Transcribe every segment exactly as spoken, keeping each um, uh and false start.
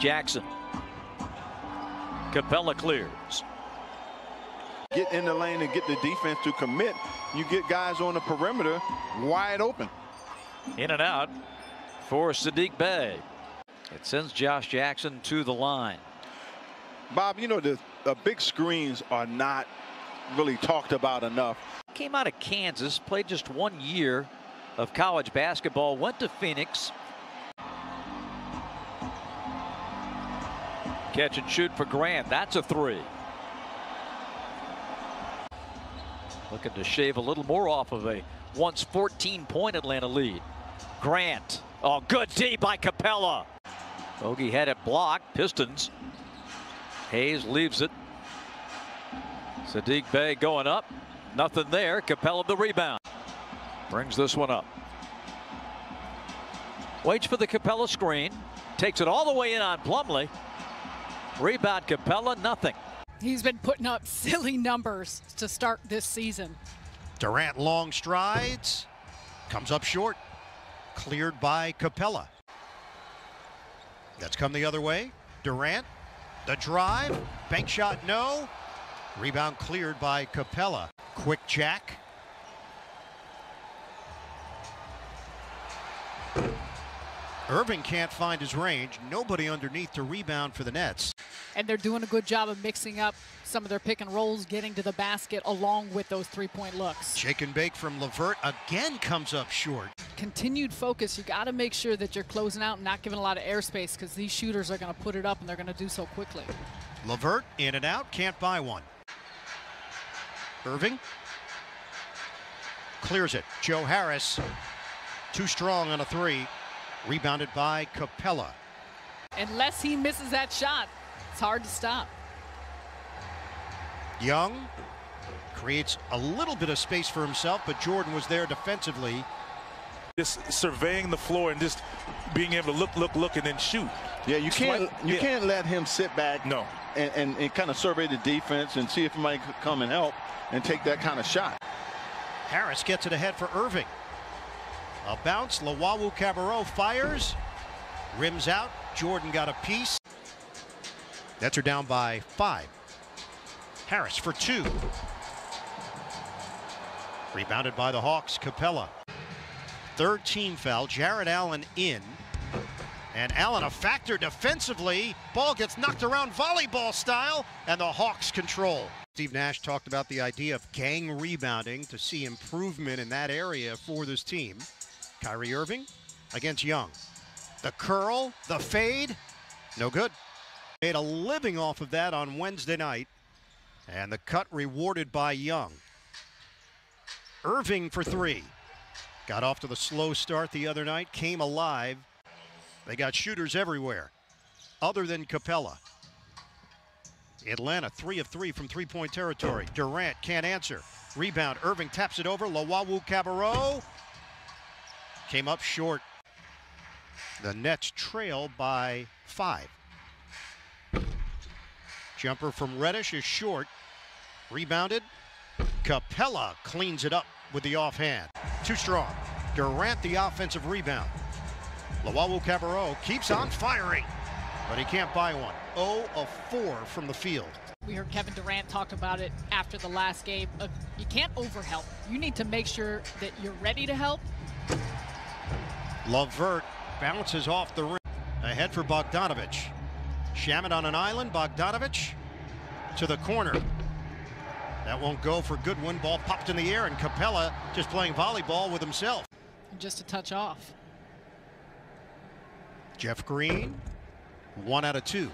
Jackson. Capella clears. Get in the lane and get the defense to commit. You get guys on the perimeter wide open. In and out for Sadiq Bey. It sends Josh Jackson to the line. Bob, you know, the, the big screens are not really talked about enough. Came out of Kansas, played just one year of college basketball, went to Phoenix. Catch and shoot for Grant. That's a three. Looking to shave a little more off of a once fourteen point Atlanta lead. Grant. Oh, good D by Capella. Bogey had it blocked. Pistons. Hayes leaves it. Sadiq Bey going up. Nothing there. Capella the rebound. Brings this one up. Waits for the Capella screen. Takes it all the way in on Plumlee. Rebound Capella, nothing. He's been putting up silly numbers to start this season. Durant long strides. Comes up short. Cleared by Capella. That's come the other way. Durant. The drive. Bank shot, no. Rebound cleared by Capella. Quick jack. Irving can't find his range. Nobody underneath to rebound for the Nets. And they're doing a good job of mixing up some of their pick and rolls, getting to the basket along with those three-point looks. Shake and bake from LeVert again comes up short. Continued focus. You got to make sure that you're closing out and not giving a lot of airspace, because these shooters are going to put it up and they're going to do so quickly. LeVert in and out, can't buy one. Irving clears it. Joe Harris too strong on a three. Rebounded by Capella. Unless he misses that shot, it's hard to stop. Young creates a little bit of space for himself, but Jordan was there defensively. Just surveying the floor and just being able to look, look, look, and then shoot. Yeah, you can't you yeah. can't let him sit back no. and, and, and kind of survey the defense and see if he might come and help and take that kind of shot. Harris gets it ahead for Irving. A bounce, Luwawu Cabarrot fires, rims out, Jordan got a piece. Nets are down by five. Harris for two. Rebounded by the Hawks, Capella. Third team foul, Jared Allen in. And Allen a factor defensively. Ball gets knocked around volleyball style, and the Hawks control. Steve Nash talked about the idea of gang rebounding to see improvement in that area for this team. Kyrie Irving against Young. The curl, the fade, no good. Made a living off of that on Wednesday night. And the cut rewarded by Young. Irving for three. Got off to the slow start the other night, came alive. They got shooters everywhere, other than Capella. Atlanta, three of three from three-point territory. Durant can't answer. Rebound, Irving taps it over. Luwawu Cabarrot came up short. The Nets trail by five. Jumper from Reddish is short. Rebounded. Capella cleans it up with the offhand. Too strong. Durant the offensive rebound. Luwawu Cabarrot keeps on firing, but he can't buy one. oh of four from the field. We heard Kevin Durant talk about it after the last game. Of, you can't overhelp. You need to make sure that you're ready to help. LeVert bounces off the rim. Ahead for Bogdanović. Shaman on an island. Bogdanović to the corner. That won't go for Goodwin. Ball popped in the air, and Capella just playing volleyball with himself. Just a touch off. Jeff Green, one out of two.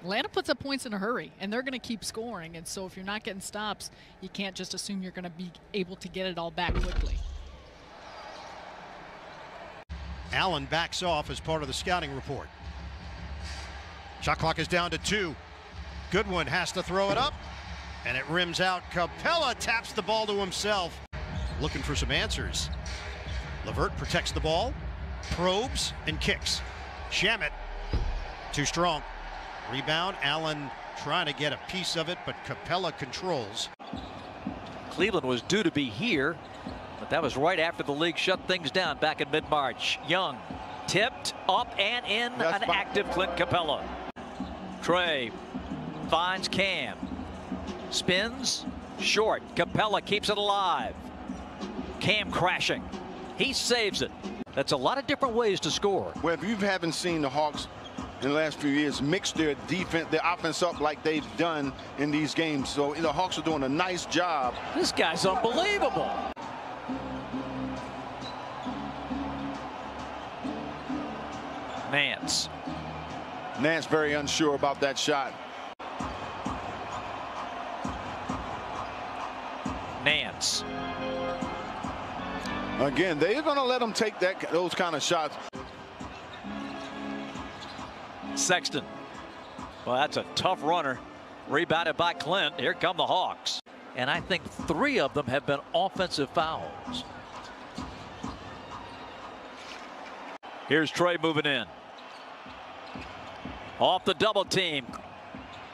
Atlanta puts up points in a hurry, and they're going to keep scoring. And so if you're not getting stops, you can't just assume you're going to be able to get it all back quickly. Allen backs off as part of the scouting report. Shot clock is down to two. Goodwin has to throw it up, and it rims out. Capella taps the ball to himself. Looking for some answers. LeVert protects the ball. Probes and kicks. Shamet too strong. Rebound. Allen trying to get a piece of it, but Capella controls. Cleveland was due to be here, but that was right after the league shut things down back in mid-March. Young tipped up and in. That's an active Clint Capella. Trey finds Cam, spins short. Capella keeps it alive. Cam crashing, he saves it. That's a lot of different ways to score. Well, if you haven't seen the Hawks in the last few years mix their defense, their offense up like they've done in these games, so the Hawks are doing a nice job. This guy's unbelievable. Nance. Nance very unsure about that shot. Nance. Again, they're going to let them take that those kind of shots. Sexton. Well, that's a tough runner. Rebounded by Clint. Here come the Hawks. And I think three of them have been offensive fouls. Here's Trey moving in. Off the double team.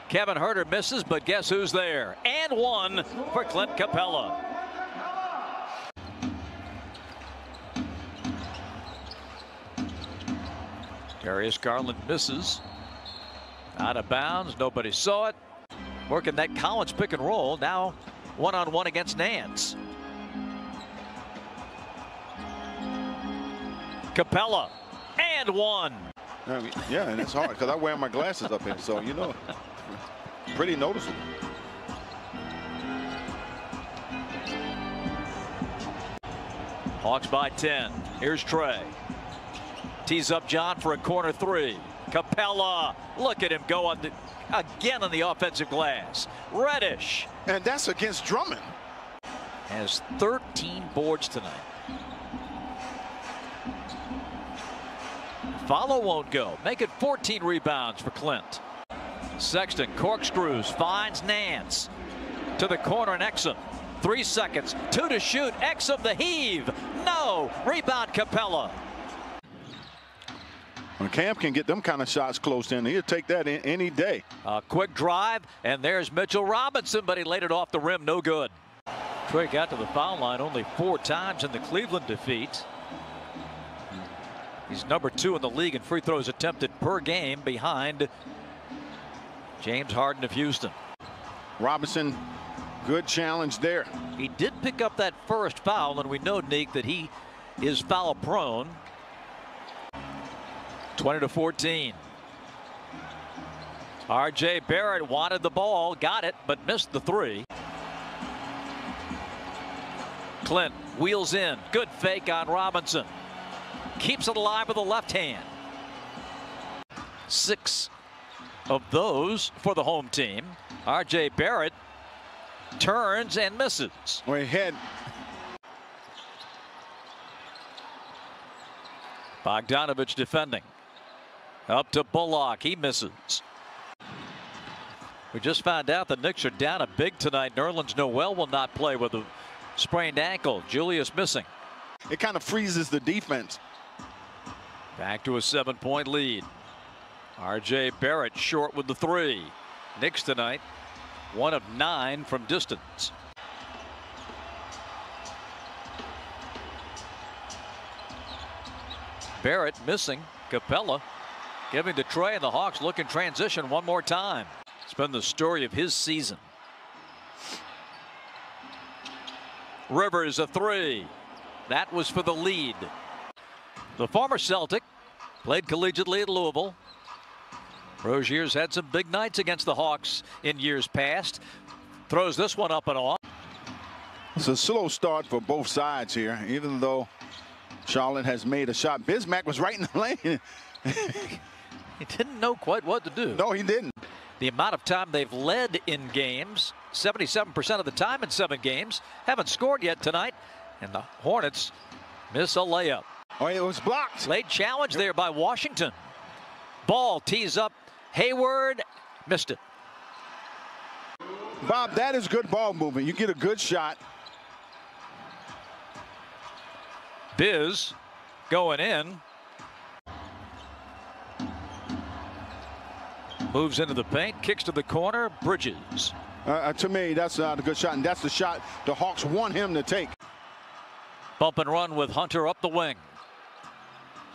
Kevin Huerter misses, but guess who's there? And one for Clint Capella. Darius Garland misses. Out of bounds. Nobody saw it. Working that Collins pick and roll. Now one-on-one against Nance. Capella. And one. Yeah, and it's hard because I wear my glasses up here, so you know, pretty noticeable. Hawks by ten. Here's Trey. Tees up John for a corner three. Capella, look at him go on the, again on the offensive glass. Reddish. And that's against Drummond. Has thirteen boards tonight. Follow won't go. Make it fourteen rebounds for Clint. Sexton corkscrews, finds Nance. To the corner and Exum. Three seconds, two to shoot. Exum the heave. No. Rebound Capella. When Cam can get them kind of shots close in, he'll take that in any day. A quick drive, and there's Mitchell Robinson, but he laid it off the rim. No good. Trey got to the foul line only four times in the Cleveland defeat. He's number two in the league in free throws attempted per game behind James Harden of Houston. Robinson, good challenge there. He did pick up that first foul, and we know, Neek, that he is foul prone. twenty to fourteen. R J. Barrett wanted the ball, got it, but missed the three. Clint wheels in. Good fake on Robinson. Keeps it alive with the left hand. Six of those for the home team. R J. Barrett turns and misses. We're ahead. Bogdanovich defending. Up to Bullock. He misses. We just found out the Knicks are down a big tonight. Nerlens Noel will not play with a sprained ankle. Julius missing. It kind of freezes the defense. Back to a seven-point lead. R J. Barrett short with the three. Knicks tonight, one of nine from distance. Barrett missing. Capella giving to Trey, and the Hawks look in transition one more time. It's been the story of his season. Rivers a three. That was for the lead. The former Celtic played collegiately at Louisville. Rozier's had some big nights against the Hawks in years past. Throws this one up and off. It's a slow start for both sides here, even though Charlotte has made a shot. Bismack was right in the lane. He didn't know quite what to do. No, he didn't. The amount of time they've led in games, seventy-seven percent of the time in seven games, haven't scored yet tonight, and the Hornets miss a layup. Oh, it was blocked. Late challenge there by Washington. Ball tees up. Hayward missed it. Bob, that is good ball movement. You get a good shot. Biz going in. Moves into the paint, kicks to the corner, Bridges. Uh, to me, that's not a good shot, and that's the shot the Hawks want him to take. Bump and run with Hunter up the wing.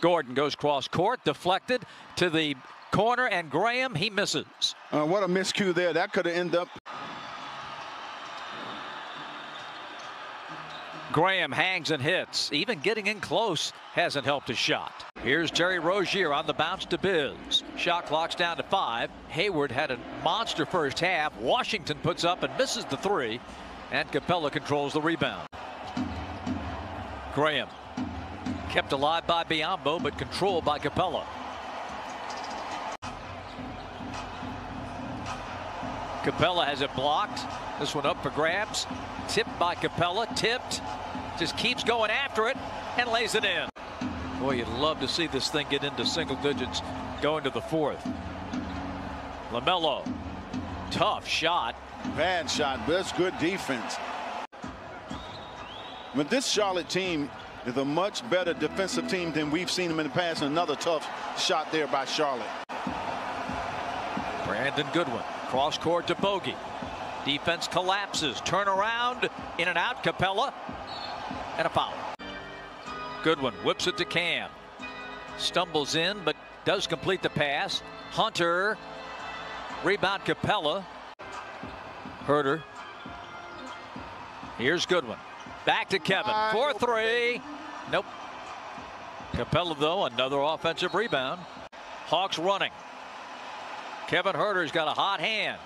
Gordon goes cross court, deflected to the corner, and Graham, he misses. Uh, what a miscue there. That could have ended up. Graham hangs and hits. Even getting in close hasn't helped his shot. Here's Terry Rozier on the bounce to Biz. Shot clock's down to five. Hayward had a monster first half. Washington puts up and misses the three. And Capella controls the rebound. Graham kept alive by Biyombo, but controlled by Capella. Capella has it blocked. This one up for grabs. Tipped by Capella. Tipped. Just keeps going after it and lays it in. Boy, you'd love to see this thing get into single digits going to the fourth. LaMelo. Tough shot. Bad shot, but that's good defense. But this Charlotte team is a much better defensive team than we've seen them in the past. Another tough shot there by Charlotte. Brandon Goodwin. Cross court to Bogey. Defense collapses. Turn around. In and out. Capella. And a foul. Goodwin whips it to Cam. Stumbles in, but does complete the pass. Hunter. Rebound Capella. Herter. Here's Goodwin. Back to Kevin. four three. Nope. Capella, though, another offensive rebound. Hawks running. Kevin Herter's got a hot hand.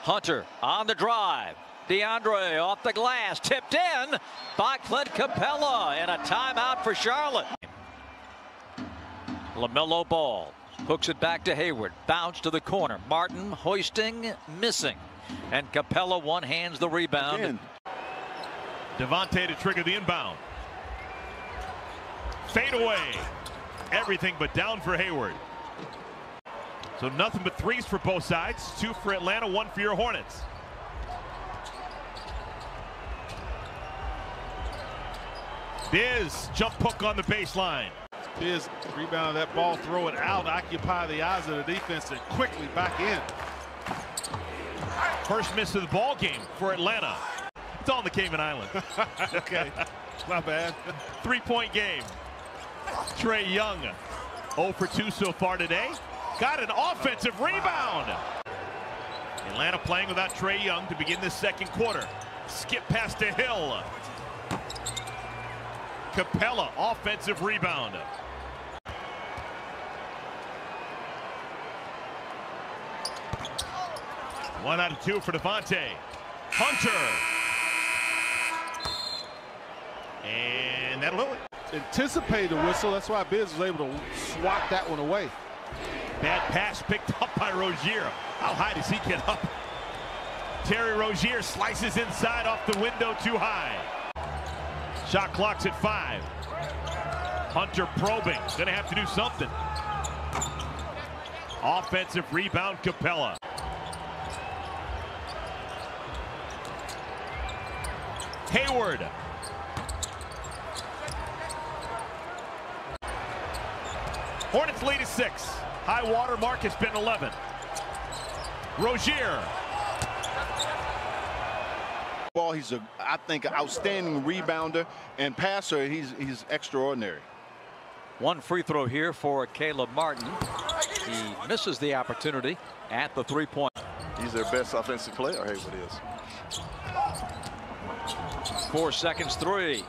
Hunter on the drive. DeAndre off the glass. Tipped in by Clint Capella. And a timeout for Charlotte. LaMelo Ball hooks it back to Hayward. Bounce to the corner. Martin hoisting, missing. And Capella one-hands the rebound. Again. Devontae to trigger the inbound. Fade away. Everything but down for Hayward. So nothing but threes for both sides. Two for Atlanta, one for your Hornets. Biz, jump hook on the baseline. Biz, rebound that ball, throw it out, occupy the eyes of the defense, and quickly back in. First miss of the ball game for Atlanta. It's on the Cayman Islands. Okay, my bad. Three-point game. Trae Young, zero for two so far today. Got an offensive rebound. Atlanta playing without Trae Young to begin this second quarter. Skip past to Hill. Capella, offensive rebound. One out of two for Devontae. Hunter. And that'll do it. Anticipate the whistle. That's why Biz was able to swat that one away. Bad pass picked up by Rozier. How high does he get up? Terry Rozier slices inside off the window too high. Shot clock's at five. Hunter probing. Gonna have to do something. Offensive rebound, Capella. Hayward. Hornets lead is six. High water mark has been eleven. Rozier. Ball, he's a, I think, outstanding rebounder and passer. He's he's extraordinary. One free throw here for Caleb Martin. He misses the opportunity at the three-point. He's their best offensive player. Hayward is. Four seconds, three.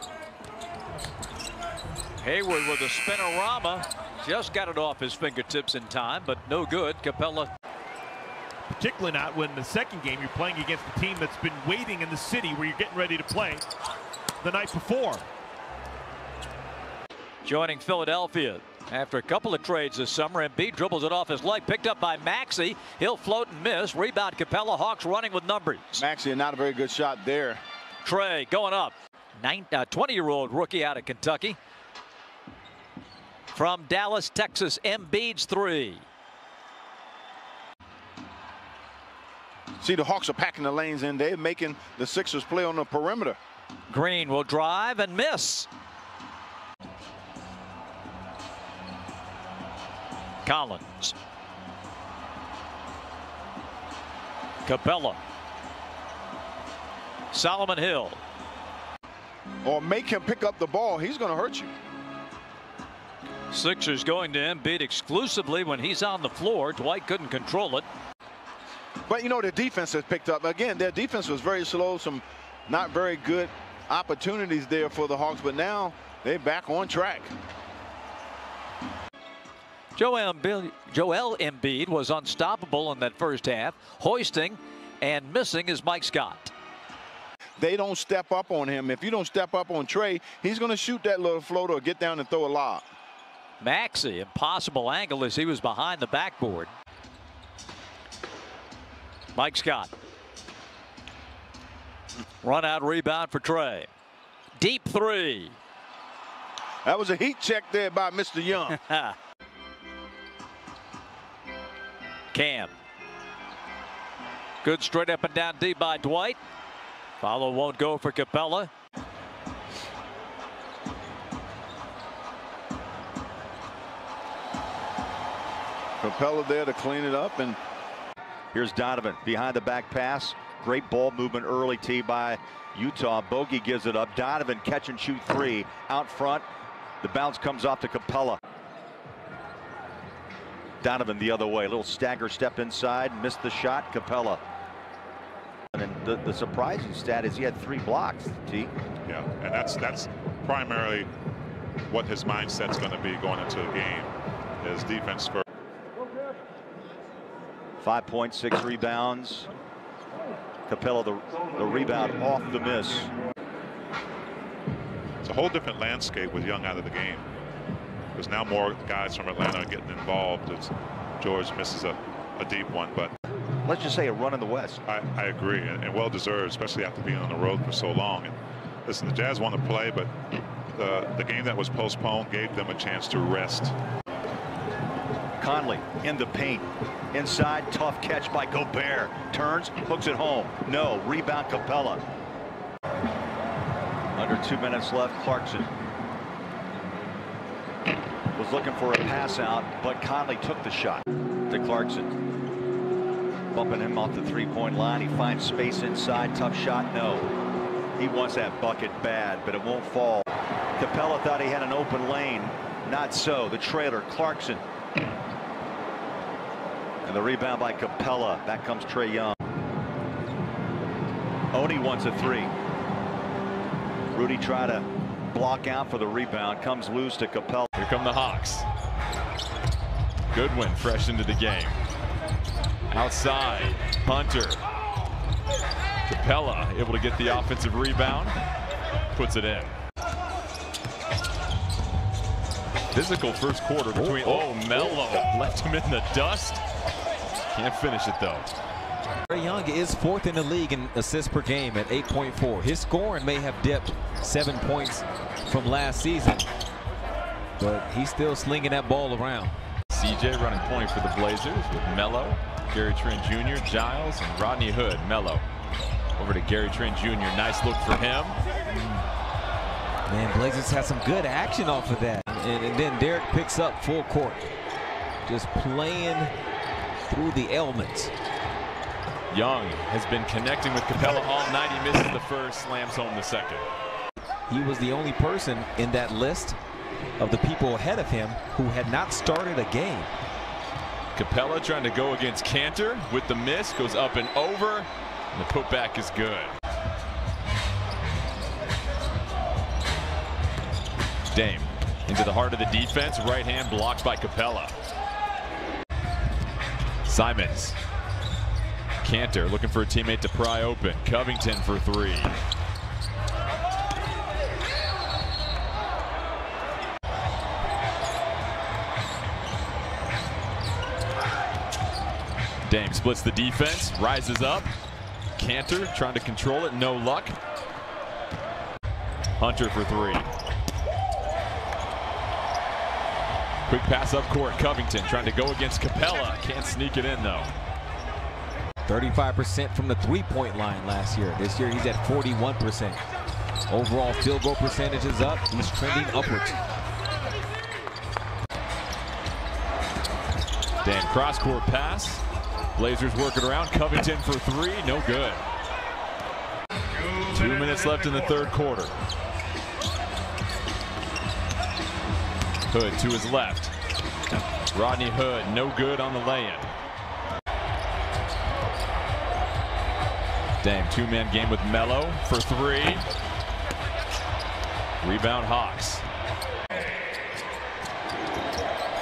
Hayward with a spinorama. Just got it off his fingertips in time, but no good. Capella. Particularly not when the second game you're playing against the team that's been waiting in the city where you're getting ready to play the night before. Joining Philadelphia after a couple of trades this summer. Embiid dribbles it off his leg. Picked up by Maxey. He'll float and miss. Rebound Capella. Hawks running with numbers. Maxey, not a very good shot there. Trae going up. twenty-year-old rookie out of Kentucky. From Dallas, Texas, Embiid's three. See, the Hawks are packing the lanes in. They're making the Sixers play on the perimeter. Green will drive and miss. Collins. Capella. Solomon Hill. Or make him pick up the ball. He's going to hurt you. Sixers going to Embiid exclusively when he's on the floor. Dwight couldn't control it. But you know, the defense has picked up. Again, their defense was very slow. Some not very good opportunities there for the Hawks, but now they're back on track. Joel Embiid, Joel Embiid was unstoppable in that first half, hoisting and missing is Mike Scott. They don't step up on him. If you don't step up on Trey, he's going to shoot that little floater or get down and throw a lob. Maxey, impossible angle as he was behind the backboard. Mike Scott. Run out rebound for Trey. Deep three. That was a heat check there by Mister Young. Cam. Good straight up and down deep by Dwight. Follow won't go for Capella. Capella there to clean it up, and here's Donovan behind the back pass. Great ball movement early, T, by Utah. Bogey gives it up. Donovan catch and shoot three out front. The bounce comes off to Capella. Donovan the other way. A little stagger step inside, missed the shot. Capella. And the, the surprising stat is he had three blocks, T. Yeah, and that's that's primarily what his mindset's going to be going into the game. His defense first. five point six rebounds. Capella, the, the rebound off the miss. It's a whole different landscape with Young out of the game. Because now more guys from Atlanta are getting involved. It's, George misses a, a deep one, but let's just say a run in the West. I, I agree, and, and well-deserved, especially after being on the road for so long. And listen, the Jazz want to play, but the, the game that was postponed gave them a chance to rest. Conley in the paint. Inside, tough catch by Gobert. Turns, hooks it home. No, rebound Capella. Under two minutes left, Clarkson was looking for a pass out, but Conley took the shot to Clarkson. Bumping him off the three-point line. He finds space inside, tough shot, no. He wants that bucket bad, but it won't fall. Capella thought he had an open lane. Not so. The trailer, Clarkson. And the rebound by Capella. Back comes Trae Young. Odie wants a three. Rudy tried to block out for the rebound. Comes loose to Capella. Here come the Hawks. Goodwin fresh into the game. Outside. Hunter. Capella able to get the offensive rebound. Puts it in. Physical first quarter between. Oh, oh Melo left him in the dust. Can't finish it, though. Trae Young is fourth in the league in assists per game at eight point four. His scoring may have dipped seven points from last season, but he's still slinging that ball around. C J running point for the Blazers with Melo, Gary Trent Junior, Giles, and Rodney Hood. Melo over to Gary Trent Junior Nice look for him. Man, Blazers had some good action off of that. And, and then Derek picks up full court. Just playing through the elements. Young has been connecting with Capella all night. He misses the first, slams home the second. He was the only person in that list of the people ahead of him who had not started a game. Capella trying to go against Cantor with the miss, goes up and over, and the putback is good. Dame into the heart of the defense, right hand blocked by Capella. Simons. Cantor looking for a teammate to pry open. Covington for three. Dame splits the defense, rises up. Cantor trying to control it, no luck. Hunter for three. Quick pass up court. Covington trying to go against Capella. Can't sneak it in, though. thirty-five percent from the three-point line last year. This year, he's at forty-one percent. Overall field goal percentage is up. He's trending upwards. Dan cross-court pass. Blazers working around. Covington for three. No good. Two minutes left in the third quarter. Hood to his left. Rodney Hood, no good on the lay-in. Dame, two-man game with Melo for three. Rebound Hawks.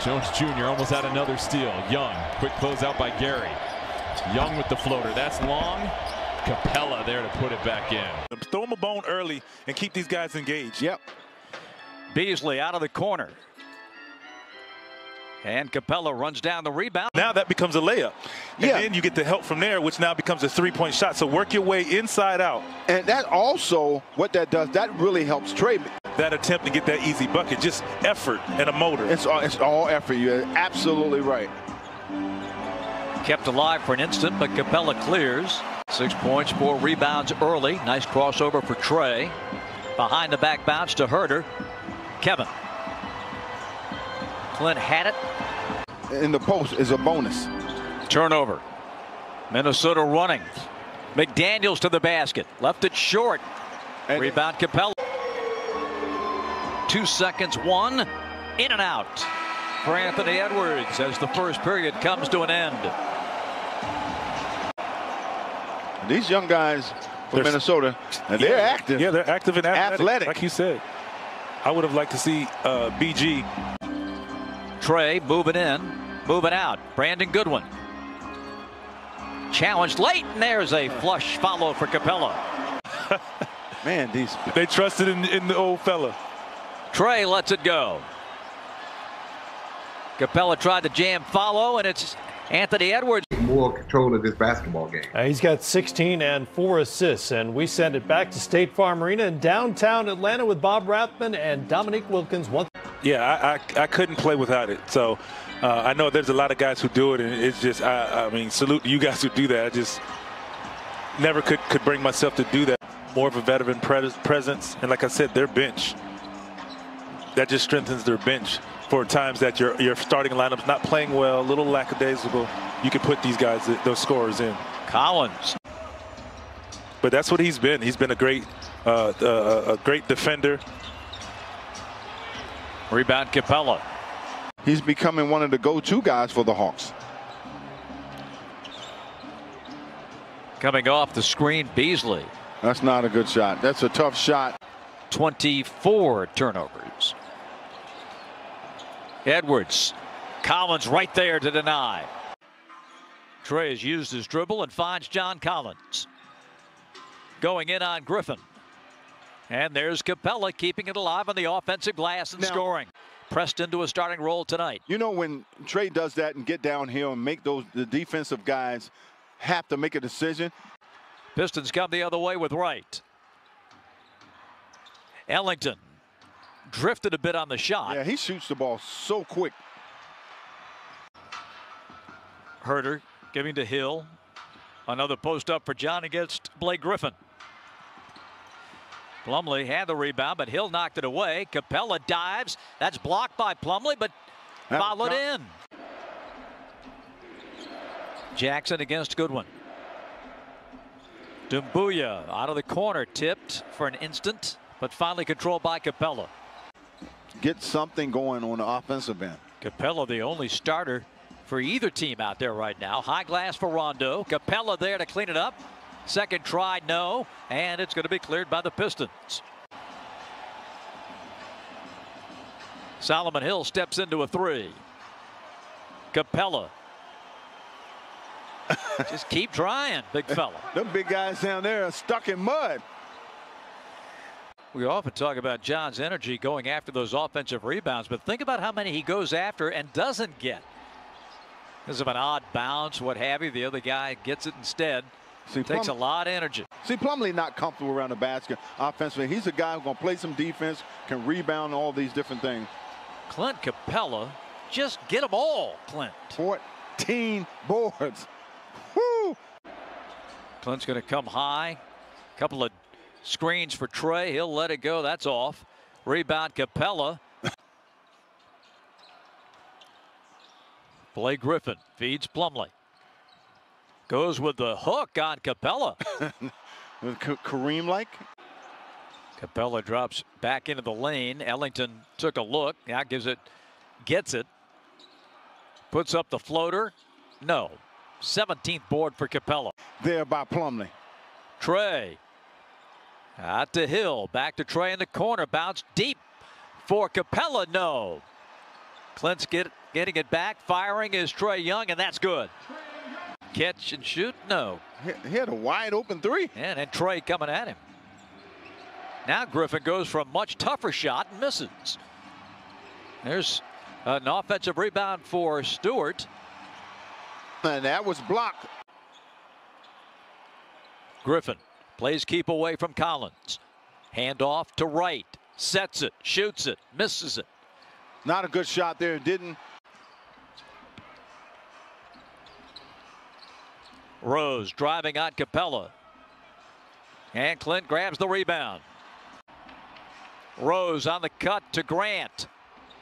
Jones Junior almost had another steal. Young, quick closeout by Gary. Young with the floater. That's long. Capella there to put it back in. Throw them a bone early and keep these guys engaged. Yep. Beasley out of the corner. And Capella runs down the rebound. Now that becomes a layup. And yeah. Then you get the help from there, which now becomes a three-point shot. So work your way inside out. And that also, what that does, that really helps Trey. That attempt to get that easy bucket, just effort and a motor. It's all, it's all effort. You're absolutely right. Kept alive for an instant, but Capella clears. Six points, four rebounds early. Nice crossover for Trey. Behind the back bounce to Herter. Kevin. Clint had it. In the post is a bonus. Turnover. Minnesota running. McDaniels to the basket. Left it short. And rebound Capella. Two seconds, one. In and out for Anthony Edwards as the first period comes to an end. These young guys from they're, Minnesota, and yeah, they're active. Yeah, they're active and athletic, athletic. Like you said. I would have liked to see uh, B G. Trey moving in, moving out. Brandon Goodwin. Challenged late, and there's a flush follow for Capella. Man, these. They trusted in, in the old fella. Trey lets it go. Capella tried to jam follow, and it's Anthony Edwards. More control of this basketball game. Uh, he's got sixteen and four assists, and we send it back to State Farm Arena in downtown Atlanta with Bob Rathman and Dominique Wilkins. One yeah, I, I, I couldn't play without it. So uh, I know there's a lot of guys who do it, and it's just, I, I mean, salute you guys who do that. I just never could, could bring myself to do that. More of a veteran pres presence, and like I said, their bench. That just strengthens their bench. For times that your, your starting lineup's not playing well, a little lackadaisical, you can put these guys, those scorers in. Collins. But that's what he's been. He's been a great, uh, uh, a great defender. Rebound Capella. He's becoming one of the go-to guys for the Hawks. Coming off the screen, Beasley. That's not a good shot. That's a tough shot. twenty-four turnovers. Edwards. Collins right there to deny. Trey has used his dribble and finds John Collins. Going in on Griffin. And there's Capella keeping it alive on the offensive glass and now, scoring. Pressed into a starting role tonight. You know, when Trey does that and get down here and make those the defensive guys have to make a decision. Pistons come the other way with Wright. Ellington drifted a bit on the shot. Yeah, he shoots the ball so quick. Herter giving to Hill. Another post up for John against Blake Griffin. Plumlee had the rebound, but Hill knocked it away. Capella dives. That's blocked by Plumlee, but that followed in. Jackson against Goodwin. Dumbuya out of the corner, tipped for an instant, but finally controlled by Capella. Get something going on the offensive end. Capella, the only starter for either team out there right now. High glass for Rondo. Capella there to clean it up. Second try, no. And it's going to be cleared by the Pistons. Solomon Hill steps into a three. Capella. Just keep trying, big fella. Them big guys down there are stuck in mud. We often talk about John's energy going after those offensive rebounds, but think about how many he goes after and doesn't get. Because of an odd bounce, what have you, the other guy gets it instead. See, it takes Plum, a lot of energy. See, Plumlee not comfortable around the basket offensively. He's a guy who's going to play some defense, can rebound, all these different things. Clint Capella, just get them all, Clint. fourteen boards. Woo! Clint's going to come high. A couple of screens for Trey. He'll let it go. That's off. Rebound Capella. Blake Griffin feeds Plumlee. Goes with the hook on Capella. Kareem-like. Capella drops back into the lane. Ellington took a look. Now gives it gets it, puts up the floater. No. seventeenth board for Capella. There by Plumlee. Trey. Out to Hill. Back to Trey in the corner. Bounce deep for Capella. No. Clint's get, getting it back. Firing is Trey Young, and that's good. Catch and shoot? No. He had a wide open three. And then Trey coming at him. Now Griffin goes for a much tougher shot and misses. There's an offensive rebound for Stewart. And that was blocked. Griffin plays keep away from Collins. Hand off to Wright. Sets it, shoots it, misses it. Not a good shot there, didn't. Rose driving on Capella. And Clint grabs the rebound. Rose on the cut to Grant.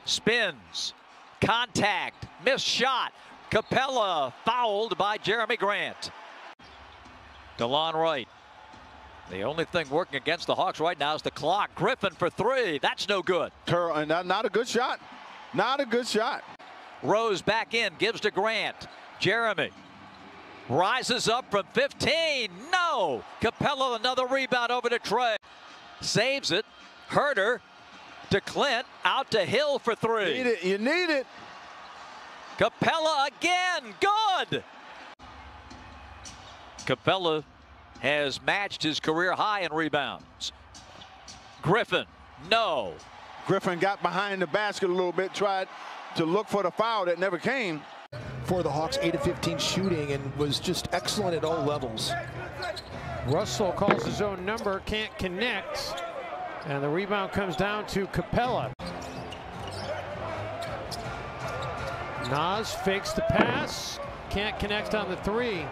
Spins. Contact. Missed shot. Capella fouled by Jeremy Grant. DeLon Wright. The only thing working against the Hawks right now is the clock. Griffin for three. That's no good. Not a good shot. Not a good shot. Rose back in. Gives to Grant. Jeremy. Rises up from fifteen. No. Capella another rebound over to Trey. Saves it. Herter to Clint. Out to Hill for three. You need it. You need it. Capella again. Good. Capella has matched his career high in rebounds. Griffin. No. Griffin got behind the basket a little bit. Tried to look for the foul that never came. For the Hawks, eight of fifteen shooting, and was just excellent at all levels. Russell calls his own number, can't connect, and the rebound comes down to Capella. Nas fakes the pass, can't connect on the three.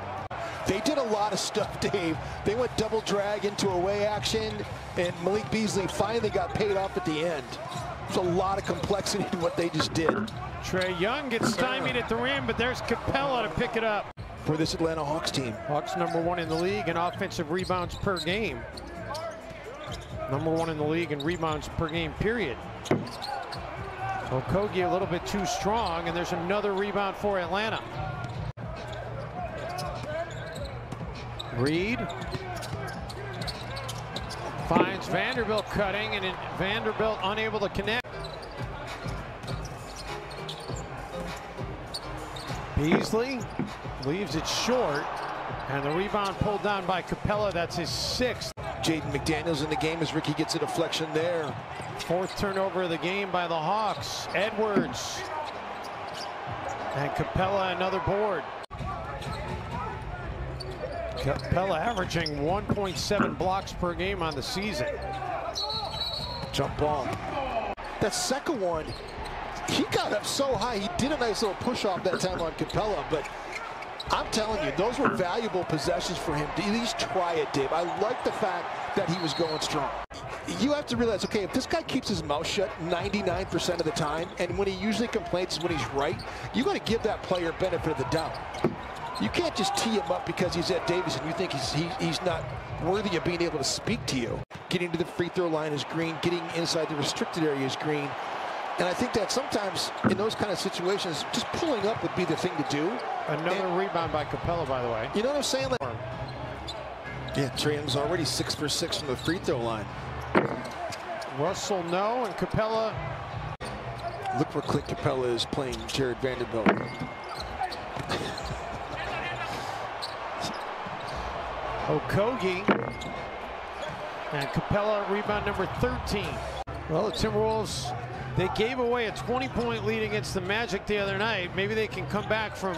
They did a lot of stuff, Dave. They went double drag into away action, and Malik Beasley finally got paid off at the end. There's a lot of complexity to what they just did. Trey Young gets stymied at the rim, but there's Capella to pick it up. For this Atlanta Hawks team. Hawks number one in the league in offensive rebounds per game. Number one in the league in rebounds per game, period. Okogie a little bit too strong, and there's another rebound for Atlanta. Reed finds Vanderbilt cutting, and Vanderbilt unable to connect. Beasley leaves it short, and the rebound pulled down by Capella. That's his sixth. Jaden McDaniels in the game as Ricky gets a deflection there. Fourth turnover of the game by the Hawks. Edwards and Capella another board. Capella averaging one point seven blocks per game on the season. Jump ball. That second one, he got up so high, he did a nice little push-off that time on Capella, but I'm telling you, those were valuable possessions for him. At least try it, Dave. I like the fact that he was going strong. You have to realize, okay, if this guy keeps his mouth shut ninety-nine percent of the time, and when he usually complains is when he's right, you got to give that player benefit of the doubt. You can't just tee him up because he's at Davis and you think he's, he, he's not worthy of being able to speak to you. Getting to the free throw line is green. Getting inside the restricted area is green. And I think that sometimes in those kind of situations, just pulling up would be the thing to do. Another and, rebound by Capella, by the way. You know what I'm saying? Like, yeah, Trae's already six for six from the free throw line. Russell, no, and Capella. Look where Clint Capella is playing Jared Vanderbilt. Okogie, and Capella rebound number thirteen. Well, the Timberwolves, they gave away a twenty point lead against the Magic the other night. Maybe they can come back from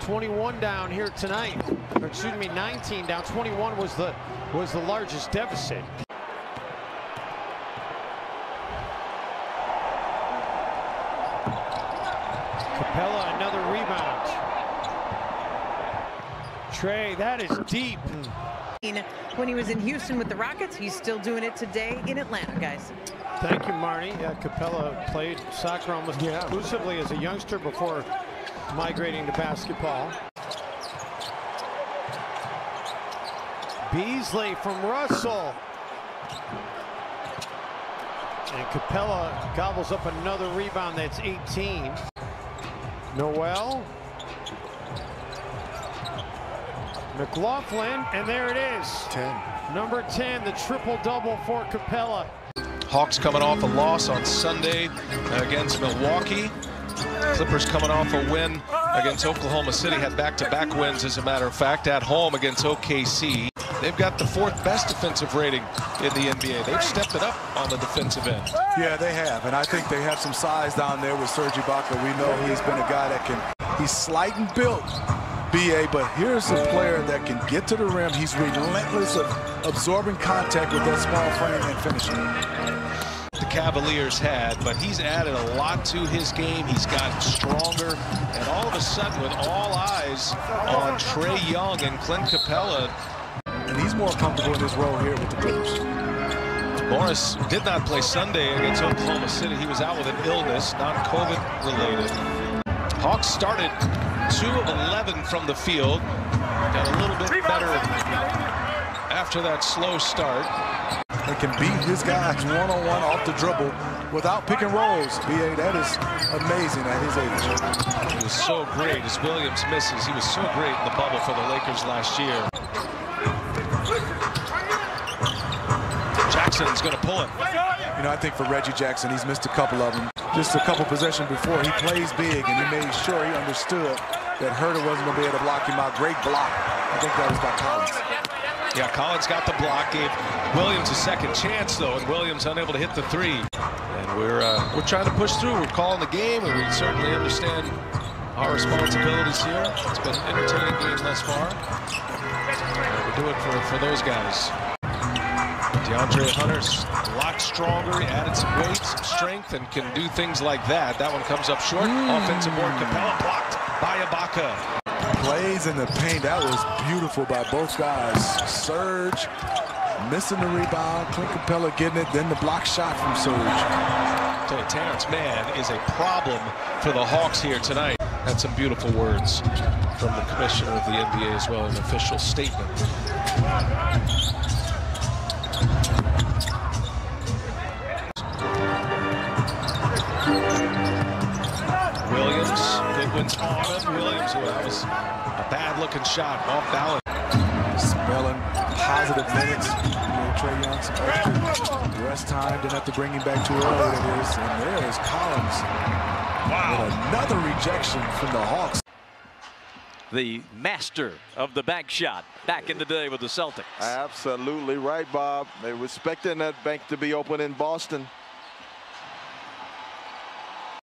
twenty-one down here tonight. Or excuse me, nineteen down. twenty-one was the was the largest deficit. Capella another rebound. Trey, that is deep. When he was in Houston with the Rockets, he's still doing it today in Atlanta, guys. Thank you, Marnie. Yeah, Capella played soccer almost yeah. exclusively as a youngster before migrating to basketball. Beasley from Russell. And Capella gobbles up another rebound. That's eighteen. Noel. McLaughlin, and there it is. ten. Number ten, the triple-double for Capella. Hawks coming off a loss on Sunday against Milwaukee. Clippers coming off a win against Oklahoma City. Had back-to-back wins, as a matter of fact, at home against O K C. They've got the fourth best defensive rating in the N B A. They've stepped it up on the defensive end. Yeah, they have, and I think they have some size down there with Serge Ibaka. We know he's been a guy that can, he's slight and built, B A, but here's a player that can get to the rim. He's relentless of absorbing contact with that small frame and finishing. The Cavaliers had, but he's added a lot to his game. He's gotten stronger, and all of a sudden, with all eyes on Trae Young and Clint Capella, and he's more comfortable in his role here with the Clippers. Morris did not play Sunday against Oklahoma City. He was out with an illness, non-COVID related. Hawks started two of eleven from the field. Got a little bit better after that slow start. They can beat his guys one-on-one off the dribble without pick and rolls. B A, that is amazing at his age. He was so great as Williams misses. He was so great in the bubble for the Lakers last year. Jackson's going to pull it. You know, I think for Reggie Jackson, he's missed a couple of them. Just a couple possessions before, he plays big, and he made sure he understood that Herter wasn't going to be able to block him out. Great block. I think that was by Collins. Yeah, Collins got the block, gave Williams a second chance, though, and Williams unable to hit the three. And we're, uh, we're trying to push through. We're calling the game, and we certainly understand our responsibilities here. It's been an entertaining game thus far. We'll do it for, for those guys. DeAndre Hunter's a lot stronger, he added some weight, some strength, and can do things like that. That one comes up short. Mm. Offensive board, Capella blocked by Ibaka. Plays in the paint. That was beautiful by both guys. Serge missing the rebound. Clint Capella getting it. Then the block shot from Serge. So Terrence Mann is a problem for the Hawks here tonight. That's some beautiful words from the commissioner of the N B A as well, an official statement. Williams, who was a bad-looking shot, off balance. Smelling positive minutes. Trae Young some extra rest time, didn't have to bring him back too early. It is, and there is Collins. Wow! And another rejection from the Hawks. The master of the bank shot back in the day with the Celtics. Absolutely right, Bob. They were expecting that bank to be open in Boston.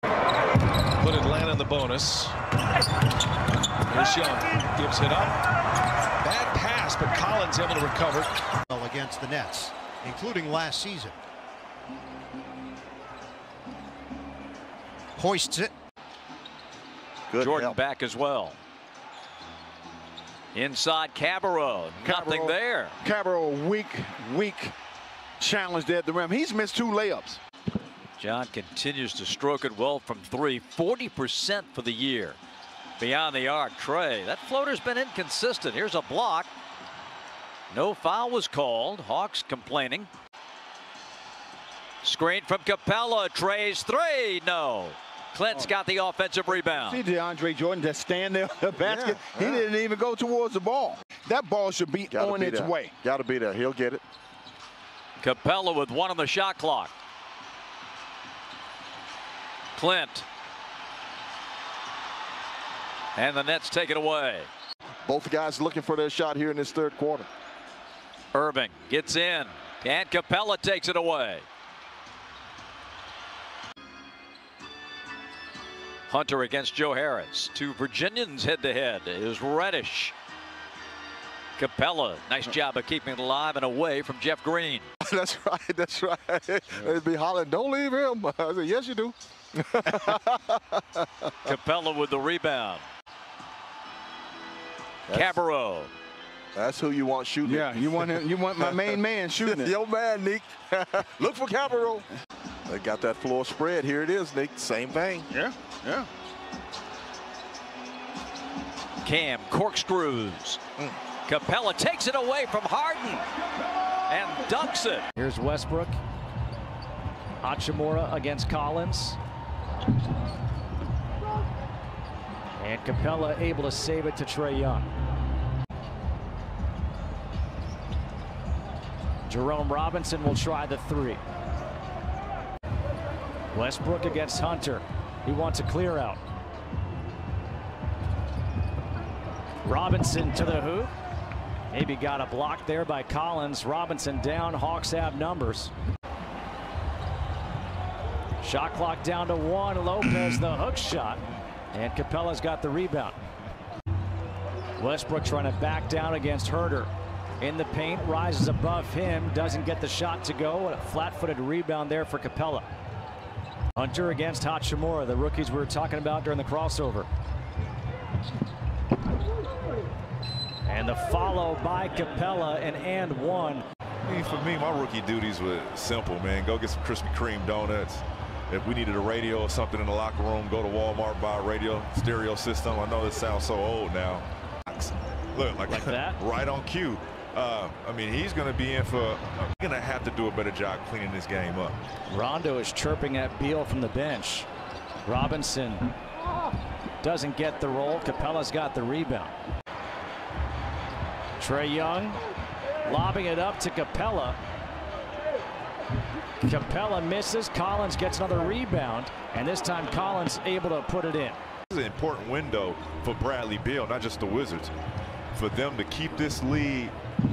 Put Atlanta in the bonus. Here's Young, gives it up. Bad pass, but Collins able to recover. Against the Nets, including last season. Hoists it. Good Jordan help. Back as well. Inside Cabarro, nothing there. Cabarro, weak, weak challenge there at the rim. He's missed two layups. John continues to stroke it well from three, forty percent for the year. Beyond the arc, Trae. That floater's been inconsistent. Here's a block. No foul was called. Hawks complaining. Screen from Capella. Trae's three. No. Clint's got the offensive rebound. See DeAndre Jordan just stand there on the basket. Yeah, yeah. He didn't even go towards the ball. That ball should be Gotta on be its there. way. Got to be there. He'll get it. Capella with one on the shot clock. Clint. And the Nets take it away. Both guys looking for their shot here in this third quarter. Irving gets in, and Capella takes it away. Hunter against Joe Harris. Two Virginians head-to-head is Reddish. Capella, nice job of keeping it alive and away from Jeff Green. That's right, that's right. They'd be hollering, don't leave him. I said, yes, you do. Capella with the rebound. Cabarro. That's who you want shooting. Yeah, you want him, you want my main man shooting it. Yo, man, Nick. Look for Cabarro. They got that floor spread. Here it is, Nick. Same thing. Yeah, yeah. Cam corkscrews. Mm. Capella takes it away from Harden and dunks it. Here's Westbrook. Hachimura against Collins. And Capella able to save it to Trae Young. Jerome Robinson will try the three. Westbrook against Hunter. He wants a clear out. Robinson to the hoop. Maybe got a block there by Collins. Robinson down. Hawks have numbers. Shot clock down to one. Lopez the hook shot. And Capella's got the rebound. Westbrook trying to back down against Herter. In the paint, rises above him, doesn't get the shot to go. A flat-footed rebound there for Capella. Hunter against Hachimura, the rookies we were talking about during the crossover. And the follow by Capella, an and one. For me, my rookie duties were simple, man. Go get some Krispy Kreme donuts. If we needed a radio or something in the locker room, go to Walmart, buy a radio, stereo system. I know this sounds so old now. Look, like, like that? Right on cue. Uh, I mean, he's going to be in for, uh, going to have to do a better job cleaning this game up. Rondo is chirping at Beal from the bench. Robinson doesn't get the roll. Capella's got the rebound. Trae Young lobbing it up to Capella. Capella misses. Collins gets another rebound, and this time Collins able to put it in. This is an important window for Bradley Beal, not just the Wizards. For them to keep this lead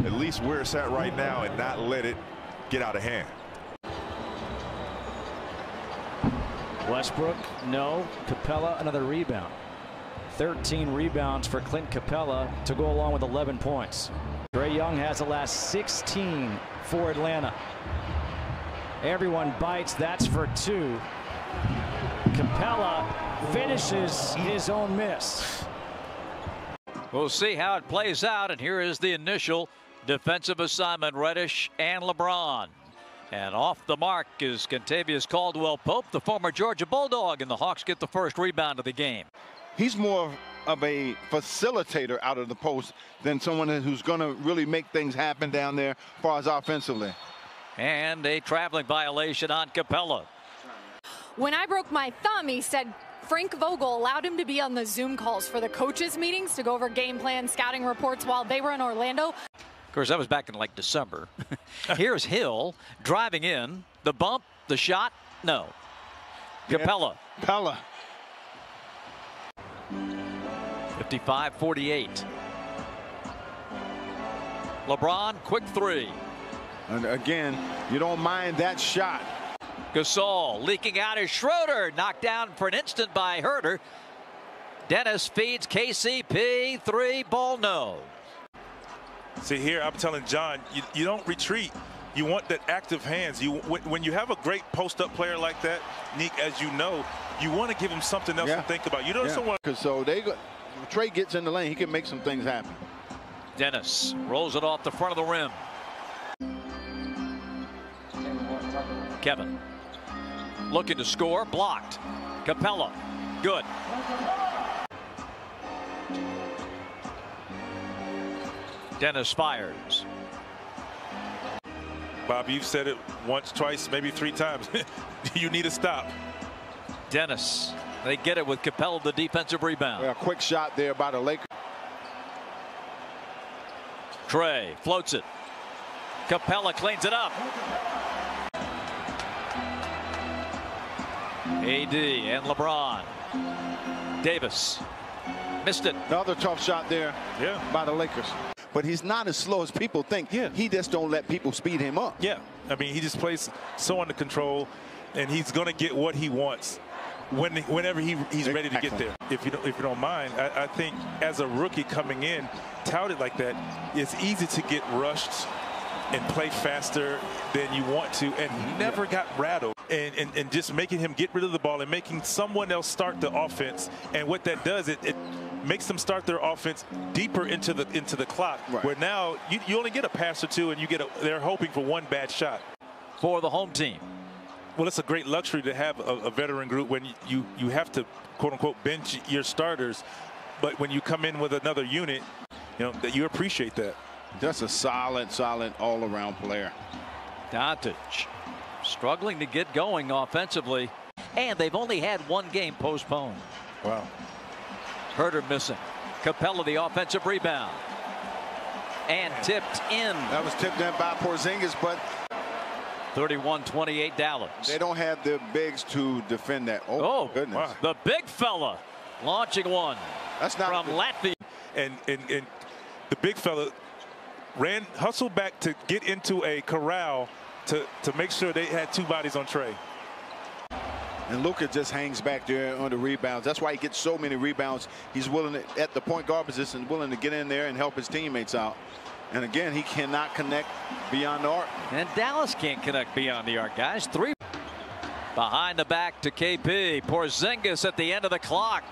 at least where it's at right now and not let it get out of hand. Westbrook, no. Capella, another rebound. thirteen rebounds for Clint Capella to go along with eleven points. Trae Young has the last sixteen for Atlanta. Everyone bites, that's for two. Capella finishes his own miss. We'll see how it plays out, and here is the initial defensive assignment, Reddish and LeBron. And off the mark is Kentavious Caldwell-Pope, the former Georgia Bulldog, and the Hawks get the first rebound of the game. He's more of a facilitator out of the post than someone who's going to really make things happen down there as far as offensively. And a traveling violation on Capella. When I broke my thumb, he said, Frank Vogel allowed him to be on the Zoom calls for the coaches' meetings to go over game plans, scouting reports while they were in Orlando. Of course, that was back in like December. Here's Hill driving in. The bump, the shot, no. Capella. Yeah. Capella. fifty-five forty-eight. LeBron, quick three. And again, you don't mind that shot. Gasol leaking out as Schroeder, knocked down for an instant by Herter. Dennis feeds K C P, three, ball no. See here, I'm telling John, you, you don't retreat. You want that active hands. You When you have a great post-up player like that, Neek, as you know, you want to give him something else yeah. to think about. You don't yeah. want to... So they go, Trae gets in the lane, he can make some things happen. Dennis rolls it off the front of the rim. Kevin. Looking to score, blocked. Capella, good. Dennis fires. Bob, you've said it once, twice, maybe three times. You need a stop. Dennis, they get it with Capella, the defensive rebound. Yeah, quick shot there by the Lakers. Trae floats it. Capella cleans it up. A D and LeBron. Davis missed it. Another tough shot there yeah. by the Lakers. But he's not as slow as people think. Yeah. He just don't let people speed him up. Yeah. I mean, he just plays so under control, and he's going to get what he wants when, whenever he, he's ready to Excellent. get there. If you don't, if you don't mind, I, I think as a rookie coming in, touted like that, it's easy to get rushed and play faster than you want to, and he never got rattled. And, and, and just making him get rid of the ball and making someone else start the offense. And what that does, it, it makes them start their offense deeper into the into the clock, right. where now you, you only get a pass or two, and you get a, they're hoping for one bad shot. For the home team. Well, it's a great luxury to have a, a veteran group when you, you, you have to, quote-unquote, bench your starters. But when you come in with another unit, you know, that you appreciate that. That's a solid, solid all-around player. Doncic. struggling to get going offensively, and they've only had one game postponed. Wow. Herter missing. Capella the offensive rebound. And tipped in. That was tipped in by Porzingis, but thirty-one twenty-eight Dallas. They don't have the bigs to defend that. Oh, oh goodness. Wow. The big fella launching one. That's not from Latvia. And, and and the big fella ran hustled back to get into a corral to to make sure they had two bodies on Trey. And Luka just hangs back there on the rebounds. That's why he gets so many rebounds. He's willing to, at the point guard position, willing to get in there and help his teammates out. And again, he cannot connect beyond the arc. And Dallas can't connect beyond the arc, guys. Three behind the back to K P. Porzingis at the end of the clock.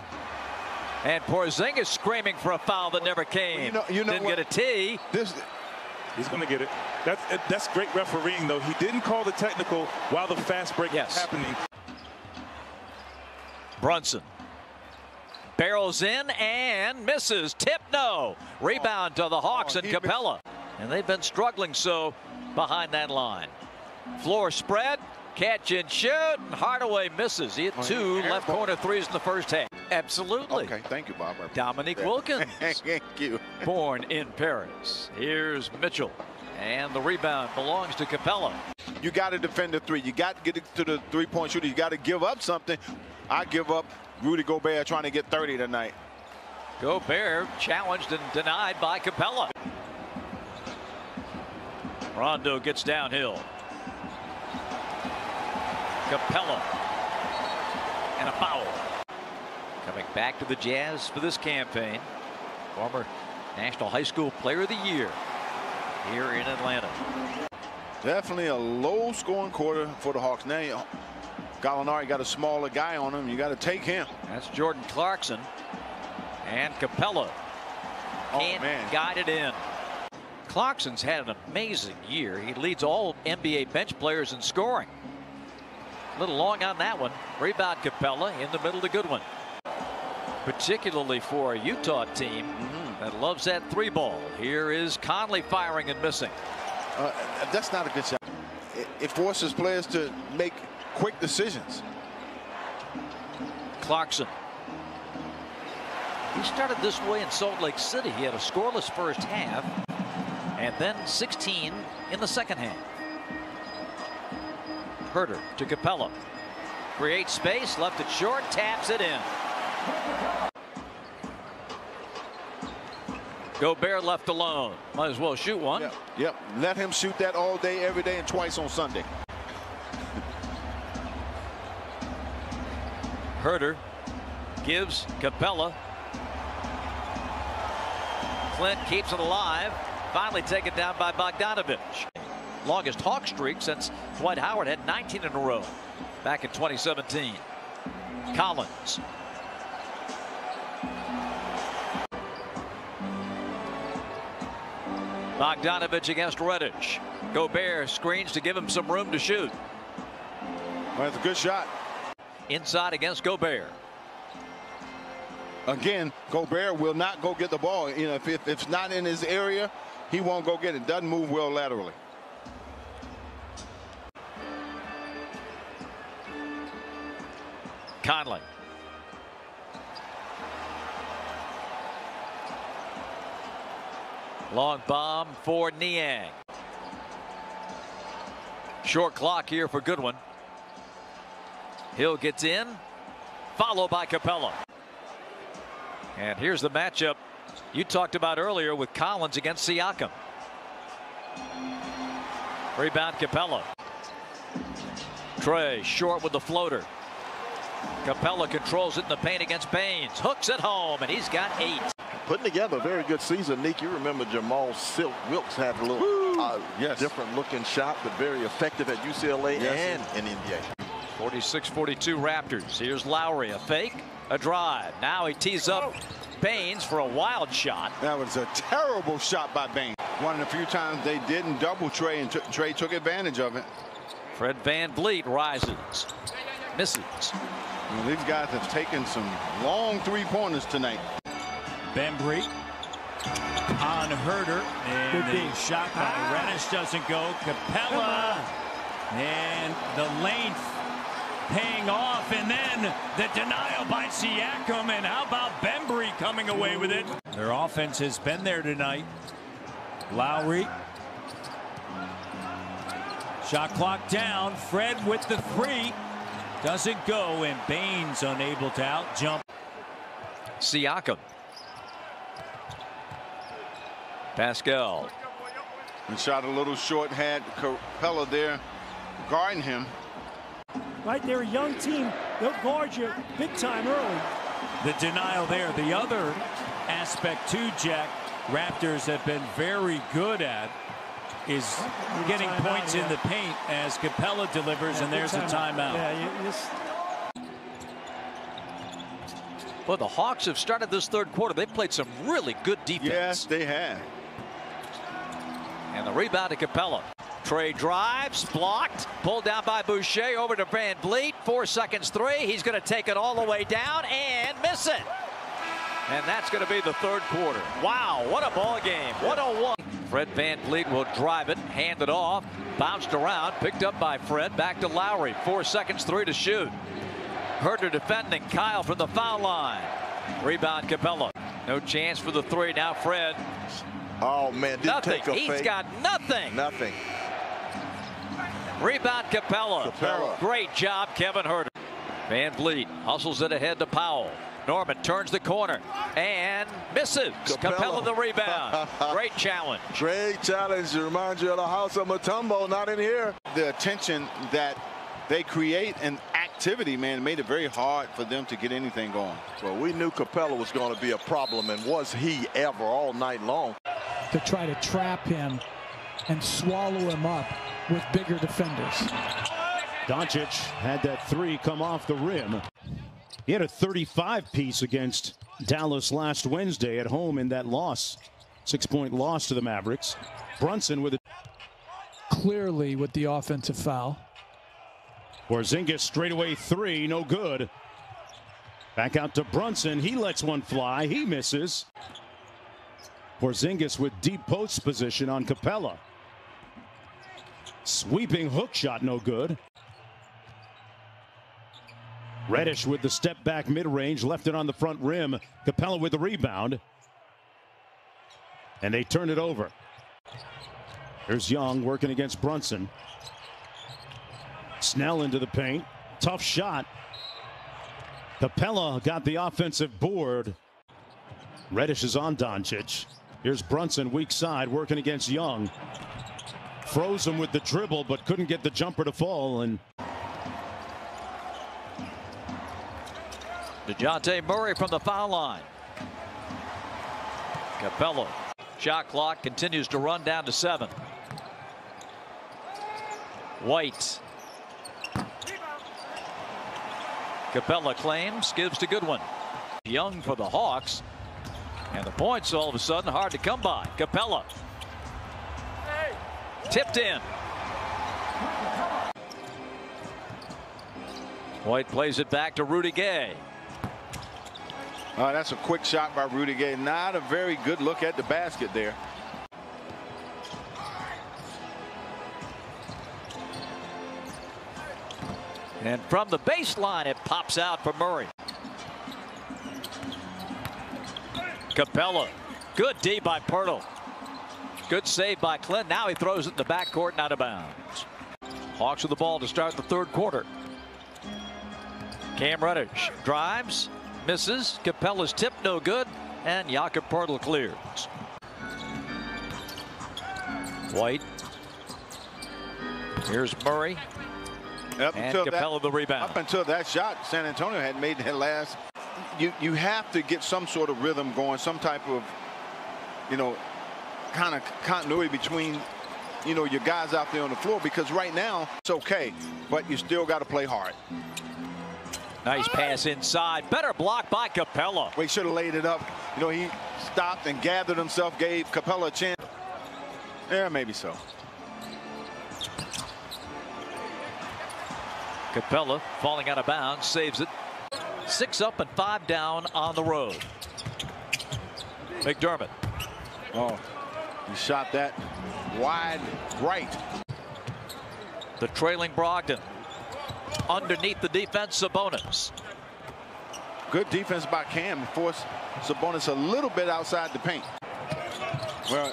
And Porzingis screaming for a foul that never came. You know, you know didn't what? Get a T. This, he's going to get it. That's that's great refereeing, though. He didn't call the technical while the fast break yes. was happening. Brunson barrels in and misses. Tip no. Rebound to the Hawks oh, and Capella. Missed. And they've been struggling so behind that line. Floor spread, catch and shoot, and Hardaway misses. He had two left corner threes in the first half. Absolutely. Okay, thank you, Bob. Dominique Wilkins. Thank you. Born in Paris. Here's Mitchell. And the rebound belongs to Capella. You got to defend the three. You got to get to the three-point shooter. You got to give up something. I give up Rudy Gobert trying to get thirty tonight. Gobert challenged and denied by Capella. Rondo gets downhill. Capella. And a foul. Coming back to the Jazz for this campaign. Former National High School Player of the Year here in Atlanta. Definitely a low-scoring quarter for the Hawks. Now, Gallinari got a smaller guy on him. You got to take him. That's Jordan Clarkson. And Capella can't oh, guide it in. Clarkson's had an amazing year. He leads all N B A bench players in scoring. A little long on that one. Rebound Capella in the middle to Goodwin. Particularly for a Utah team mm-hmm. that loves that three ball. Here is Conley firing and missing. Uh, that's not a good shot. It, it forces players to make quick decisions. Clarkson. He started this way in Salt Lake City. He had a scoreless first half and then sixteen in the second half. Herter to Capella. Creates space, left it short, taps it in. Gobert left alone. Might as well shoot one. Yep. yep. Let him shoot that all day, every day, and twice on Sunday. Herter gives Capella. Clint keeps it alive. Finally taken down by Bogdanovich. Longest Hawk streak since Dwight Howard had nineteen in a row back in twenty seventeen. Collins. Bogdanovich against Reddish. Gobert screens to give him some room to shoot. That's a good shot. Inside against Gobert. Again, Gobert will not go get the ball. You know, if, if it's not in his area, he won't go get it. Doesn't move well laterally. Conley. Long bomb for Niang. Short clock here for Goodwin. Hill gets in, followed by Capella. And here's the matchup you talked about earlier with Collins against Siakam. Rebound Capella. Trey short with the floater. Capella controls it in the paint against Baines. Hooks it home, and he's got eight. Putting together a very good season, Nick. You remember Jamal Silk Wilkes had a little uh, yes. different-looking shot, but very effective at U C L A yes. and in N B A. forty-six forty-two Raptors. Here's Lowry. A fake, a drive. Now he tees up Baines for a wild shot. That was a terrible shot by Baines. One of the few times they didn't double Trey, and Trey took advantage of it. Fred VanVleet rises, misses. Well, these guys have taken some long three-pointers tonight. Bembry on Herter, and the shot by Reddish doesn't go. Capella And the length paying off, and then the denial by Siakam, and how about Bembry coming away with it? Their offense has been there tonight. Lowry. Shot clock down. Fred with the three. Doesn't go, and Baines unable to out jump Siakam. Pascal. And shot a little short, had Capella there guarding him. Right, they're a young team. They'll guard you big time early. The denial there. The other aspect too, Jack, Raptors have been very good at is getting points in the paint as Capella delivers, and there's a timeout. Well, the Hawks have started this third quarter. They played some really good defense. Yes, they have. And the rebound to Capella. Trey drives, blocked, pulled down by Boucher, over to Van Vliet. Four seconds, three. He's going to take it all the way down and miss it. And that's going to be the third quarter. Wow, what a ball game. one oh one. Fred Van Vliet will drive it, hand it off, bounced around, picked up by Fred, back to Lowry. Four seconds, three to shoot. Herter defending, Kyle from the foul line. Rebound Capella. No chance for the three. Now Fred. Oh, man, did nothing. Take a He's fake. Got nothing. Nothing. Rebound Capella. Capella. Great job, Kevin Herter. Van Vliet hustles it ahead to Powell. Norman turns the corner and misses. Capella, Capella the rebound. Great challenge. Great challenge. Reminds you of the house of Mutombo, not in here. The attention that they create and activity, man, made it very hard for them to get anything going. Well, we knew Capella was going to be a problem, and was he ever all night long. To try to trap him and swallow him up with bigger defenders. Doncic had that three come off the rim. He had a thirty-five piece against Dallas last Wednesday at home in that loss. Six-point loss to the Mavericks. Brunson with it. Clearly with the offensive foul. Porzingis straightaway three, no good. Back out to Brunson. He lets one fly. He misses. Porzingis with deep post position on Capella. Sweeping hook shot, no good. Reddish with the step back mid-range, left it on the front rim. Capella with the rebound. And they turn it over. Here's Young working against Brunson. Snell into the paint. Tough shot. Capella got the offensive board. Reddish is on Doncic. Here's Brunson, weak side, working against Young. Froze him with the dribble, but couldn't get the jumper to fall. And DeJounte Murray from the foul line. Capella. Shot clock continues to run down to seven. White. Capella claims, gives to Goodwin. Young for the Hawks. And the points all of a sudden hard to come by. Capella. Hey. Tipped in. White plays it back to Rudy Gay. Uh, that's a quick shot by Rudy Gay. Not a very good look at the basket there. And from the baseline, it pops out for Murray. Capella. Good D by Pirtle. Good save by Clint. Now he throws it in the backcourt and out of bounds. Hawks with the ball to start the third quarter. Cam Reddish drives, misses. Capella's tip no good, and Jakob Poeltl clears. White. Here's Murray. Up and until Capella that, the rebound. Up until that shot, San Antonio had made that last. You you have to get some sort of rhythm going, some type of, you know, kind of continuity between, you know, your guys out there on the floor, because right now it's okay, but you still got to play hard. Nice pass inside. Better block by Capella. Well, he should have laid it up. You know, he stopped and gathered himself, gave Capella a chance. Yeah, maybe so. Capella falling out of bounds, saves it. Six up and five down on the road. McDermott. Oh, he shot that wide right. The trailing Brogdon. Underneath the defense, Sabonis. Good defense by Cam. Forced Sabonis a little bit outside the paint. Well,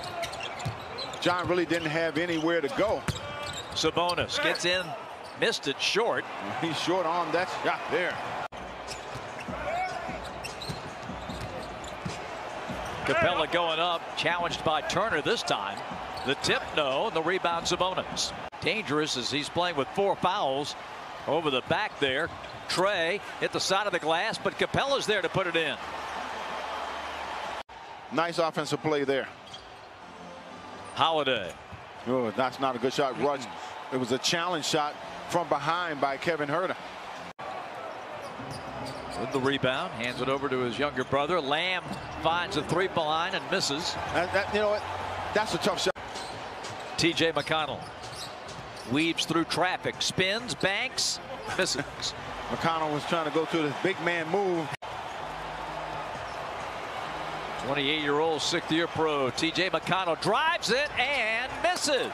John really didn't have anywhere to go. Sabonis gets in, missed it short. He's short on that shot there. Capella going up, challenged by Turner this time. The tip, no, and the rebound, Sabonis. Dangerous as he's playing with four fouls over the back there. Trey hit the side of the glass, but Capella's there to put it in. Nice offensive play there. Holiday. Oh, that's not a good shot. Rush. It was a challenge shot from behind by Kevin Huerter. With the rebound, hands it over to his younger brother. Lamb finds a three line and misses. That, that, you know what? That's a tough shot. T J McConnell weaves through traffic, spins, banks, misses. McConnell was trying to go through the big man move. twenty-eight-year-old sixth-year pro T J McConnell drives it and misses.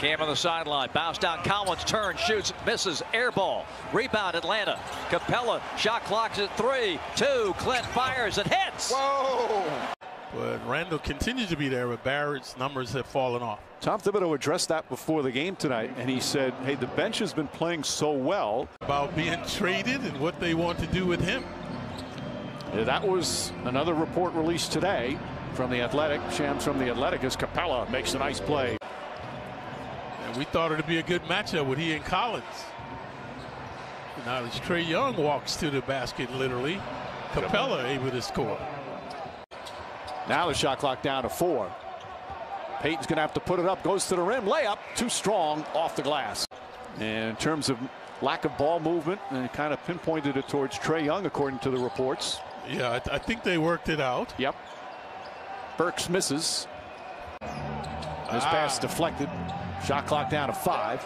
Cam on the sideline, bounce down, Collins turns, shoots, misses, air ball, rebound Atlanta. Capella, shot clocks at three, two, Clint fires and hits. Whoa! But Randall continues to be there, but Barrett's numbers have fallen off. Tom Thibodeau addressed that before the game tonight, and he said, hey, the bench has been playing so well. About being traded and what they want to do with him. Yeah, that was another report released today from The Athletic. Shams from The Athletic as Capella makes a nice play. We thought it would be a good matchup with he and Collins. Now as Trae Young walks to the basket, literally, Capella able to score. Now the shot clock down to four. Peyton's going to have to put it up, goes to the rim, layup, too strong, off the glass. And in terms of lack of ball movement, and kind of pinpointed it towards Trae Young, according to the reports. Yeah, I, th I think they worked it out. Yep. Burks misses. His ah. pass deflected. Shot clock down to five.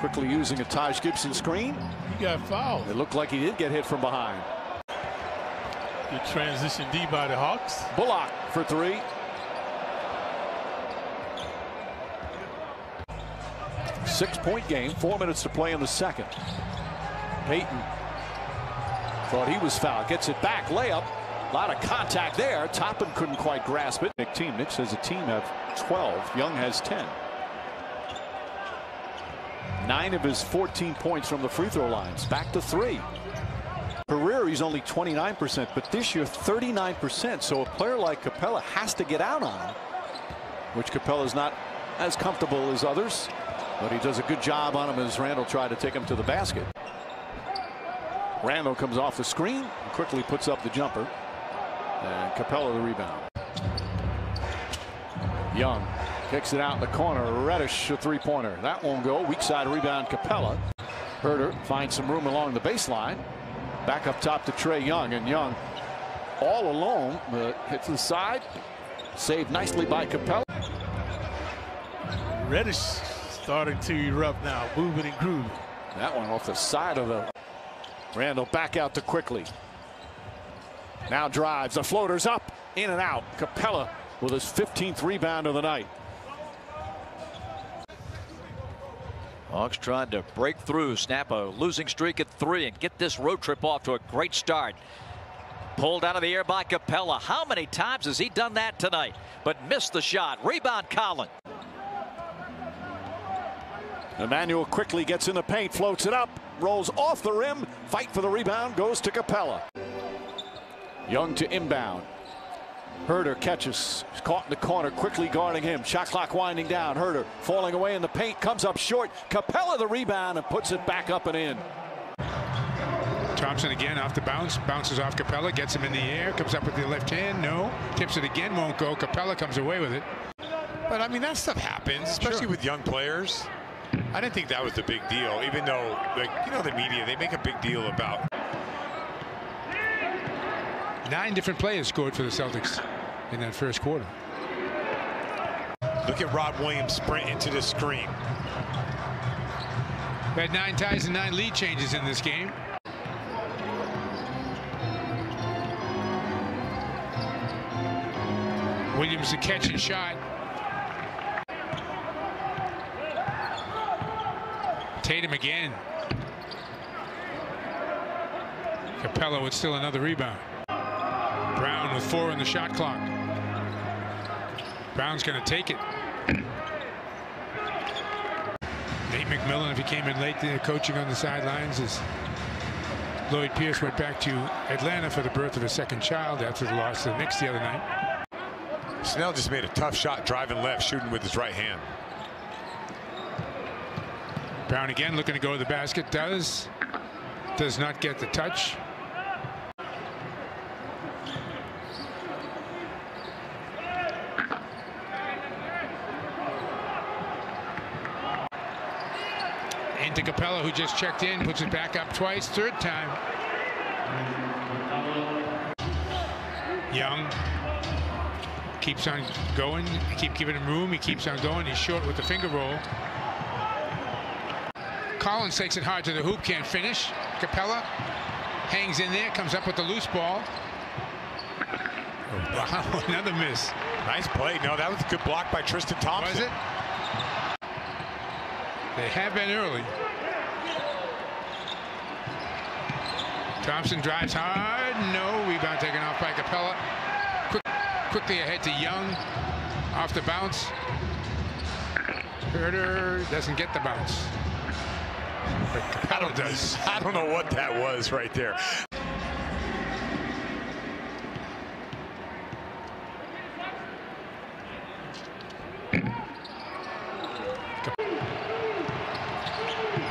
Quickly using a Taj Gibson screen. He got fouled. It looked like he did get hit from behind. Good transition D by the Hawks. Bullock for three. Six-point game. Four minutes to play in the second. Peyton thought he was fouled. Gets it back. Layup. A lot of contact there. Toppin couldn't quite grasp it. Nick team. Knicks as a team have twelve. Young has ten. Nine of his fourteen points from the free throw lines. Back to three. Career, he's only twenty-nine percent, but this year thirty-nine percent. So a player like Capella has to get out on, which Capella's not as comfortable as others, but he does a good job on him as Randall tried to take him to the basket. Randall comes off the screen and quickly puts up the jumper, and Capella the rebound. Young kicks it out in the corner. Reddish a three-pointer. That won't go. Weak side rebound, Capella. Huerter finds some room along the baseline. Back up top to Trae Young, and Young all alone, but hits the side. Saved nicely by Capella. Reddish starting to erupt now, moving and grooving. That one off the side of the... Randall back out to Quickly. Now drives. The floater's up, in and out. Capella with his fifteenth rebound of the night. Hawks tried to break through, snap a losing streak at three, and get this road trip off to a great start. Pulled out of the air by Capella. How many times has he done that tonight? But missed the shot. Rebound, Collins. Emmanuel Quickly gets in the paint, floats it up, rolls off the rim, fight for the rebound, goes to Capella. Young to inbound. Huerter catches, is caught in the corner, Quickly guarding him. Shot clock winding down. Huerter falling away in the paint, comes up short. Capella the rebound and puts it back up and in. Thompson again off the bounce, bounces off Capella, gets him in the air, comes up with the left hand, no. Tips it again, won't go. Capella comes away with it. But I mean, that stuff happens, especially sure. with young players. I didn't think that was the big deal, even though, like, you know, the media, they make a big deal about. Nine different players scored for the Celtics in that first quarter. Look at Rob Williams sprint into the screen. We had nine ties and nine lead changes in this game. Williams the catch and shot. Tatum again. Capella with still another rebound. Brown with four on the shot clock. Brown's going to take it. Nate McMillan, if he came in late, coaching on the sidelines as Lloyd Pierce went back to Atlanta for the birth of his second child after the loss to the Knicks the other night. Snell just made a tough shot driving left, shooting with his right hand. Brown again looking to go to the basket. Does. Does not get the touch. Into Capella, who just checked in, puts it back up twice, third time. Young keeps on going. They keep giving him room. He keeps on going. He's short with the finger roll. Collins takes it hard to the hoop, can't finish. Capella hangs in there, comes up with the loose ball. Wow, another miss. Nice play. No, that was a good block by Tristan Thompson. Was it? They have been early. Thompson drives hard. No rebound taken off by Capella. Quick, quickly ahead to Young. Off the bounce. Herter doesn't get the bounce. I don't, does. I don't know what that was right there.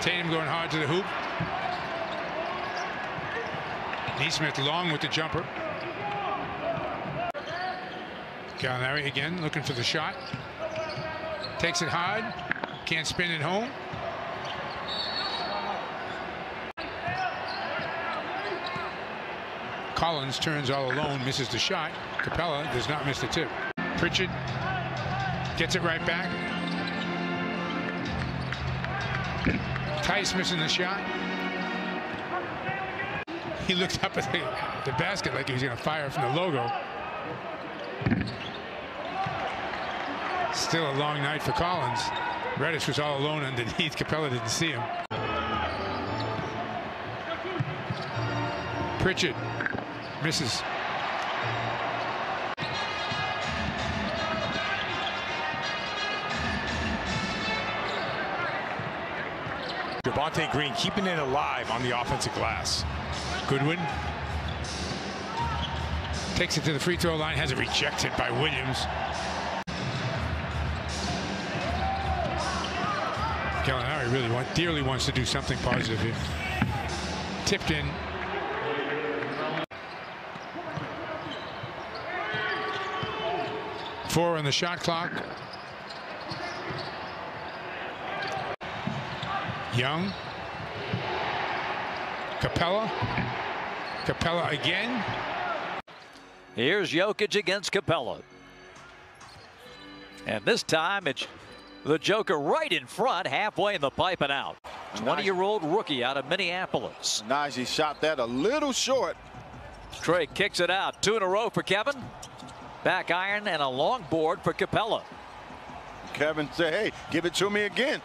Tatum going hard to the hoop. Neesmith long with the jumper. Gallinari again looking for the shot. Takes it hard. Can't spin it home. Collins turns all alone, misses the shot. Capella does not miss the tip. Pritchard gets it right back. Tice missing the shot. He looked up at the, the basket like he was going to fire from the logo. Still a long night for Collins. Reddish was all alone underneath. Capella didn't see him. Pritchard misses. Devontae Green keeping it alive on the offensive glass. Goodwin takes it to the free throw line, has it rejected by Williams. Gallinari really want, dearly wants to do something positive here. Tipped in. Four on the shot clock. Young. Capella. Capella again. Here's Jokic against Capella. And this time it's the Joker right in front, halfway in the pipe and out. twenty-year-old rookie out of Minneapolis. Najee shot that a little short. Trey kicks it out. Two in a row for Kevin. Back iron and a long board for Capella. Kevin said, hey, give it to me again.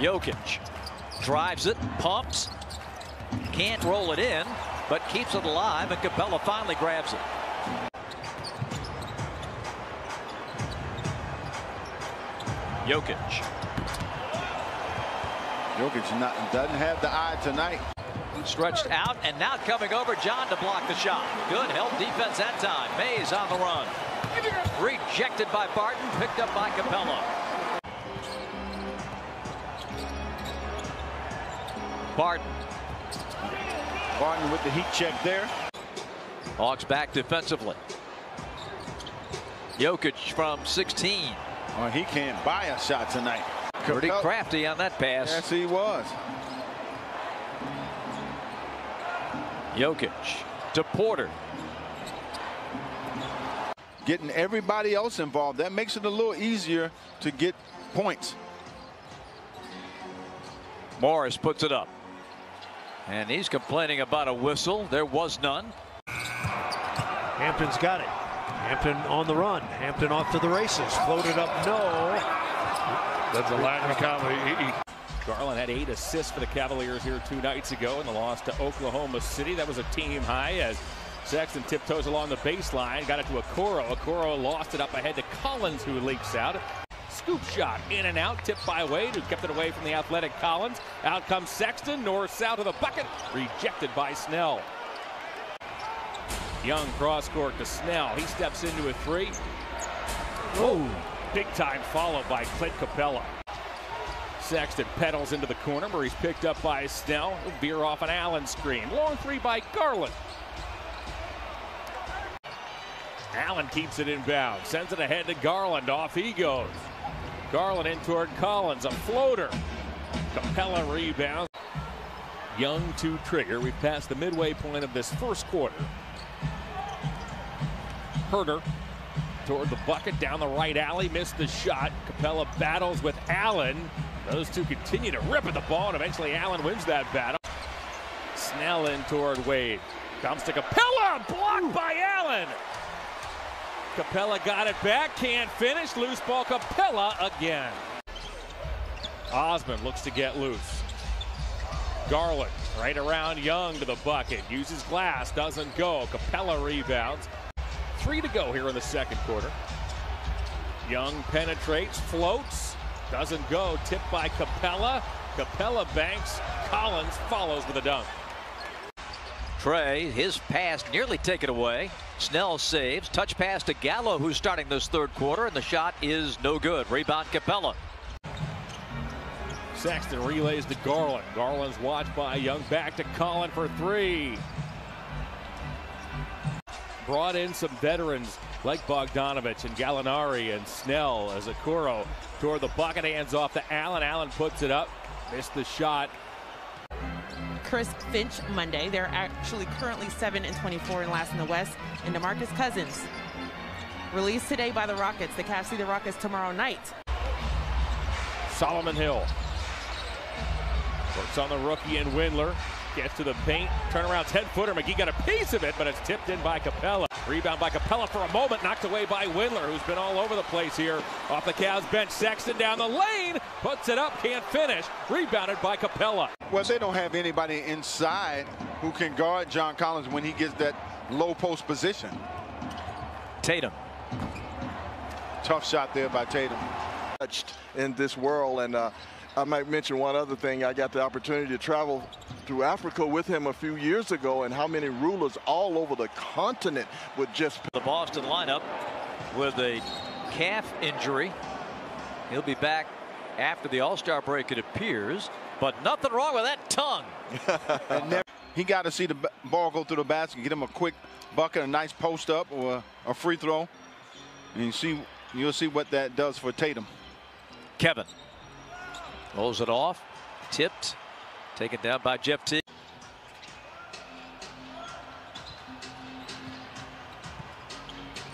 Jokic drives it, pumps, can't roll it in, but keeps it alive, and Capella finally grabs it. Jokic. Jokic not, doesn't have the eye tonight. Stretched out and now coming over, John to block the shot. Good help defense that time. Mays on the run. Rejected by Barton, picked up by Capella. Barton. Barton with the heat check there. Hawks back defensively. Jokic from sixteen. Well, he can't buy a shot tonight. Pretty crafty on that pass. Yes, he was. Jokic to Porter. Getting everybody else involved. That makes it a little easier to get points. Morris puts it up. And he's complaining about a whistle. There was none. Hampton's got it. Hampton on the run. Hampton off to the races. Floated up. No. That's a Latin comedy. Garland had eight assists for the Cavaliers here two nights ago in the loss to Oklahoma City. That was a team high as Sexton tiptoes along the baseline, got it to Okoro. Okoro lost it up ahead to Collins, who leaks out. Scoop shot, in and out, tipped by Wade, who kept it away from the athletic Collins. Out comes Sexton, north-south to the bucket, rejected by Snell. Young cross-court to Snell. He steps into a three. Oh, big-time follow by Clint Capella. Sexton pedals into the corner, where he's picked up by Snell. He'll veer off an Allen screen. Long three by Garland. Allen keeps it inbound, sends it ahead to Garland. Off he goes. Garland in toward Collins, a floater. Capella rebounds. Young to trigger. We've passed the midway point of this first quarter. Herter toward the bucket, down the right alley, missed the shot. Capella battles with Allen. Those two continue to rip at the ball, and eventually Allen wins that battle. Snell in toward Wade. Comes to Capella, blocked by Allen. Capella got it back, can't finish. Loose ball, Capella again. Osmond looks to get loose. Garland right around Young to the bucket. Uses glass, doesn't go. Capella rebounds. Three to go here in the second quarter. Young penetrates, floats, doesn't go. Tipped by Capella. Capella banks. Collins follows with a dunk. Trey, his pass nearly taken away. Snell saves. Touch pass to Gallo, who's starting this third quarter, and the shot is no good. Rebound Capella. Sexton relays to Garland. Garland's watched by Young. Back to Collins for three. Brought in some veterans like Bogdanovich and Gallinari and Snell as Okoro toward the bucket. Hands off to Allen. Allen puts it up. Missed the shot. Chris Finch Monday. They're actually currently seven and twenty-four and last in the West. And DeMarcus Cousins. Released today by the Rockets. The Cavs see the Rockets tomorrow night. Solomon Hill. Works on the rookie and Windler. Gets to the paint. Turnaround's head-footer. McGee got a piece of it, but it's tipped in by Capella. Rebound by Capella for a moment. Knocked away by Windler, who's been all over the place here. Off the Cavs bench. Sexton down the lane. Puts it up. Can't finish. Rebounded by Capella. Well, they don't have anybody inside who can guard John Collins when he gets that low post position. Tatum. Tough shot there by Tatum. Touched in this world, and uh, I might mention one other thing. I got the opportunity to travel through Africa with him a few years ago, and how many rulers all over the continent would just... The Boston lineup with a calf injury. He'll be back after the All-Star break, it appears. But nothing wrong with that tongue. never, he got to see the ball go through the basket, get him a quick bucket, a nice post up, or a free throw. And you see, you'll see what that does for Tatum. Kevin. Rolls it off. Tipped. Taken down by Jeff Teague.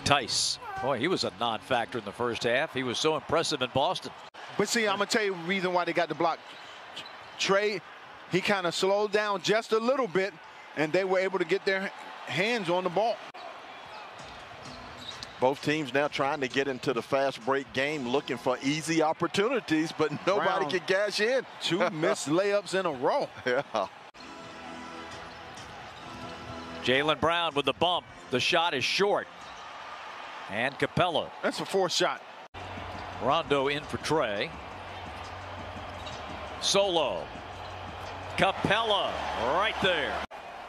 Tice. Boy, he was a non-factor in the first half. He was so impressive in Boston. But see, I'm going to tell you the reason why they got the block. Trey, he kind of slowed down just a little bit, and they were able to get their hands on the ball. Both teams now trying to get into the fast break game, looking for easy opportunities, but nobody Brown can cash in. Two missed layups in a row. Yeah. Jaylen Brown with the bump. The shot is short. And Capella. That's a fourth shot. Rondo in for Trey. Solo. Capella right there.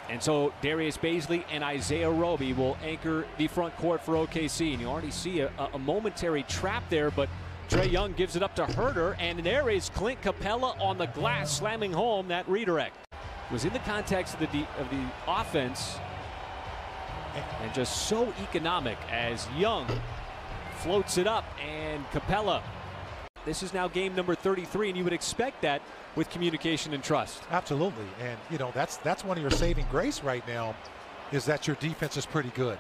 And so Darius Bazley and Isaiah Roby will anchor the front court for O K C. And you already see a, a momentary trap there, but Trey Young gives it up to Herter, and there is Clint Capella on the glass slamming home that redirect. It was in the context of the de of the offense, and just so economic as Young floats it up and Capella. This is now game number thirty-three, and you would expect that with communication and trust. Absolutely, and you know that's that's one of your saving grace right now, is that your defense is pretty good.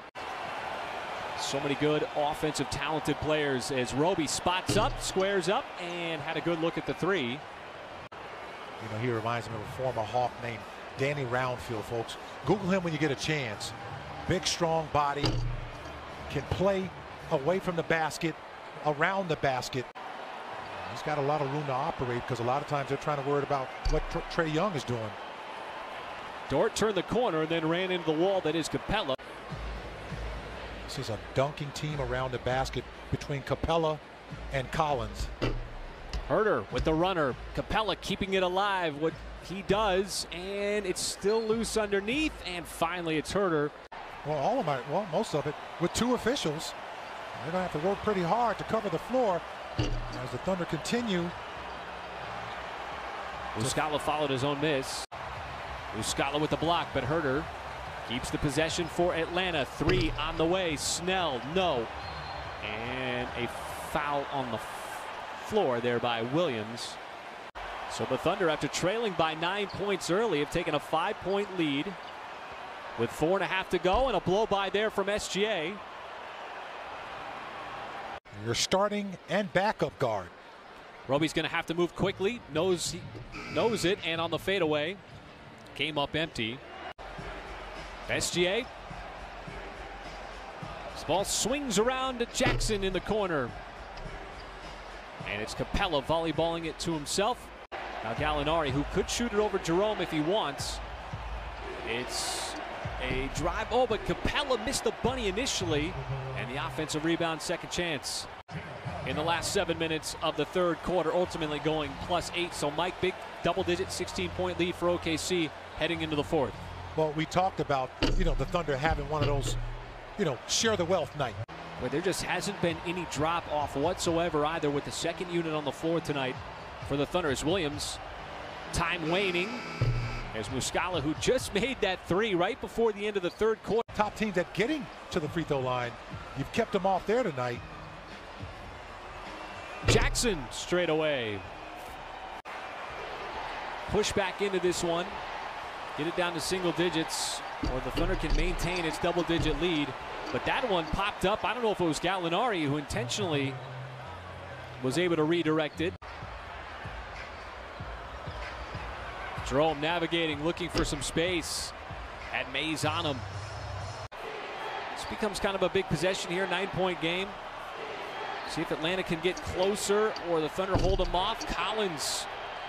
So many good offensive talented players as Roby spots up, squares up, and had a good look at the three. You know, he reminds me of a former Hawk named Danny Roundfield, folks. Google him when you get a chance. Big, strong body, can play away from the basket, around the basket. Cleveland's got a lot of room to operate, because a lot of times they're trying to worry about what Trae Young is doing. Dort turned the corner and then ran into the wall. That is Capella. This is a dunking team around the basket between Capella and Collins. Herter with the runner. Capella keeping it alive. What he does, and it's still loose underneath, and finally it's Herter. Well, all of my, well, most of it with two officials. They're gonna have to work pretty hard to cover the floor as the Thunder continue. Muscala followed his own miss. Muscala with the block, but Herter keeps the possession for Atlanta. Three on the way. Snell, no, and a foul on the floor there by Williams. So the Thunder, after trailing by nine points early, have taken a five-point lead with four and a half to go, and a blow by there from S G A. Your starting and backup guard. Roby's going to have to move quickly. Knows he knows it, and on the fadeaway, came up empty. S G A. This ball swings around to Jackson in the corner, and it's Capella volleyballing it to himself. Now Gallinari, who could shoot it over Jerome if he wants. It's a drive. Oh, but Capella missed the bunny initially. And the offensive rebound, second chance. In the last seven minutes of the third quarter, ultimately going plus eight. So Mike, big double-digit sixteen-point lead for O K C heading into the fourth. Well, we talked about, you know, the Thunder having one of those, you know, share the wealth night. Well, there just hasn't been any drop-off whatsoever either with the second unit on the floor tonight. For the Thunder is Williams. Time waning as Muscala, who just made that three right before the end of the third quarter. Top teams at getting to the free throw line. You've kept them off there tonight. Jackson straight away. Push back into this one. Get it down to single digits, or the Thunder can maintain its double-digit lead. But that one popped up. I don't know if it was Gallinari who intentionally was able to redirect it. Jerome navigating, looking for some space. Had Mays on him. This becomes kind of a big possession here, nine-point game. See if Atlanta can get closer or the Thunder hold them off. Collins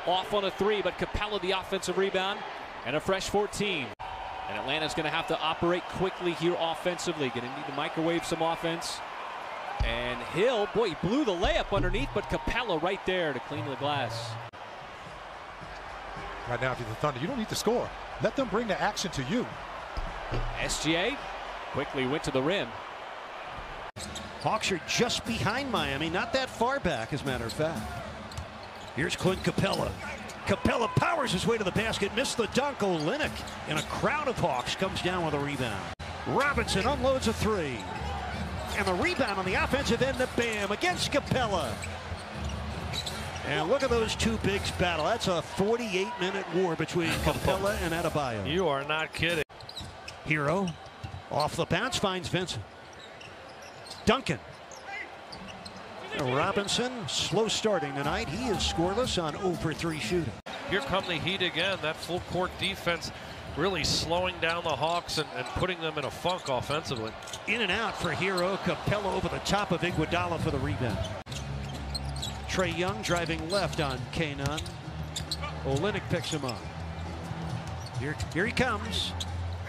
off on a three, but Capella the offensive rebound and a fresh fourteen. And Atlanta's going to have to operate quickly here offensively. Going to need to microwave some offense. And Hill, boy, he blew the layup underneath, but Capella right there to clean the glass. Right now, if you're the Thunder, you don't need to score. Let them bring the action to you. S G A quickly went to the rim. Hawks are just behind Miami, not that far back, as a matter of fact. Here's Clint Capella. Capella powers his way to the basket, missed the dunk. Olynyk, and a crowd of Hawks comes down with a rebound. Robinson unloads a three. And the rebound on the offensive end to Bam against Capella. And look at those two bigs battle. That's a forty-eight minute war between Capella and Adebayo. You are not kidding. Hero off the bounce finds Vincent. Duncan. Robinson slow starting tonight. He is scoreless on zero for three shooting. Here come the Heat again. That full court defense really slowing down the Hawks and, and putting them in a funk offensively. In and out for Hero. Capella over the top of Iguodala for the rebound. Trae Young driving left on K nine. Olynyk picks him up. Here, here he comes.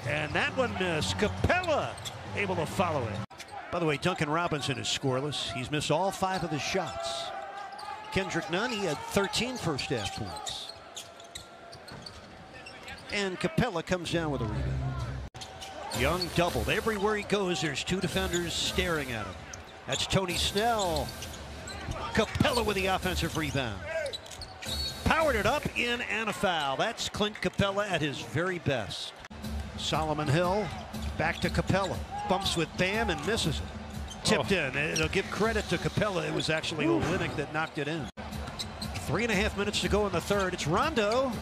And that one missed. Capella able to follow it. By the way, Duncan Robinson is scoreless. He's missed all five of his shots. Kendrick Nunn, he had thirteen first half points. And Capella comes down with a rebound. Young doubled. Everywhere he goes, there's two defenders staring at him. That's Tony Snell. Capella with the offensive rebound. Powered it up in and a foul. That's Clint Capella at his very best. Solomon Hill back to Capella. Bumps with Bam and misses it. Tipped oh. in. It'll give credit to Capella. It was actually Olynyk that knocked it in. Three and a half minutes to go in the third. It's Rondo.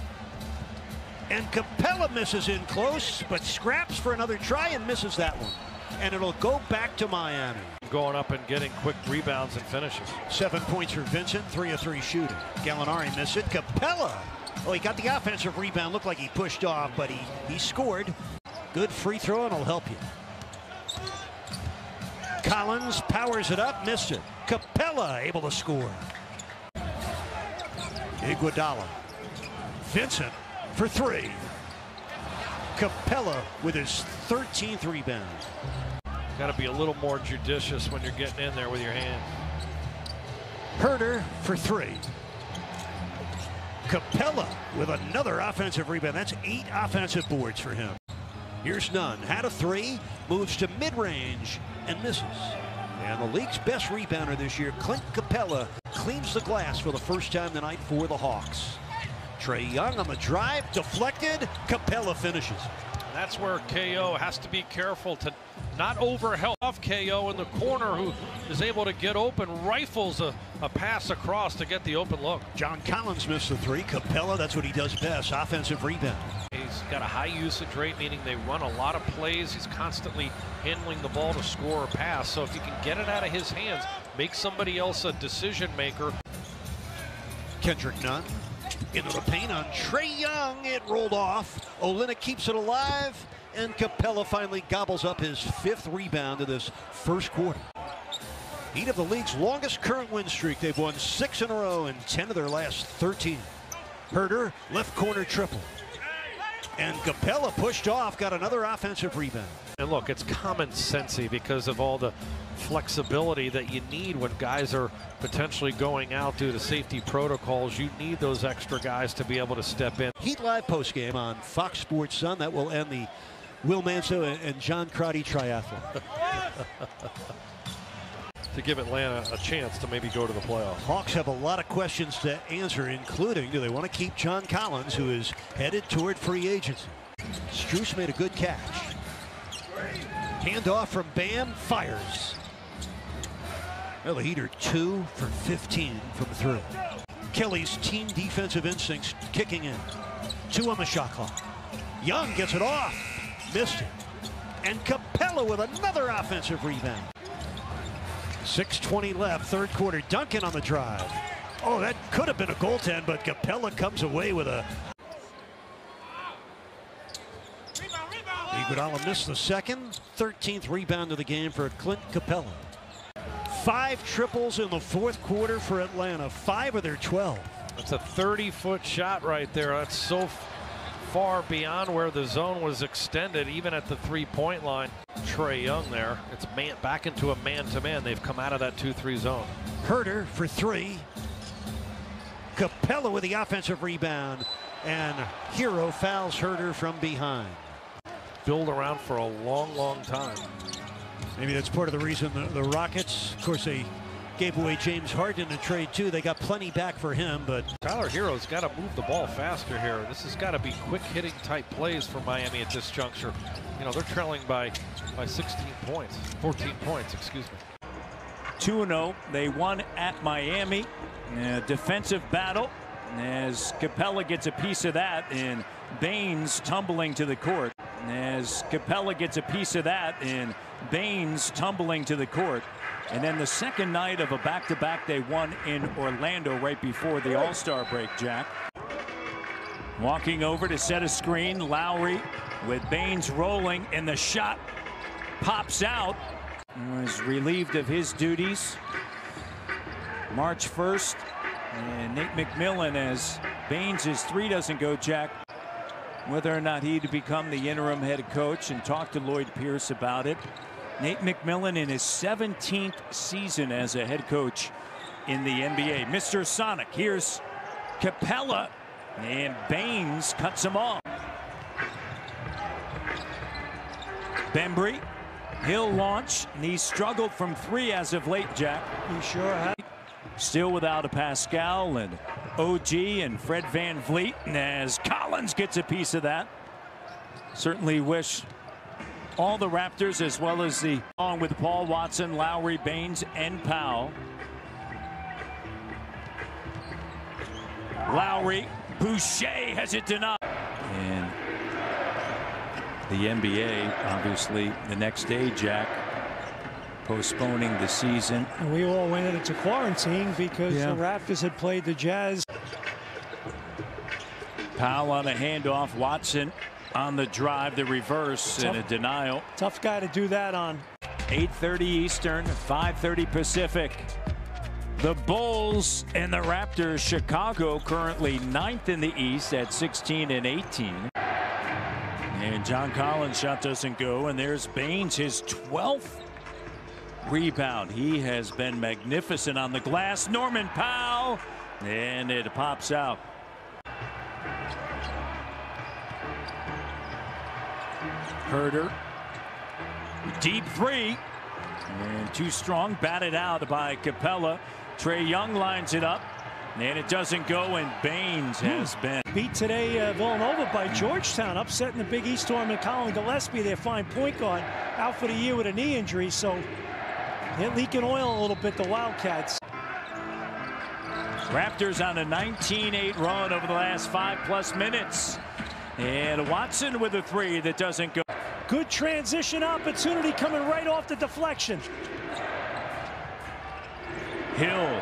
And Capella misses in close, but scraps for another try and misses that one. And it'll go back to Miami. Going up and getting quick rebounds and finishes. Seven points for Vincent, three of three shooting. Gallinari missed it. Capella, oh, he got the offensive rebound. Looked like he pushed off, but he, he scored. Good free throw, and it'll help you. Collins powers it up, missed it. Capella able to score. Iguodala. Vincent for three. Capella with his thirteenth rebound. Got to be a little more judicious when you're getting in there with your hand. Herter for three. Capella with another offensive rebound. That's eight offensive boards for him. Here's Nunn. Had a three, moves to mid-range, and misses. And the league's best rebounder this year, Clint Capella, cleans the glass for the first time tonight for the Hawks. Trey Young on the drive, deflected. Capella finishes. And that's where K O has to be careful to not overhelp K O in the corner, who is able to get open, rifles a, a pass across to get the open look. John Collins missed the three. Capella, that's what he does best, offensive rebound. He's got a high usage rate, meaning they run a lot of plays. He's constantly handling the ball to score or pass. So if you can get it out of his hands, make somebody else a decision maker. Kendrick Nunn into the paint on Trey Young. It rolled off. Olynyk keeps it alive. And Capella finally gobbles up his fifth rebound of this first quarter. Heat of the league's longest current win streak. They've won six in a row and ten of their last thirteen. Herter, left corner triple. And Capella pushed off, got another offensive rebound. And look, it's common-sensey because of all the flexibility that you need when guys are potentially going out due to safety protocols. You need those extra guys to be able to step in. Heat Live postgame on Fox Sports Sun. That will end the Will Manso and John Crotty triathlon. To give Atlanta a chance to maybe go to the playoffs. Hawks have a lot of questions to answer, including, do they want to keep John Collins, who is headed toward free agency? Strus made a good catch. Handoff from Bam, fires. Well, the Heat are two for fifteen from three. Kelly's team defensive instincts kicking in. Two on the shot clock. Young gets it off. Missed it. And Capella with another offensive rebound. six twenty left, third quarter. Duncan on the drive. Oh, that could have been a goaltend, but Capella comes away with a... Iguodala missed the second. thirteenth rebound of the game for Clint Capella. Five triples in the fourth quarter for Atlanta. Five of their twelve. That's a thirty-foot shot right there. That's so far beyond where the zone was extended, even at the three-point line. Trey Young there. It's man back into a man-to-man. They've come out of that two three zone. Herter for three. Capella with the offensive rebound. And Hero fouls Herter from behind. Build around for a long, long time. Maybe that's part of the reason the, the Rockets, of course, they gave away James Harden to trade, too. They got plenty back for him, but... Tyler Hero's got to move the ball faster here. This has got to be quick-hitting type plays for Miami at this juncture. You know, they're trailing by, by sixteen points, fourteen points, excuse me. two and oh. They won at Miami. A defensive battle as Capella gets a piece of that and Baines tumbling to the court. As Capella gets a piece of that and Baines tumbling to the court. And then the second night of a back-to-back they won in Orlando right before the All-Star break, Jack. Walking over to set a screen, Lowry with Baines rolling, and the shot pops out. Was relieved of his duties. March first, and Nate McMillan, as Baines' three doesn't go, Jack. Whether or not he'd become the interim head coach, and talked to Lloyd Pierce about it. Nate McMillan in his seventeenth season as a head coach in the N B A. Mister Sonic, here's Capella, and Baines cuts him off. Bembry, he'll launch, and he struggled from three as of late, Jack. He sure has. Still without a Pascal, and O G and Fred VanVleet, and as Collins gets a piece of that. Certainly wish all the Raptors, as well as the, along with Paul Watson, Lowry, Baines, and Powell. Lowry, Boucher has it denied. And the N B A, obviously, the next day, Jack, postponing the season. And we all went into quarantine because yeah. the Raptors had played the Jazz. Powell on a handoff, Watson on the drive, the reverse, tough, and a denial. Tough guy to do that on. eight thirty Eastern, five thirty Pacific. The Bulls and the Raptors. Chicago currently ninth in the East at sixteen and eighteen. And John Collins' shot doesn't go, and there's Baines, his twelfth rebound. He has been magnificent on the glass. Norman Powell, and it pops out. Herter, deep three, and too strong, batted out by Capella. Trae Young lines it up, and it doesn't go, and Baines has been. Beat today uh, Villanova by Georgetown, upsetting the Big East tournament. Colin Gillespie, their fine point guard, out for the year with a knee injury, so they're leaking oil a little bit, the Wildcats. Raptors on a nineteen eight run over the last five plus minutes. And Watson with a three that doesn't go. Good transition opportunity coming right off the deflection. Hill.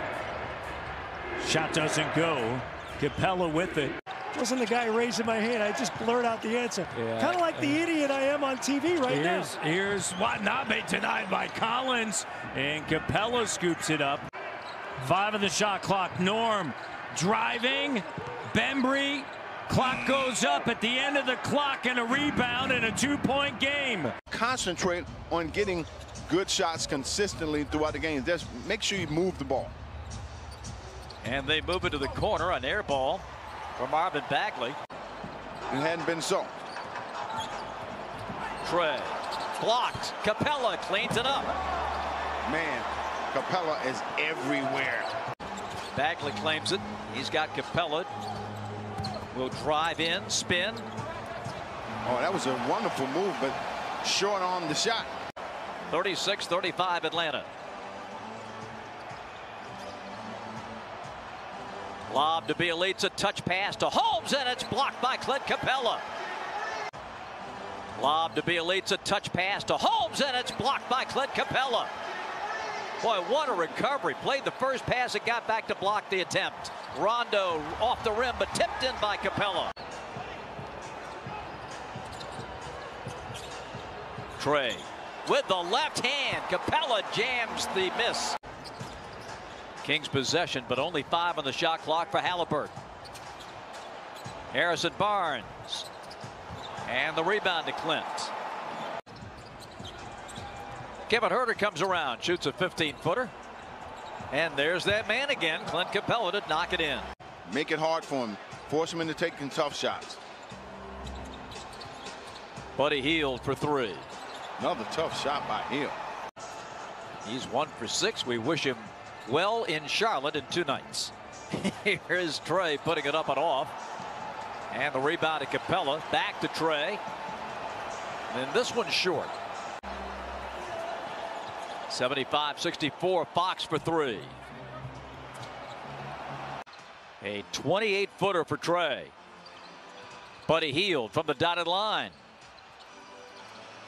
Shot doesn't go. Capella with it. Wasn't the guy raising my hand. I just blurred out the answer. Yeah, kind of like uh, the idiot I am on T V right here's, now. Here's Watanabe denied by Collins. And Capella scoops it up. Five of the shot clock. Norm driving. Bembry. Clock goes up at the end of the clock, and a rebound and a two-point game. Concentrate on getting good shots consistently throughout the game. Just make sure you move the ball. And they move it to the corner, an air ball from Marvin Bagley. It hadn't been so. Trey blocked. Capella cleans it up. Man, Capella is everywhere. Bagley claims it. He's got Capella. Will drive in, spin. Oh, that was a wonderful move, but short on the shot. thirty-six thirty-five Atlanta. Lob to Bielitsa, touch pass to Holmes, and it's blocked by Clint Capella. Lob to Bielitsa, touch pass to Holmes, and it's blocked by Clint Capella. Boy, what a recovery. Played the first pass and got back to block the attempt. Rondo off the rim, but tipped in by Capella. Trey with the left hand. Capella jams the miss. Kings possession, but only five on the shot clock for Halliburton. Harrison Barnes. And the rebound to Clint. Kevin Herter comes around, shoots a fifteen footer. And there's that man again, Clint Capella, to knock it in. Make it hard for him. Force him into taking tough shots. Buddy Hield for three. Another tough shot by Hield. He's one for six. We wish him well in Charlotte in two nights. Here's Trey putting it up and off. And the rebound to Capella. Back to Trey. And then this one's short. seventy-five sixty-four, Fox for three. A twenty-eight footer for Trey. Buddy Hield from the dotted line.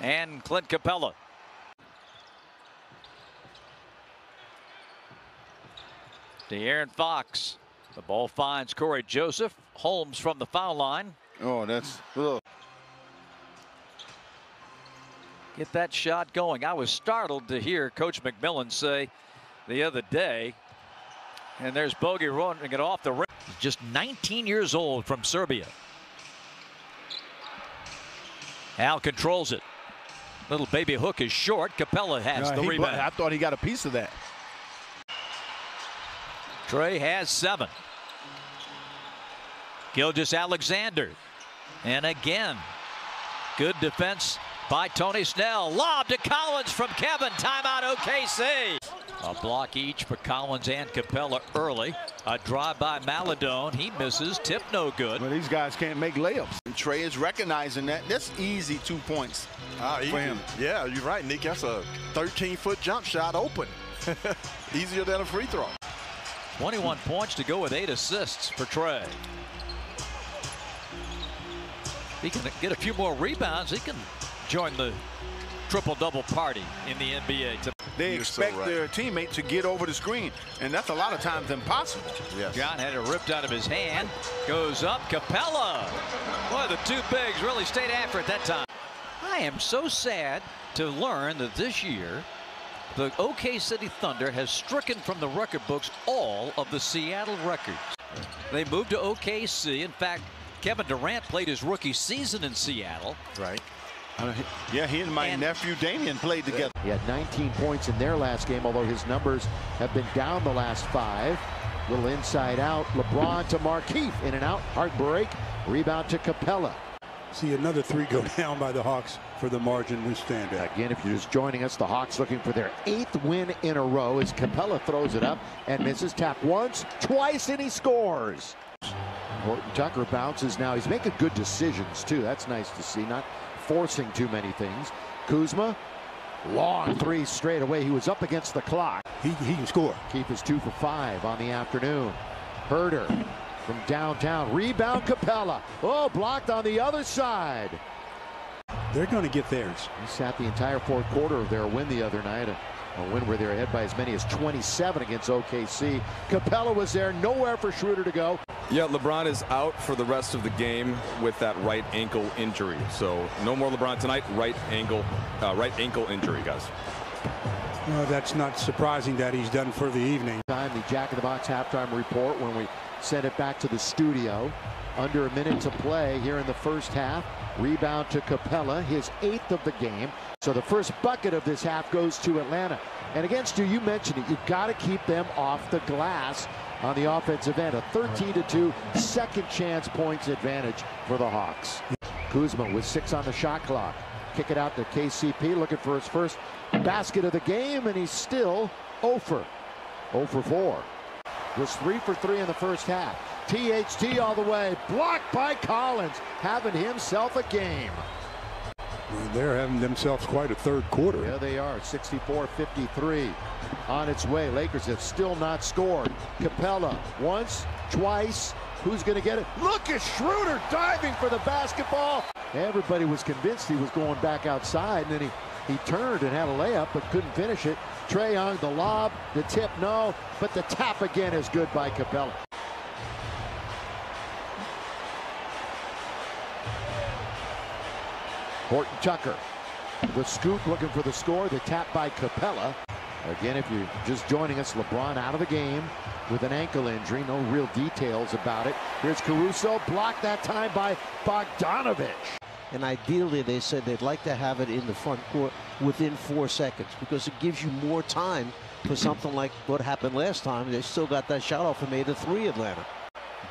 And Clint Capella. De'Aaron Fox. The ball finds Corey Joseph. Holmes from the foul line. Oh, that's ugh. Get that shot going. I was startled to hear Coach McMillan say the other day, and there's Bogey running it off the rim. Just nineteen years old from Serbia. Al controls it. Little baby hook is short. Capella has uh, the rebound. Bled. I thought he got a piece of that. Trey has seven. Gilgeous-Alexander. And again, good defense by Tony Snell. Lob to Collins from Kevin. Timeout O K C. A block each for Collins and Capella early. A drive by Maladone. He misses. Tip no good. Well, these guys can't make layups. And Trey is recognizing that. That's easy two points uh, for easy. him. Yeah, you're right, Nick. That's a thirteen foot jump shot open. Easier than a free throw. twenty-one points to go with eight assists for Trey. He can get a few more rebounds. He can join the triple-double party in the N B A today. They expect so right. their teammate to get over the screen, and that's a lot of times impossible. Yes. John had it ripped out of his hand. Goes up, Capella. Boy, the two bigs really stayed after it that time. I am so sad to learn that this year The OK City Thunder has stricken from the record books all of the Seattle records. They moved to O K C. In fact, Kevin Durant played his rookie season in Seattle. Right. Uh, yeah, he and my and nephew Damian played together. He had nineteen points in their last game, although his numbers have been down the last five. Little inside out. LeBron to Markeith. In and out. Heartbreak. Rebound to Capella. See another three go down by the Hawks for the margin we stand at. Again, if you're just joining us, the Hawks looking for their eighth win in a row as Capella throws it up and misses. Tap once, twice, and he scores. Horton Tucker bounces now. He's making good decisions, too. That's nice to see. Not forcing too many things. Kuzma, long three straight away. He was up against the clock. He, he can score. Keep is two for five on the afternoon. Herder from downtown. Rebound Capella. Oh, blocked on the other side. They're going to get theirs. He sat the entire fourth quarter of their win the other night. A, a win where they were ahead by as many as twenty-seven against O K C. Capella was there. Nowhere for Schroeder to go. Yeah, LeBron is out for the rest of the game with that right ankle injury. So no more LeBron tonight. Right ankle, uh, right ankle injury, guys. Well, that's not surprising that he's done for the evening. Time the Jack in the Box halftime report when we send it back to the studio. Under a minute to play here in the first half. Rebound to Capella, his eighth of the game. So the first bucket of this half goes to Atlanta. And again, Stu, you mentioned it. You've got to keep them off the glass on the offensive end. A thirteen to two second chance points advantage for the Hawks. Kuzma with six on the shot clock. Kick it out to K C P, looking for his first basket of the game, and he's still zero for four. Was three for three in the first half. T H T all the way, blocked by Collins, having himself a game. They're having themselves quite a third quarter. Yeah, they are. sixty-four fifty-three on its way. Lakers have still not scored. Capella once, twice. Who's going to get it? Look at Schroeder diving for the basketball. Everybody was convinced he was going back outside, and then he He turned and had a layup, but couldn't finish it. Trae Young, the lob, the tip, no, but the tap again is good by Capella. Horton Tucker, the scoop, looking for the score, the tap by Capella. Again, if you're just joining us, LeBron out of the game with an ankle injury. No real details about it. Here's Caruso, blocked that time by Bogdanović. And ideally, they said they'd like to have it in the front court within four seconds because it gives you more time for something like what happened last time. They still got that shot off and made a three, Atlanta.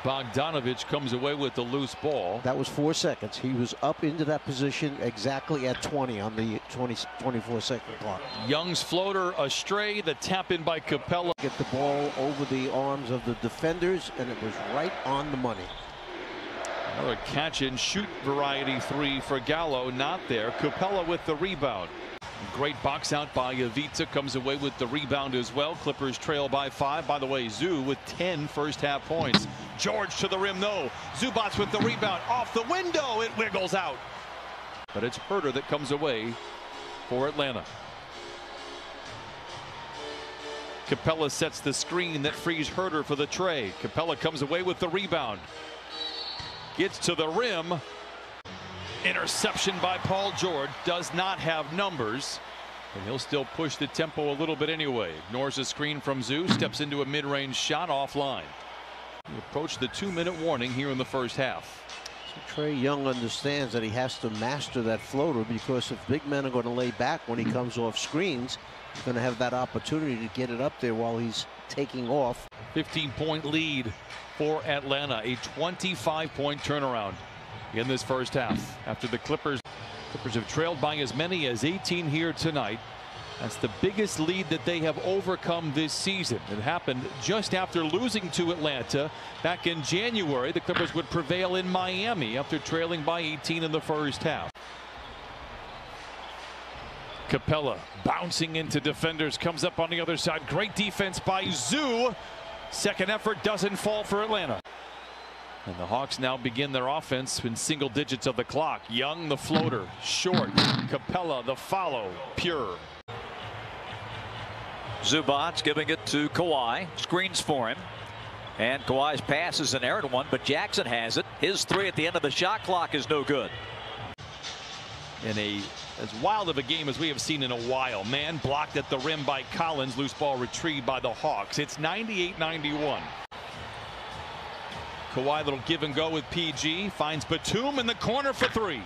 Bogdanović comes away with the loose ball. That was four seconds. He was up into that position exactly at twenty on the twenty, twenty-four second clock. Young's floater astray. The tap in by Capella. Get the ball over the arms of the defenders, and it was right on the money. Another catch and shoot variety three for Gallo. Not there. Capella with the rebound. Great box out by Ivica. Comes away with the rebound as well. Clippers trail by five. By the way, Zoo with ten first half points. George to the rim. No. Zubats with the rebound. Off the window. It wiggles out. But it's Herter that comes away for Atlanta. Capella sets the screen that frees Herter for the tray. Capella comes away with the rebound. Gets to the rim. Interception by Paul George. Does not have numbers. And he'll still push the tempo a little bit anyway. Ignores a screen from Zoo. Steps into a mid-range shot offline. He approached the two-minute warning here in the first half. So Trae Young understands that he has to master that floater because if big men are going to lay back when he comes off screens, he's going to have that opportunity to get it up there while he's taking off. fifteen-point lead for Atlanta, a twenty-five point turnaround in this first half after the Clippers. Clippers have trailed by as many as eighteen here tonight. That's the biggest lead that they have overcome this season. It happened just after losing to Atlanta back in January. The Clippers would prevail in Miami after trailing by eighteen in the first half. Capella bouncing into defenders, comes up on the other side. Great defense by Zoo. Second effort doesn't fall for Atlanta. And the Hawks now begin their offense in single digits of the clock. Young, the floater, short. Capella, the follow, pure. Zubats giving it to Kawhi. Screens for him. And Kawhi's pass is an errant one, but Jackson has it. His three at the end of the shot clock is no good. in a as wild of a game as we have seen in a while. Man blocked at the rim by Collins. Loose ball retrieved by the Hawks. It's ninety-eight ninety-one. Kawhi, little give and go with P G. Finds Batum in the corner for three.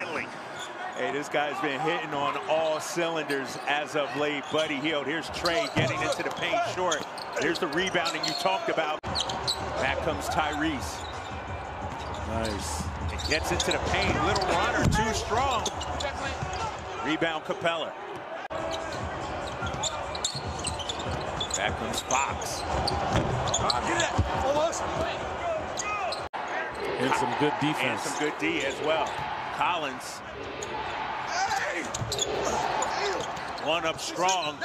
Hey, this guy's been hitting on all cylinders as of late. Buddy Hield. Here's Trey getting into the paint short. Here's the rebounding you talked about. Back comes Tyrese. Nice. It gets into the paint. Little runner, too strong. Rebound Capella. Back comes Fox. And some good defense. And some good D as well. Collins. One up strong.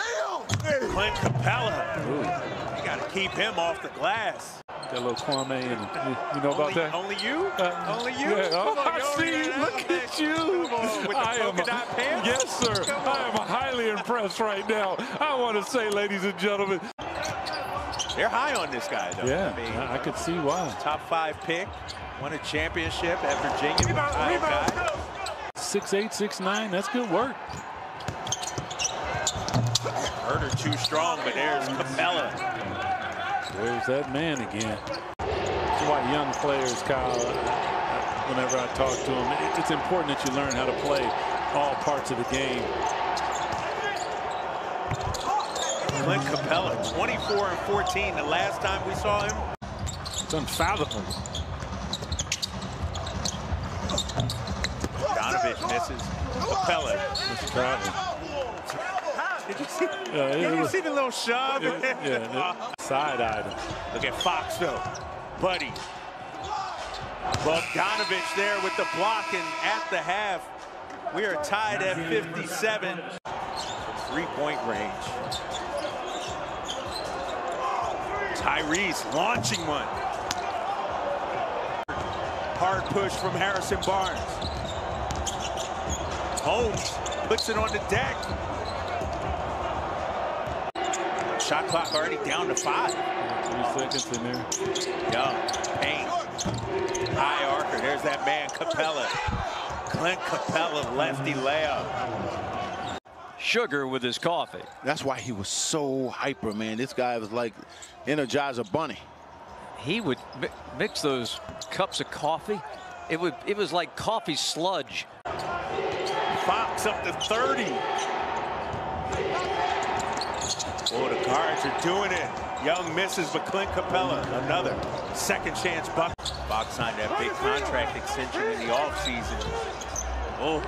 Clint Capella. Ooh. You got to keep him off the glass. That little Kwame, and you, you know only, about that? Only you? Uh, only you? Yeah. Oh, on, I see you. Look at you. With the I am, pants. Yes, sir. I am highly impressed right now. I want to say, ladies and gentlemen. They're high on this guy, though. Yeah, I, mean, I could see why. Top five pick. Won a championship at Virginia. six eight, six nine. That's good work. Herder too strong, but there's Capella. There's that man again. That's why young players, Kyle, whenever I talk to them, it's important that you learn how to play all parts of the game. Clint Capella, twenty-four and fourteen, the last time we saw him. It's unfathomable. Donovan misses. Capella. Let's try it. Did you see, uh, it did was, you see the little shove? It, yeah, it, side item. Look at Fox, though. Buddy. Bogdanovich there with the block, and at the half, we are tied at fifty-seven. Three-point range. Tyrese launching one. Hard push from Harrison Barnes. Holmes puts it on the deck. Shot clock already down to five. Three seconds in there. Young, Payne, high archer. There's that man, Capella. Clint Capella, lefty layup. Sugar with his coffee. That's why he was so hyper, man. This guy was like Energizer Bunny. He would mi mix those cups of coffee. It would. It was like coffee sludge. Fox up to thirty. Oh, the guards are doing it. Young misses, but Clint Capella, another second chance bucket. Fox signed that big contract extension in the offseason. Oh,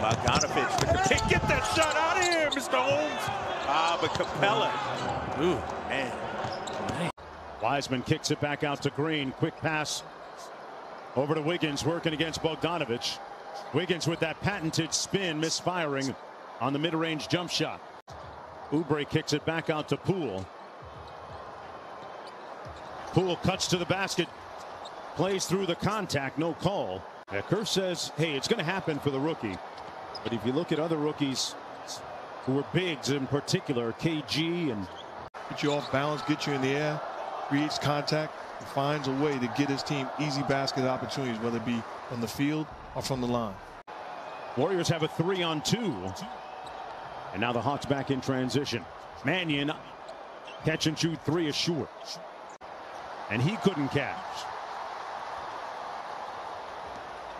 Bogdanovich with the pick. Get that shot out of here, Mister Holmes. Ah, but Capella. Ooh, man. man. Wiseman kicks it back out to Green. Quick pass over to Wiggins, working against Bogdanovich. Wiggins with that patented spin, misfiring on the mid-range jump shot. Oubre kicks it back out to Poole. Poole cuts to the basket, plays through the contact, no call. Yeah, Kerr says, hey, it's going to happen for the rookie. But if you look at other rookies who were bigs in particular, K G and... Get you off balance, get you in the air, creates contact, and finds a way to get his team easy basket opportunities, whether it be on the field or from the line. Warriors have a three on two. And now the Hawks back in transition. Mannion, catch and shoot three is short. And he couldn't catch.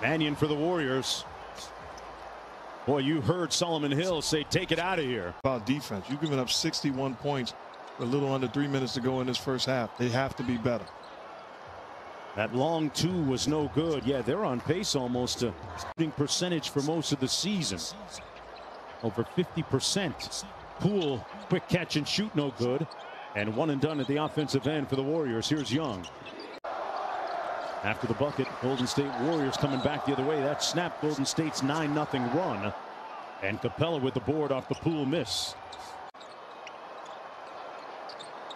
Mannion for the Warriors. Boy, you heard Solomon Hill say, take it out of here. About defense, you've given up sixty-one points with a little under three minutes to go in this first half. They have to be better. That long two was no good. Yeah, they're on pace almost to shooting percentage for most of the season. Over fifty percent. Poole, quick catch and shoot, no good. And one and done at the offensive end for the Warriors. Here's Young. After the bucket, Golden State Warriors coming back the other way. That snapped Golden State's nine nothing run. And Capella with the board off the Poole miss.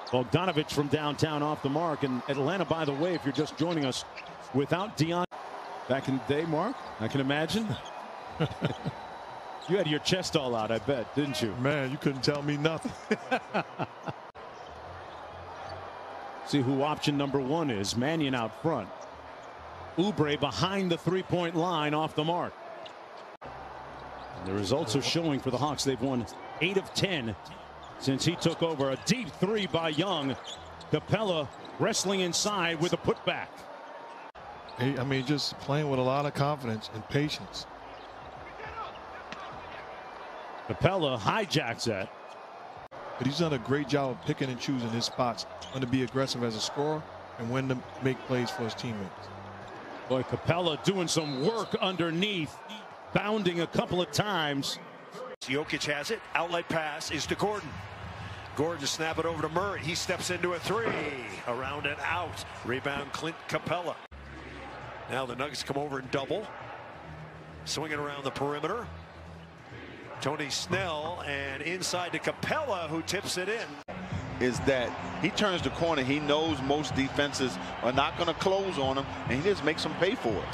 Bogdanovich from downtown off the mark. And Atlanta, by the way, if you're just joining us, without Deion. Back in the day, Mark, I can imagine. You had your chest all out, I bet, didn't you? Man, you couldn't tell me nothing. See who option number one is. Mannion out front. Oubre behind the three-point line off the mark. The results are showing for the Hawks. They've won eight of ten since he took over. A deep three by Young. Capella wrestling inside with a putback. I mean, just playing with a lot of confidence and patience. Capella hijacks that. But he's done a great job of picking and choosing his spots when to be aggressive as a scorer and when to make plays for his teammates. Boy, Capella doing some work underneath, bounding a couple of times. Jokic has it. Outlet pass is to Gordon. Gordon snap it over to Murray. He steps into a three. Around and out. Rebound Clint Capella. Now the Nuggets come over and double. Swinging around the perimeter. Tony Snell and inside to Capella, who tips it in. Is that he turns the corner. He knows most defenses are not going to close on him, and he just makes them pay for it.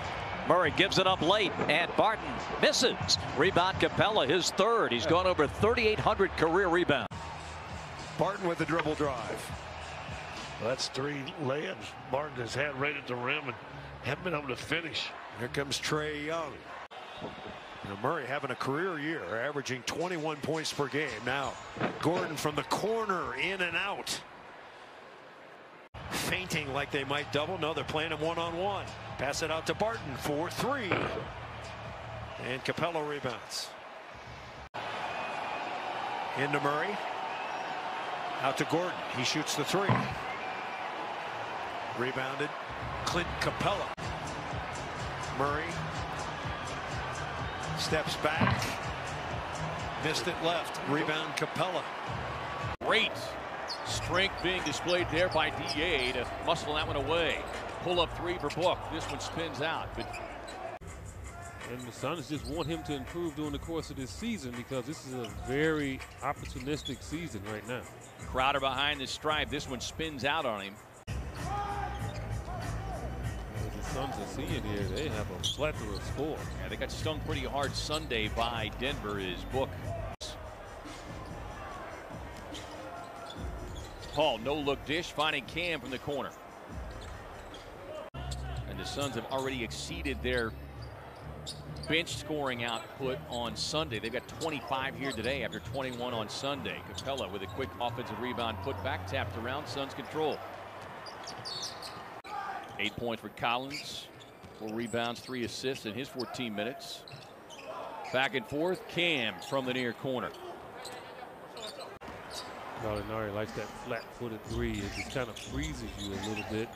Murray gives it up late, and Barton misses. Rebound Capella, his third. He's gone over thirty-eight hundred career rebounds. Barton with the dribble drive. Well, that's three layups Barton has had right at the rim and haven't been able to finish. Here comes Trae Young. And Murray having a career year, averaging twenty-one points per game. Now Gordon from the corner, in and out. Fainting like they might double. No, they're playing him one-on-one. Pass it out to Barton for three. And Capella rebounds. Into Murray. Out to Gordon. He shoots the three. Rebounded. Clint Capella. Murray. Steps back. Missed it left. Rebound Capella. Great strength being displayed there by D A to muscle that one away. Pull up three for Book. This one spins out. But... And the Suns just want him to improve during the course of this season, because this is a very opportunistic season right now. Crowder behind the stripe. This one spins out on him. Suns are seeing here, they have a plethora of score. Yeah, they got stung pretty hard Sunday by Denver. Is Book. Paul, no-look dish, finding Cam from the corner. And the Suns have already exceeded their bench scoring output on Sunday. They've got twenty-five here today after twenty-one on Sunday. Capella with a quick offensive rebound, put back, tapped around, Suns control. Eight points for Collins, four rebounds, three assists in his fourteen minutes. Back and forth, Cam from the near corner. Gallinari likes that flat-footed three. It just kind of freezes you a little bit.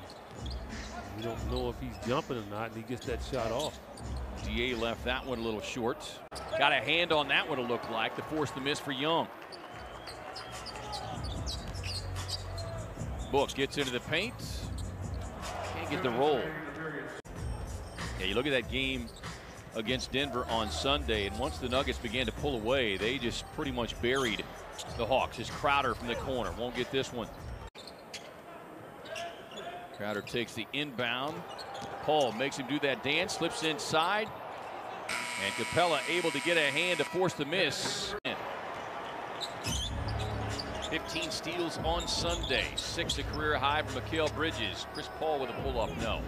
You don't know if he's jumping or not, and he gets that shot off. D A left that one a little short. Got a hand on that one, it looked like, to force the miss for Young. Book gets into the paint. Get the roll. Yeah, you look at that game against Denver on Sunday, and once the Nuggets began to pull away, they just pretty much buried the Hawks. It's Crowder from the corner. Won't get this one. Crowder takes the inbound. Paul makes him do that dance, slips inside, and Capella able to get a hand to force the miss. fifteen steals on Sunday. Six a career high for Mikal Bridges. Chris Paul with a pull-up, no.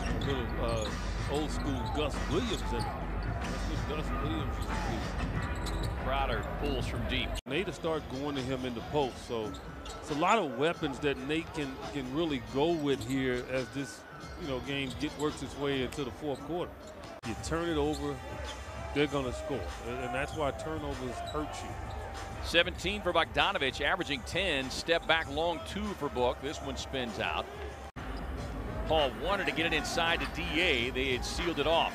A little uh, old-school Gus Williams. That's what Gus Williams used to do. Crowder pulls from deep. Nate'll start going to him in the post, so it's a lot of weapons that Nate can, can really go with here as this you know game get, works its way into the fourth quarter. You turn it over, they're going to score, and that's why turnovers hurt you. seventeen for Bogdanovich, averaging ten. Step back long two for Book. This one spins out. Paul wanted to get it inside to D A. They had sealed it off.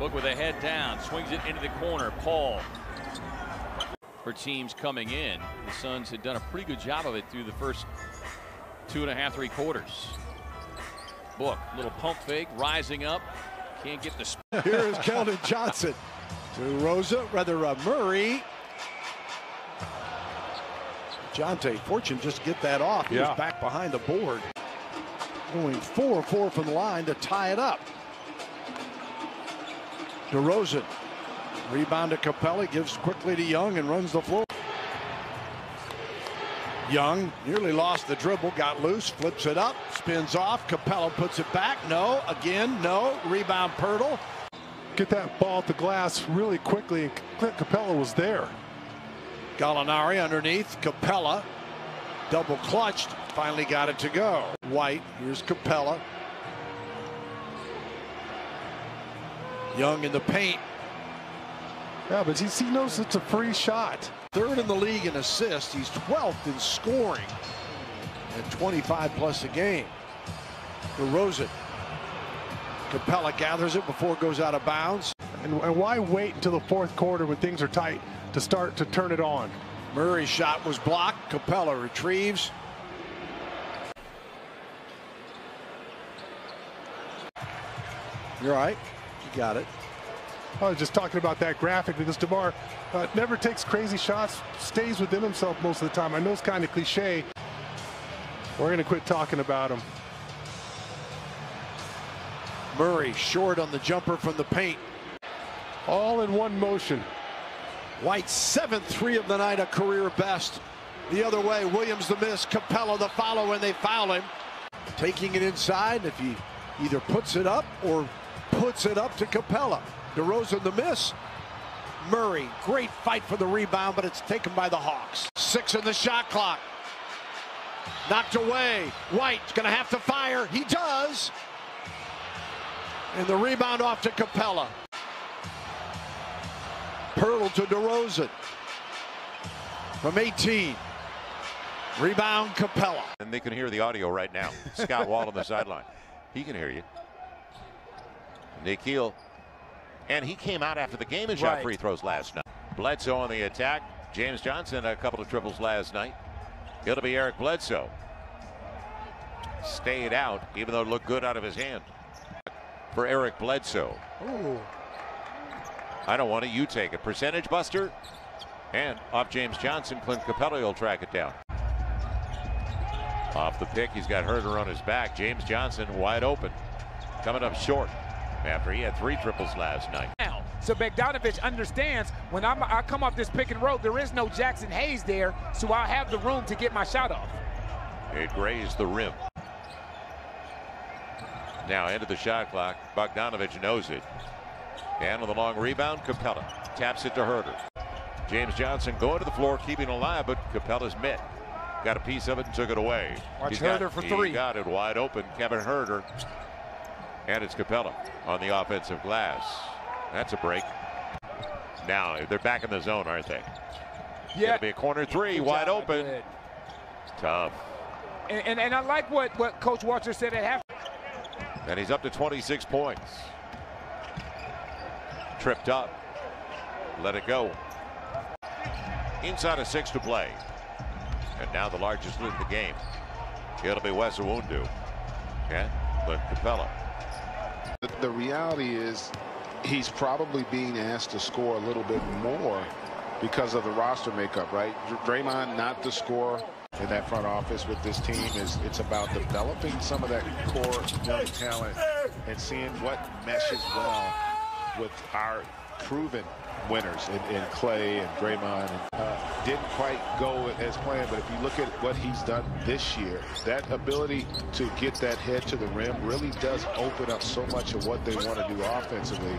Book with a head down. Swings it into the corner. Paul. For teams coming in, the Suns had done a pretty good job of it through the first two and a half, three quarters. Book, little pump fake, rising up. Can't get the... Here is Keldon Johnson. To Rosa, rather uh, Murray. Jonte Fortune just get that off. Yeah. He's back behind the board. Going four four from the line to tie it up. DeRozan. Rebound to Capella. Gives quickly to Young and runs the floor. Young nearly lost the dribble, got loose, flips it up, spins off. Capella puts it back. No, again, no. Rebound, Pirtle. Get that ball at the glass really quickly. Clint Capella was there. Gallinari underneath. Capella double clutched. Finally got it to go. White. Here's Capella. Young in the paint. Yeah, but he, he knows it's a free shot. Third in the league in assists. He's twelfth in scoring at twenty-five plus a game. DeRozan. Capella gathers it before it goes out of bounds. And, and why wait until the fourth quarter when things are tight to start to turn it on? Murray's shot was blocked. Capella retrieves. You're right. You got it. I was just talking about that graphic because DeMar uh, never takes crazy shots, stays within himself most of the time. I know it's kind of cliche. We're going to quit talking about him. Murray short on the jumper from the paint. All in one motion. White's seventh three of the night, a career best. The other way, Williams the miss, Capella the follow, and they foul him. Taking it inside, if he either puts it up or puts it up to Capella. DeRozan the miss. Murray, great fight for the rebound, but it's taken by the Hawks. Six in the shot clock. Knocked away. White's going to have to fire. He does. And the rebound off to Capella. Pirtle to DeRozan. From eighteen. Rebound Capella. And they can hear the audio right now. Scott Wall on the sideline. He can hear you. Nickeil. And he came out after the game and shot right. Free throws last night. Bledsoe on the attack. James Johnson a couple of triples last night. It'll be Eric Bledsoe. Stayed out, even though it looked good out of his hand. For Eric Bledsoe. Ooh. I don't want it. You take it. Percentage buster. And off James Johnson. Clint Capella will track it down. Off the pick. He's got Herter on his back. James Johnson wide open. Coming up short. After he had three triples last night. Now, so Bogdanovich understands when I'm, I come off this pick and roll, there is no Jackson Hayes there, so I'll have the room to get my shot off. It grazed the rim. Now, end of the shot clock. Bogdanovich knows it. And on the long rebound, Capella taps it to Herter. James Johnson going to the floor, keeping alive, but Capella's met. Got a piece of it and took it away. Watch Herter for three. He got it wide open. Kevin Herter. And it's Capella on the offensive glass. That's a break. Now they're back in the zone, aren't they? Yeah. It'll be a corner three, good wide job, open. Good. It's tough. And, and and I like what what Coach Walter said at half. And he's up to twenty-six points. Tripped up. Let it go. Inside of six to play. And now the largest lead in the game. It'll be Wes Iwundu. Okay, but Capella. The reality is he's probably being asked to score a little bit more because of the roster makeup, right? Draymond not to score in that front office with this team is it's about developing some of that core young talent and seeing what meshes well with our proven winners in, in Clay and Draymond. Uh, didn't quite go as planned, but if you look at what he's done this year, that ability to get that head to the rim really does open up so much of what they want to do offensively.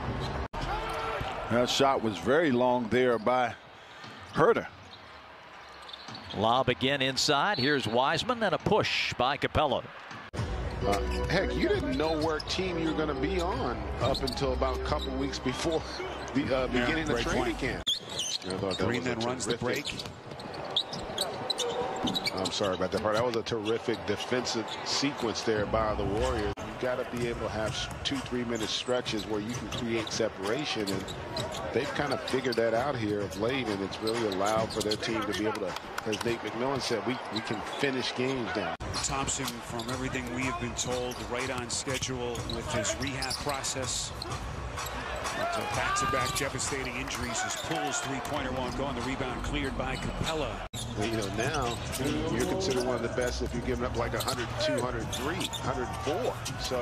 That shot was very long there by Herter. Lob again inside. Here's Wiseman and a push by Capella. Uh, heck, you didn't know what team you were going to be on up until about a couple weeks before the uh, beginning yeah, of training camp. Green then runs the break. I'm sorry about that part. That was a terrific defensive sequence there by the Warriors. You've got to be able to have two, three-minute stretches where you can create separation, and they've kind of figured that out here of late, and it's really allowed for their team to be able to, as Nate McMillan said, we, we can finish games now. Thompson, from everything we have been told, right on schedule with his rehab process. Back-to-back -back devastating injuries. His Poole's three-pointer won't go, and the rebound cleared by Capella. You know, now you're considered one of the best if you're giving up like one hundred, two hundred, three hundred, four. So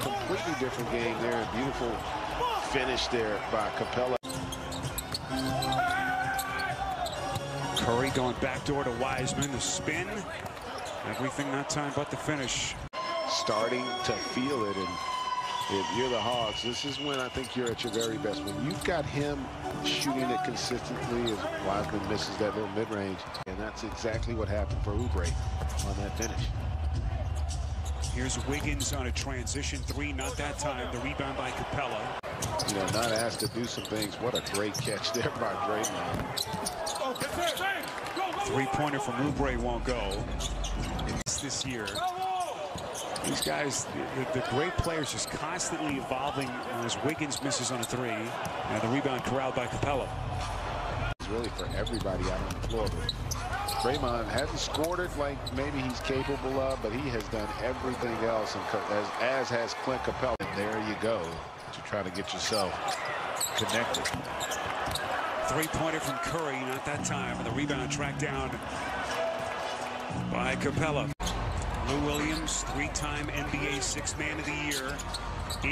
completely different game there. Beautiful finish there by Capella. Curry Curry going backdoor to Wiseman. The spin. Everything that time but the finish. Starting to feel it. And if you're the Hawks, this is when I think you're at your very best. When you've got him shooting it consistently as Wiseman misses that little mid-range. And that's exactly what happened for Oubre on that finish. Here's Wiggins on a transition three. Not that time. The rebound by Capella. You know, not asked to do some things. What a great catch there by Draymond. Three-pointer from Oubre won't go. It's this year. These guys, the, the great players, just constantly evolving as Wiggins misses on a three. Now the rebound corralled by Capella. It's really for everybody out on the floor. Draymond hasn't scored it like maybe he's capable of, but he has done everything else, and as, as has Clint Capella. There you go. To try to get yourself connected. Three-pointer from Curry, not that time, and the rebound tracked down by Capella. Lou Williams, three-time N B A Sixth Man of the Year.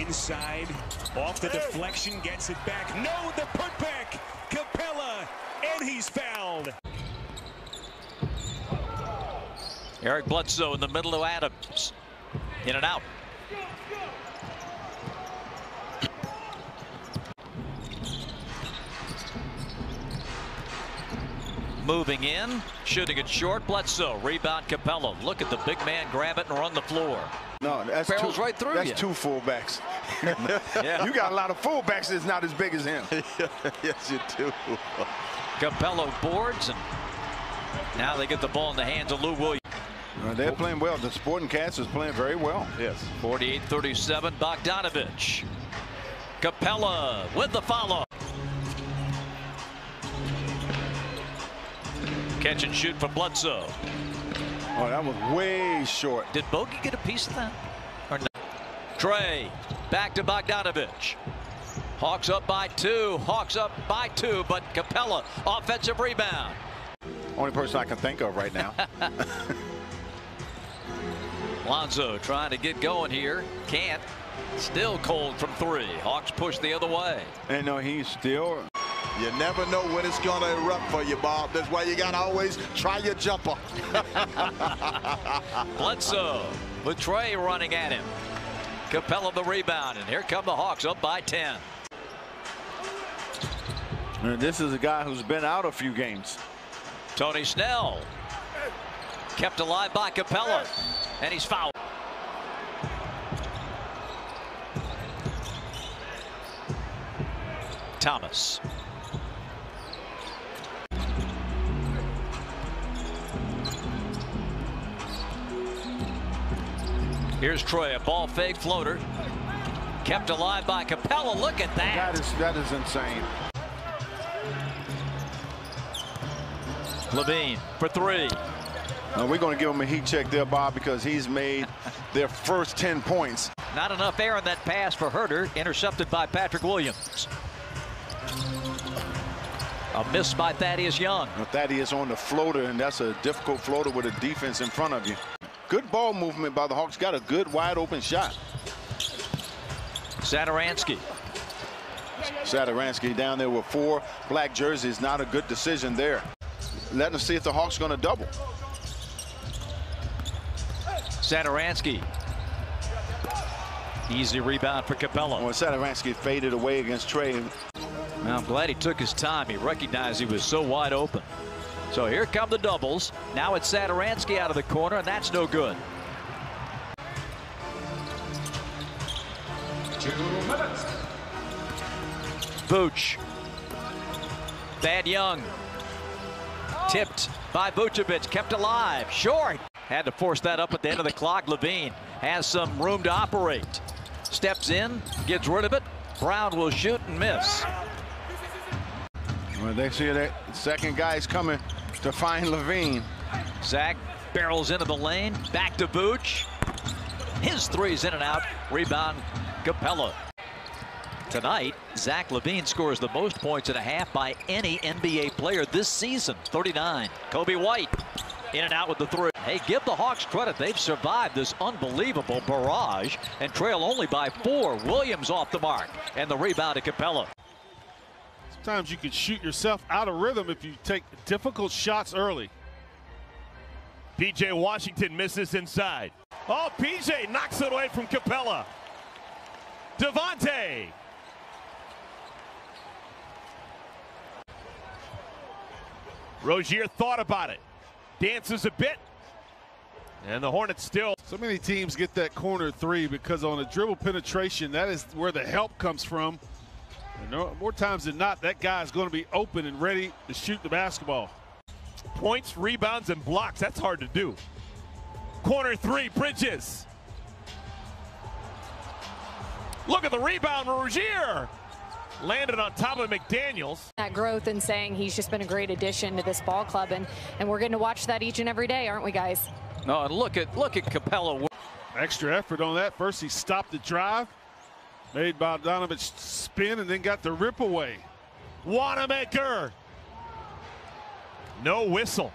Inside, off the deflection, gets it back. No, the putback, Capella, and he's fouled. Eric Bledsoe in the middle of Adams, in and out. Moving in, shooting it short. Bledsoe, rebound Capella. Look at the big man grab it and run the floor. No, that's barrels two, right through. That's you. Two fullbacks. Yeah. You got a lot of fullbacks that's not as big as him. Yes, you do. Capella boards, and now they get the ball in the hands of Lou Williams. Uh, they're playing well. The Sporting Cats is playing very well. Yes. forty-eight thirty-seven, Bogdanovich. Capella with the follow. Catch and shoot for Bledsoe. Oh, that was way short. Did Bogey get a piece of that? Or no? Trey back to Bogdanovich. Hawks up by two. Hawks up by two, but Capella, offensive rebound. Only person I can think of right now. Lonzo trying to get going here. Can't. Still cold from three. Hawks push the other way. And no, he's still. You never know when it's going to erupt for you, Bob. That's why you got to always try your jumper. Bledsoe with Trey running at him. Capella the rebound, and here come the Hawks up by ten. And this is a guy who's been out a few games. Tony Snell. Kept alive by Capella, and he's fouled. Thomas. Here's Troy, a ball fake floater. Kept alive by Capella. Look at that. That is, that is insane. Levine for three. Now we're going to give him a heat check there, Bob, because he's made their first ten points. Not enough air on that pass for Herter. Intercepted by Patrick Williams. A miss by Thaddeus Young. Now Thaddeus on the floater, and that's a difficult floater with a defense in front of you. Good ball movement by the Hawks. Got a good wide open shot. Satoransky. Satoransky down there with four black jerseys. Not a good decision there. Let them see if the Hawks going to double. Satoransky. Easy rebound for Capella. Well, Satoransky faded away against Trey. Now, I'm glad he took his time. He recognized he was so wide open. So here come the doubles. Now it's Satoransky out of the corner, and that's no good. Two minutes. Vooch. Thad Young. Tipped by Vucevic. Kept alive. Short. Had to force that up at the end of the clock. Levine has some room to operate. Steps in. Gets rid of it. Brown will shoot and miss. Well, they see that second guy's coming to find Levine. Zach barrels into the lane, back to Vooch. His three's in and out, rebound Capella. Tonight, Zach Levine scores the most points and a half by any N B A player this season, thirty-nine. Kobe White, in and out with the three. Hey, give the Hawks credit. They've survived this unbelievable barrage and trail only by four. Williams off the mark, and the rebound to Capella. sometimes you can shoot yourself out of rhythm if you take difficult shots early. P J Washington misses inside. Oh, P J knocks it away from Capella. Devontae. Rozier thought about it. Dances a bit. And the Hornets still. So many teams get that corner three because on a dribble penetration, that is where the help comes from. And no, more times than not, that guy is going to be open and ready to shoot the basketball. Points, rebounds, and blocks. That's hard to do. Corner three, Bridges. Look at the rebound, Rozier. Landed on top of McDaniels. That growth and saying he's just been a great addition to this ball club, and, and we're getting to watch that each and every day, aren't we, guys? No, and look at, look at Capella. Extra effort on that. First, he stopped the drive. Made Bogdanovich spin and then got the rip away. Wanamaker. No whistle.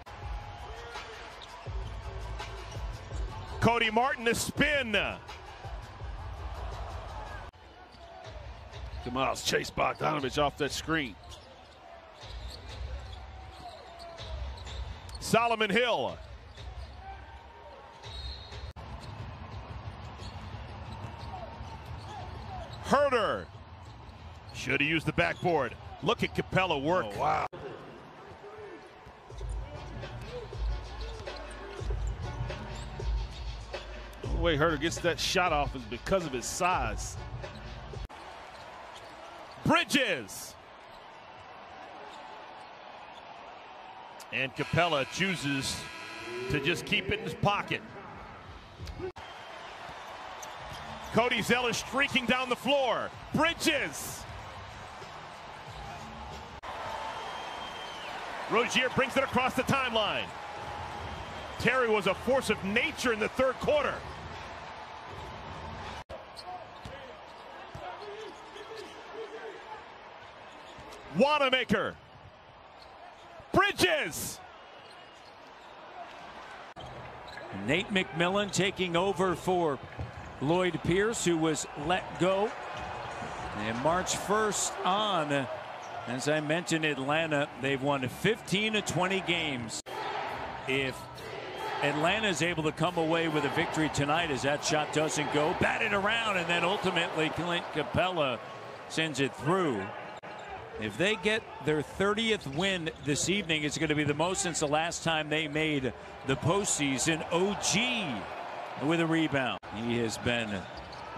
Cody Martin to spin. Miles chased Bogdanovich off that screen. Solomon Hill. Herter. Should have used the backboard. Look at Capella work. Oh, wow. The way Herter gets that shot off is because of his size. Bridges. And Capella chooses to just keep it in his pocket. Cody Zeller streaking down the floor. Bridges. Rozier brings it across the timeline. Terry was a force of nature in the third quarter. Wanamaker. Bridges. Nate McMillan taking over for Lloyd Pierce, who was let go. And March first on, as I mentioned, Atlanta, they've won fifteen of twenty games. If Atlanta is able to come away with a victory tonight, as that shot doesn't go, batted around, and then ultimately Clint Capella sends it through. If they get their thirtieth win this evening, it's going to be the most since the last time they made the postseason. O G with a rebound. He has been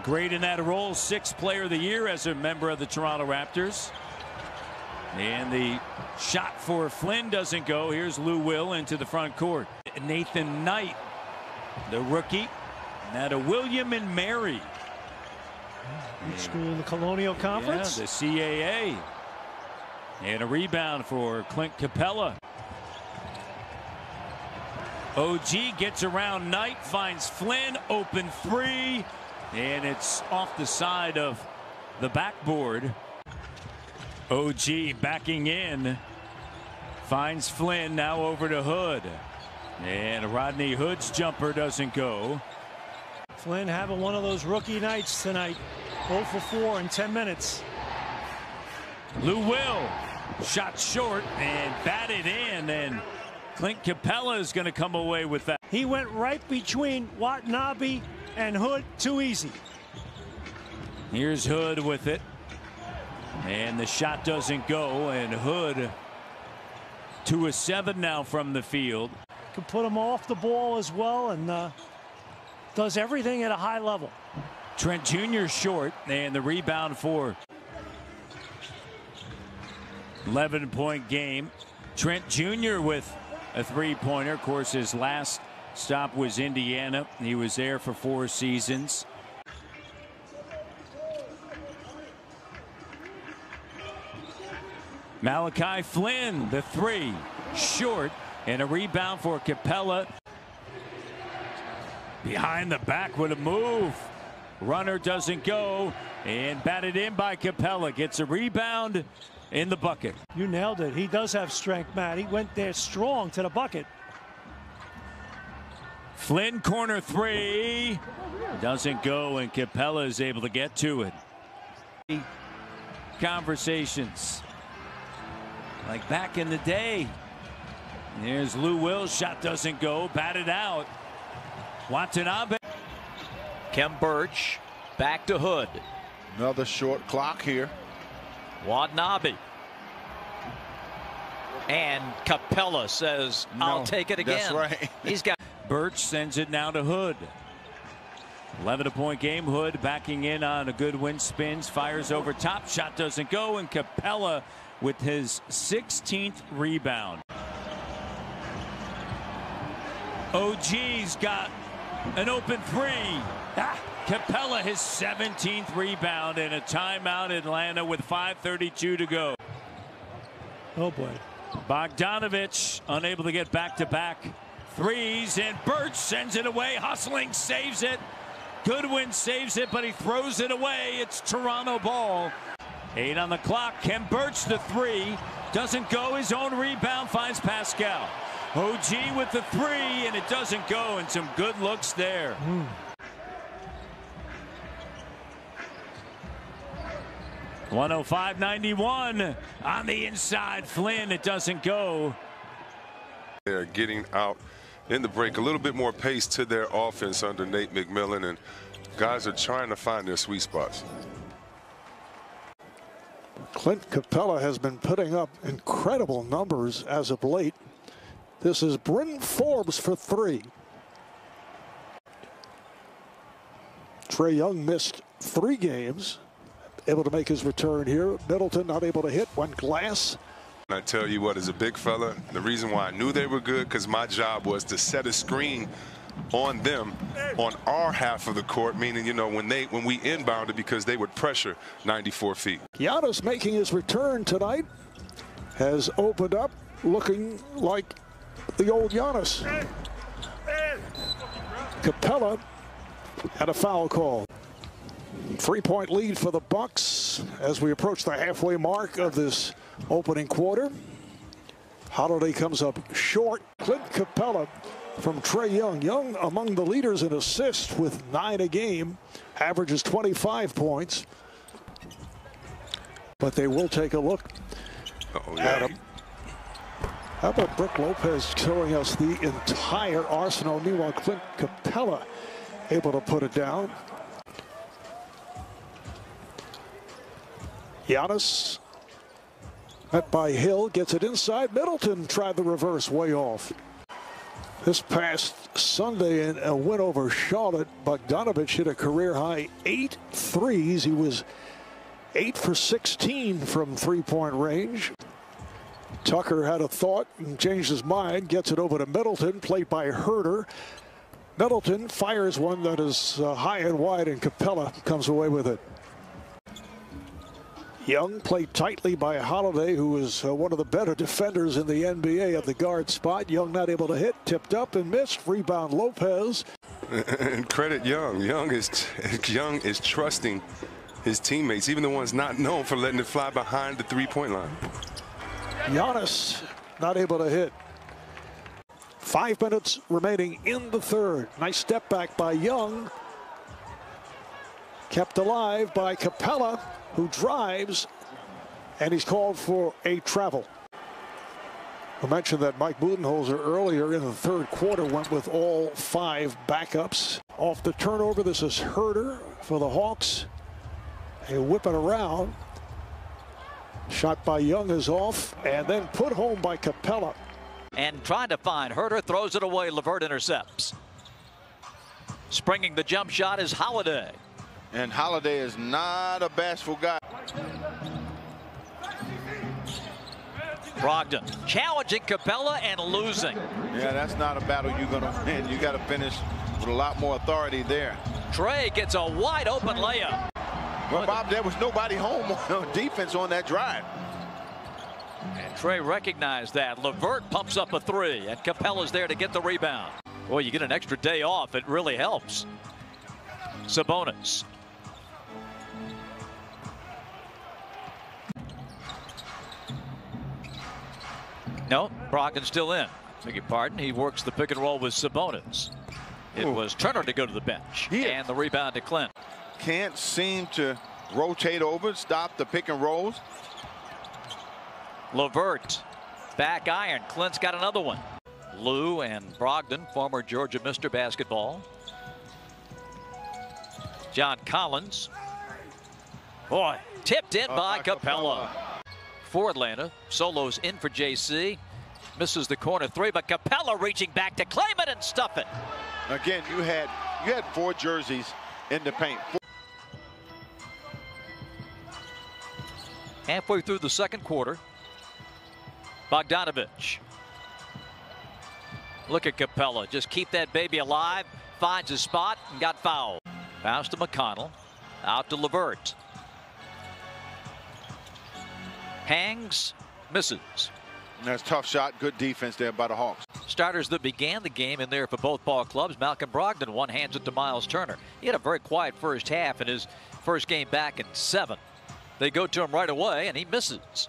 great in that role. Sixth player of the year as a member of the Toronto Raptors. And the shot for Flynn doesn't go. Here's Lou Will into the front court. Nathan Knight, the rookie. Now to William and Mary. Good school in the Colonial Conference. Yeah, the C A A. And a rebound for Clint Capella. O G gets around Knight, finds Flynn, open three, and it's off the side of the backboard. O G backing in, finds Flynn, now over to Hood. And Rodney Hood's jumper doesn't go. Flynn having one of those rookie nights tonight. oh for four in ten minutes. Lou Will shot short and batted in, and Clint Capella is going to come away with that. He went right between Watanabe and Hood too easy. Here's Hood with it, and the shot doesn't go, and Hood two of seven now from the field. Can put him off the ball as well, and uh, does everything at a high level. Trent Junior short, and the rebound for eleven point game. Trent Junior with a three-pointer. Of course, his last stop was Indiana. He was there for four seasons. Malachi Flynn, the three, short, and a rebound for Capella. Behind the back with a move. Runner doesn't go, and batted in by Capella. Gets a rebound. In the bucket. You nailed it. He does have strength, Matt. He went there strong to the bucket. Flynn corner three. Doesn't go, and Capella is able to get to it. Conversations like back in the day. There's Lou Wills. Shot doesn't go. Batted out. Watanabe. Kem Birch back to Hood. Another short clock here. Watanabe. And Capella says, I'll no, take it again. That's right. He's got. Birch sends it now to Hood. eleven point game. Hood backing in on a good win. Spins. Fires over top. Shot doesn't go. And Capella with his sixteenth rebound. O G's got an open three. Ah, Capella his seventeenth rebound and a timeout. Atlanta with five thirty-two to go. Oh boy. Bogdanovich unable to get back-to-back threes, and Birch sends it away. Hustling saves it. Goodwin saves it, but he throws it away. It's Toronto ball. Eight on the clock. Kem Birch the three doesn't go. His own rebound finds Pascal. O G with the three, and it doesn't go, and some good looks there. Mm. one oh five ninety-one on the inside. Flynn, it doesn't go. They're getting out in the break. A little bit more pace to their offense under Nate McMillan, and guys are trying to find their sweet spots. Clint Capella has been putting up incredible numbers as of late. This is Bryn Forbes for three. Trae Young missed three games. Able to make his return here. Middleton not able to hit. One glass. I tell you what, as a big fella, the reason why I knew they were good, because my job was to set a screen on them on our half of the court, meaning, you know, when they when we inbounded, because they would pressure ninety-four feet. Giannis making his return tonight. Has opened up looking like the old Giannis. Capella had a foul call. Three-point lead for the Bucks as we approach the halfway mark of this opening quarter. Holiday comes up short. Clint Capella from Trae Young. Young among the leaders in assists with nine a game. Averages twenty-five points. But they will take a look oh, yeah. at him. How about Brook Lopez showing us the entire arsenal? Meanwhile, Clint Capella able to put it down. Giannis met by Hill, gets it inside. Middleton tried the reverse, way off. This past Sunday in a win over Charlotte, Bogdanovich hit a career-high eight threes. He was eight for sixteen from three-point range. Tucker had a thought and changed his mind. Gets it over to Middleton, played by Herter. Middleton fires one that is uh, high and wide, and Capella comes away with it. Young played tightly by Holiday, who is uh, one of the better defenders in the N B A at the guard spot. Young not able to hit, tipped up and missed. Rebound Lopez. And credit Young. Young is Young is trusting his teammates, even the ones not known for letting it fly behind the three-point line. Giannis not able to hit. Five minutes remaining in the third. Nice step back by Young. Kept alive by Capella, who drives, and he's called for a travel. I mentioned that Mike Budenholzer earlier in the third quarter went with all five backups. Off the turnover, this is Herter for the Hawks. They whip it around. Shot by Young is off, and then put home by Capella. And trying to find Herter, throws it away. LeVert intercepts. Springing the jump shot is Holiday. And Holiday is not a bashful guy. Brogdon challenging Capella and losing. Yeah, that's not a battle you're going to win. You got to finish with a lot more authority there. Trae gets a wide open layup. Well, Bob, there was nobody home on defense on that drive. And Trae recognized that. LeVert pumps up a three, and Capella's there to get the rebound. Boy, you get an extra day off. It really helps. Sabonis. No, Brogdon's still in. Beg your pardon. He works the pick and roll with Sabonis. It Ooh. was Turner to go to the bench. Yeah. And the rebound to Clint. Can't seem to rotate over, stop the pick and rolls. Levert, back iron. Clint's got another one. Lou and Brogdon, former Georgia Mister Basketball. John Collins. Boy, tipped in uh, by Capella. Capella. For Atlanta, Solo's in for J C. Misses the corner three, but Capella reaching back to claim it and stuff it. Again, you had you had four jerseys in the paint. Four. Halfway through the second quarter, Bogdanovich. Look at Capella, just keep that baby alive, finds his spot, and got fouled. Pass to McConnell, out to Levert. Hangs, misses. That's a tough shot, good defense there by the Hawks. Starters that began the game in there for both ball clubs. Malcolm Brogdon one-hands it to Myles Turner. He had a very quiet first half in his first game back in seven. They go to him right away, and he misses.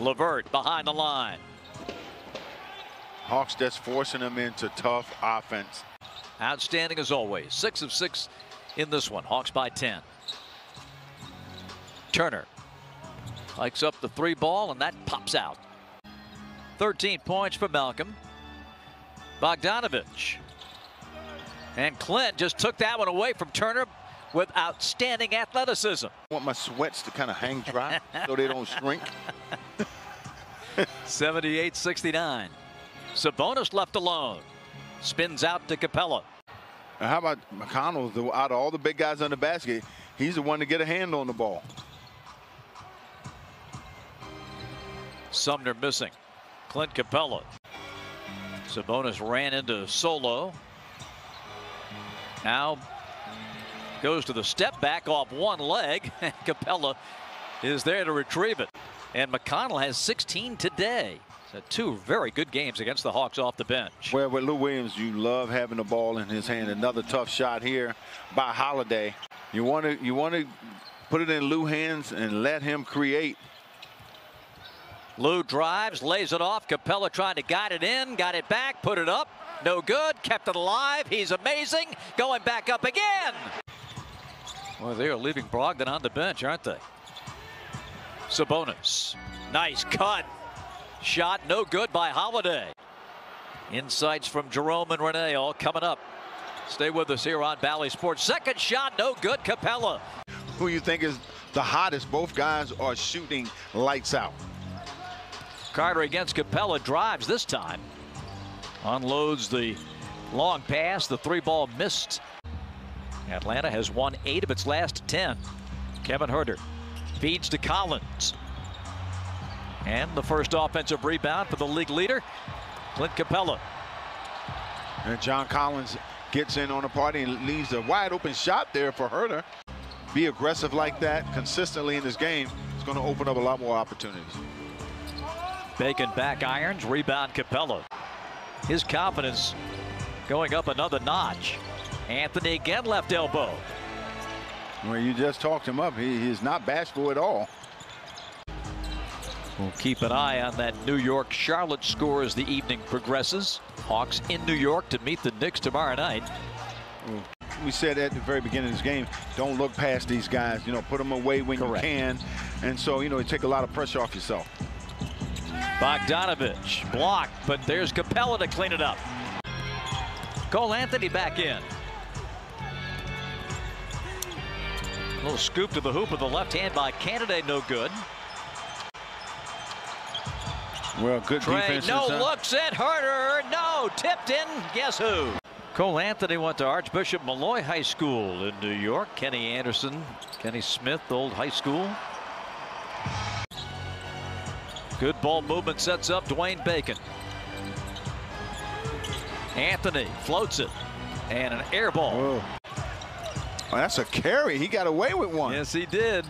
Levert behind the line. Hawks just forcing him into tough offense. Outstanding as always. Six of six in this one. Hawks by ten. Turner hikes up the three ball, and that pops out. thirteen points for Malcolm. Bogdanovich. And Clint just took that one away from Turner with outstanding athleticism. I want my sweats to kind of hang dry so they don't shrink. seventy-eight sixty-nine. Sabonis left alone. Spins out to Capella. Now how about McConnell, though, out of all the big guys on the basket, he's the one to get a hand on the ball. Sumner missing. Clint Capella. Sabonis ran into Solo. Now goes to the step back off one leg. Capella is there to retrieve it. And McConnell has sixteen today. So two very good games against the Hawks off the bench. Well, with Lou Williams, you love having the ball in his hand. Another tough shot here by Holiday. You want to you want to put it in Lou's hands and let him create. Lou drives, lays it off. Capella trying to guide it in, got it back, put it up. No good, kept it alive. He's amazing. Going back up again. Well, they are leaving Brogdon on the bench, aren't they? Sabonis. Nice cut. Shot no good by Holiday. Insights from Jerome and Renee all coming up. Stay with us here on Bally Sports. Second shot, no good. Capella. Who you think is the hottest? Both guys are shooting lights out. Carter against Capella, drives this time. Unloads the long pass. The three ball missed. Atlanta has won eight of its last ten. Kevin Huerter feeds to Collins. And the first offensive rebound for the league leader, Clint Capella. And John Collins gets in on the party and leaves a wide open shot there for Huerter. Be aggressive like that consistently in this game. It's going to open up a lot more opportunities. Bacon back irons, rebound Capella. His confidence going up another notch. Anthony again left elbow. Well, you just talked him up. He, he's not bashful at all. We'll keep an eye on that New York Charlotte score as the evening progresses. Hawks in New York to meet the Knicks tomorrow night. We said at the very beginning of this game, don't look past these guys. You know, put them away when Correct. you can. And so, you know, you take a lot of pressure off yourself. Bogdanovich blocked, but there's Capella to clean it up. Cole Anthony back in. A little scoop to the hoop with the left hand by Canada, no good. Well, good Trey, defense. No inside. Looks at Huerter. No, tipped in. Guess who? Cole Anthony went to Archbishop Malloy High School in New York. Kenny Anderson, Kenny Smith, old high school. Good ball movement sets up Dwayne Bacon. Anthony floats it. And an air ball. Whoa. Oh, that's a carry. He got away with one. Yes, he did.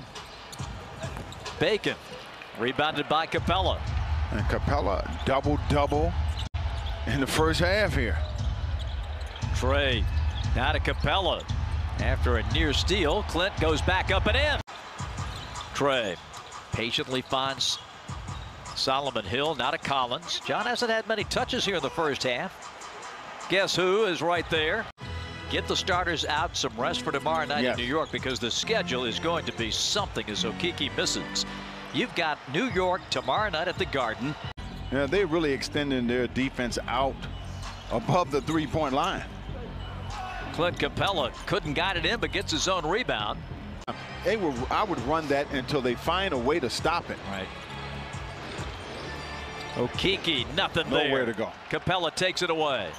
Bacon. Rebounded by Capella. And Capella double-double in the first half here. Trey. Now to Capella. After a near steal, Clint goes back up and in. Trey patiently finds Solomon Hill, now to Collins. John hasn't had many touches here in the first half. Guess who is right there? Get the starters out, some rest for tomorrow night yes. in New York, because the schedule is going to be something as Okeke misses. You've got New York tomorrow night at the Garden. Yeah, they're really extending their defense out above the three-point line. Clint Capella couldn't guide it in, but gets his own rebound. They were, I would run that until they find a way to stop it. Right. Okeke, nothing there. Nowhere to go. Capella takes it away.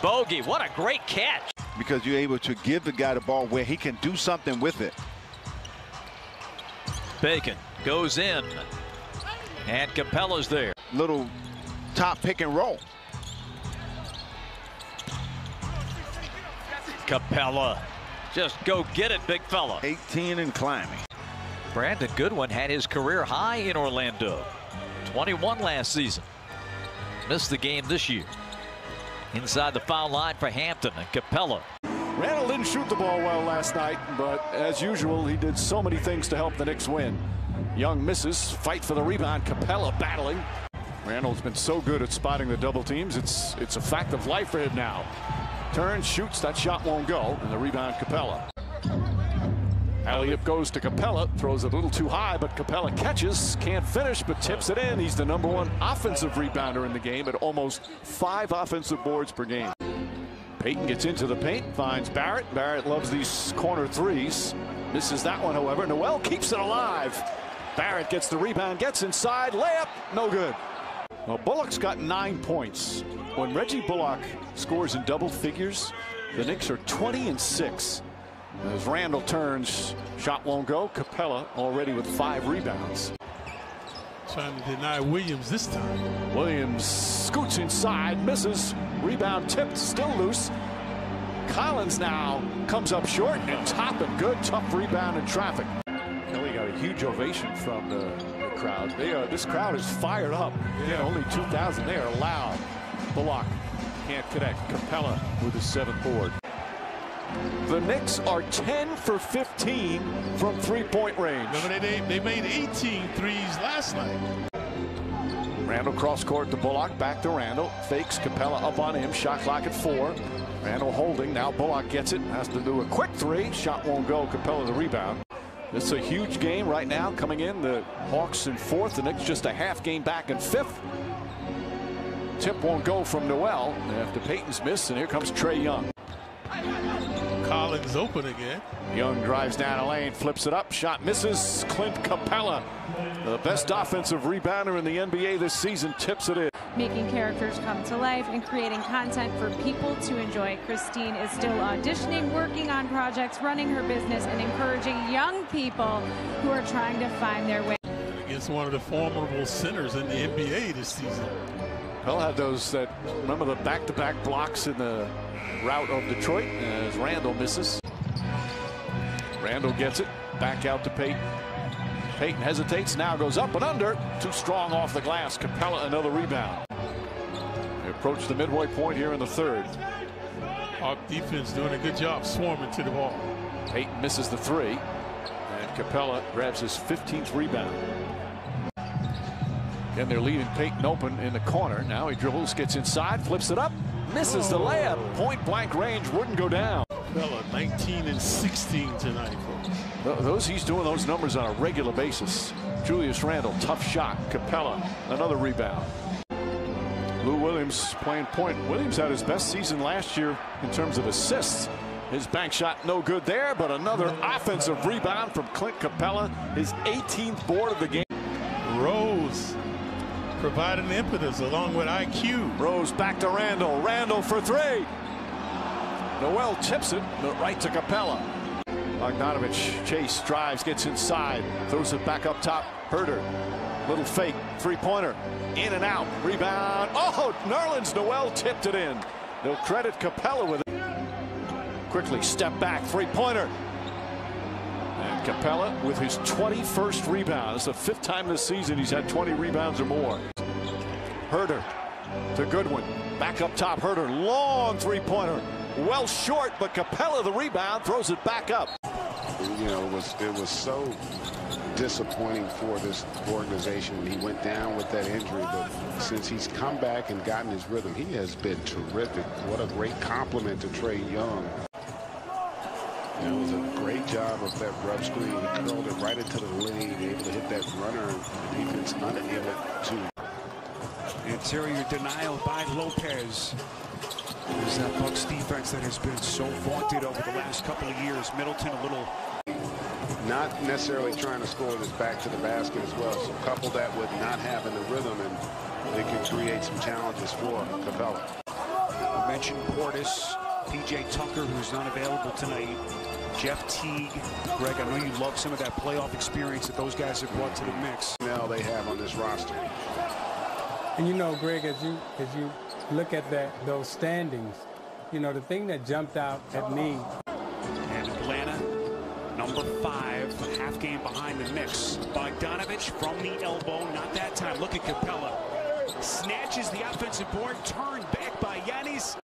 Bogey, what a great catch. Because you're able to give the guy the ball where he can do something with it. Bacon goes in. And Capella's there. Little top pick and roll. Capella. Just go get it, big fella. eighteen and climbing. Brandon Goodwin had his career high in Orlando. twenty-one last season. Missed the game this year. Inside the foul line for Hampton and Capella. Randall didn't shoot the ball well last night, but as usual, he did so many things to help the Knicks win. Young misses, fight for the rebound, Capella battling. Randall's been so good at spotting the double teams, it's, it's a fact of life for him now. Turns, shoots, that shot won't go, and the rebound, Capella. Elliott goes to Capella, throws it a little too high, but Capella catches, can't finish, but tips it in. He's the number one offensive rebounder in the game at almost five offensive boards per game. Payton gets into the paint, finds Barrett. Barrett loves these corner threes. Misses that one, however. Noel keeps it alive. Barrett gets the rebound, gets inside, layup, no good. Well, Bullock's got nine points. When Reggie Bullock scores in double figures, the Knicks are twenty and six. As Randall turns, shot won't go. Capella already with five rebounds. Trying to deny Williams this time. Williams scoots inside, misses. Rebound tipped, still loose. Collins now comes up short and top and good. Tough rebound in traffic. Kelly got a huge ovation from the, the crowd. They are, this crowd is fired up. Yeah. You know, only two thousand. They are loud. Bullock can't connect. Capella with his seventh board. The Knicks are ten for fifteen from three-point range. Remember, they, they made eighteen threes last night. Randall cross-court to Bullock, back to Randall. Fakes, Capella up on him, shot clock at four. Randall holding, now Bullock gets it, has to do a quick three. Shot won't go, Capella the rebound. This is a huge game right now coming in. The Hawks in fourth, the Knicks just a half game back in fifth. Tip won't go from Noel after Peyton's miss, and here comes Trae Young. Collins open again. Young drives down a lane, flips it up, shot misses. Clint Capella, the best offensive rebounder in the N B A this season, tips it in. Making characters come to life and creating content for people to enjoy. Christine is still auditioning, working on projects, running her business, and encouraging young people who are trying to find their way. Against one of the formidable centers in the N B A this season. Capella had those that remember the back-to-back blocks in the route of Detroit as Randall misses. Randall gets it back out to Payton. Payton hesitates, now goes up and under. Too strong off the glass. Capella another rebound. They approach the midway point here in the third. Hawk defense doing a good job swarming to the ball. Payton misses the three, and Capella grabs his fifteenth rebound. And they're leaving Payton open in the corner. Now he dribbles, gets inside, flips it up. Misses the layup. Point blank range wouldn't go down. Capella nineteen and sixteen tonight, folks. Those, he's doing those numbers on a regular basis. Julius Randle, tough shot. Capella, another rebound. Lou Williams playing point. Williams had his best season last year in terms of assists. His bank shot no good there, but another offensive rebound from Clint Capella, his eighteenth board of the game. Rose providing impetus along with I Q. Rose back to Randall. Randall for three. Noel tips it, but right to Capella. Bogdanovich chase, drives, gets inside, throws it back up top. Herter, little fake, three-pointer, in and out, rebound. Oh, Nerlens Noel tipped it in. They'll credit Capella with it. Quickly step back, three-pointer. And Capella with his twenty-first rebound. It's the fifth time this season he's had twenty rebounds or more. Herter to Goodwin. Back up top, Herter. Long three-pointer. Well short, but Capella the rebound, throws it back up. you know, it was it was so disappointing for this organization. He went down with that injury, but since he's come back and gotten his rhythm, he has been terrific. What a great compliment to Trae Young. You know, it was a great job of that rough screen. He curled it right into the lane, able to hit that runner. The defense unable to. Interior denial by Lopez. Is that Bucks defense that has been so vaunted over the last couple of years. Middleton a little. Not necessarily trying to score this back to the basket as well. So couple that with not having the rhythm, and they can create some challenges for Capella. I mentioned Portis, P J Tucker, who's not available tonight. Jeff Teague. Greg, I know you love some of that playoff experience that those guys have brought to the mix. Now they have on this roster. And you know, Greg, as you as you look at that those standings, you know, the thing that jumped out at me. And Atlanta, number five, half game behind the Knicks. Bogdanovich from the elbow, not that time. Look at Capella. Snatches the offensive board, turned back by Giannis.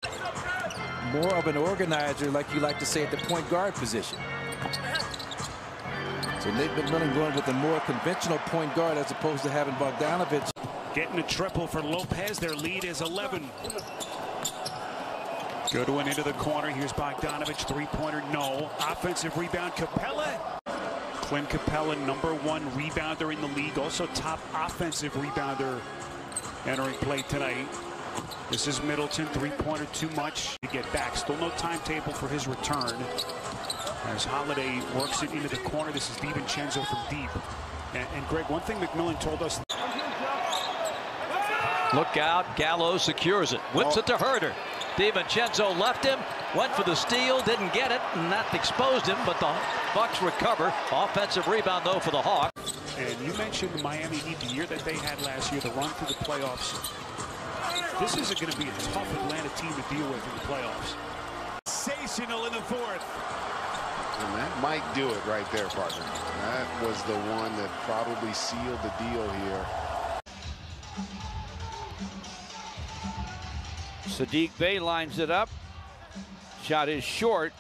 More of an organizer, like you like to say, at the point guard position. So they've been really going with a more conventional point guard as opposed to having Bogdanovich. Getting a triple for Lopez. Their lead is eleven. Goodwin into the corner. Here's Bogdanovich. Three-pointer, no. Offensive rebound, Capella. Clint Capella, number one rebounder in the league. Also top offensive rebounder entering play tonight. This is Middleton. Three-pointer, too much to get back. Still no timetable for his return. As Holiday works it into the corner. This is DiVincenzo from deep. And, and Greg, one thing McMillan told us... Look out, Gallo secures it, whips oh. it to Herter. DiVincenzo left him, went for the steal, didn't get it, and that exposed him, but the Bucks recover. Offensive rebound, though, for the Hawks. And you mentioned the Miami Heat, the year that they had last year, the run through the playoffs. This is going to be a tough Atlanta team to deal with in the playoffs. Sensational in the fourth. And that might do it right there, partner. That was the one that probably sealed the deal here. Sadiq Bey lines it up. Shot is short.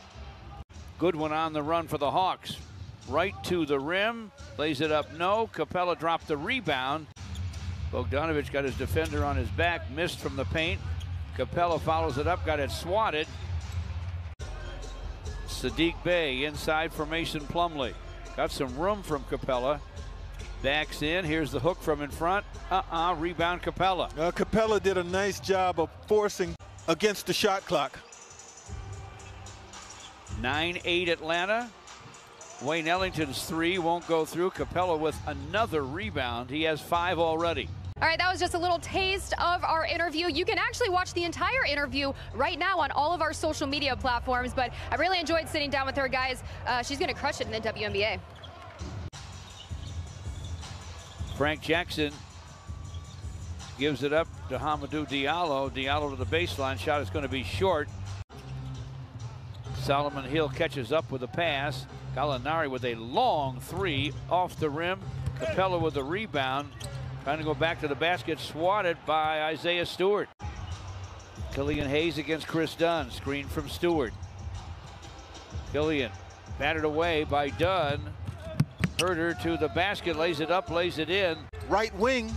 Goodwin on the run for the Hawks. Right to the rim. Lays it up, no. Capella dropped the rebound. Bogdanovich got his defender on his back. Missed from the paint. Capella follows it up. Got it swatted. Sadiq Bey inside for Mason Plumlee. Got some room from Capella. Backs in. Here's the hook from in front. Uh-uh. Rebound Capella. Uh, Capella did a nice job of forcing against the shot clock. nine eight Atlanta. Wayne Ellington's three won't go through. Capella with another rebound. He has five already. All right, that was just a little taste of our interview. You can actually watch the entire interview right now on all of our social media platforms, but I really enjoyed sitting down with her, guys. Uh, she's going to crush it in the W N B A. Frank Jackson gives it up to Hamidou Diallo. Diallo to the baseline. Shot is going to be short. Solomon Hill catches up with a pass. Gallinari with a long three off the rim. Capella with a rebound. Trying to go back to the basket. Swatted by Isaiah Stewart. Killian Hayes against Chris Dunn. Screen from Stewart. Killian batted away by Dunn. Herter to the basket, lays it up, lays it in. Right wing,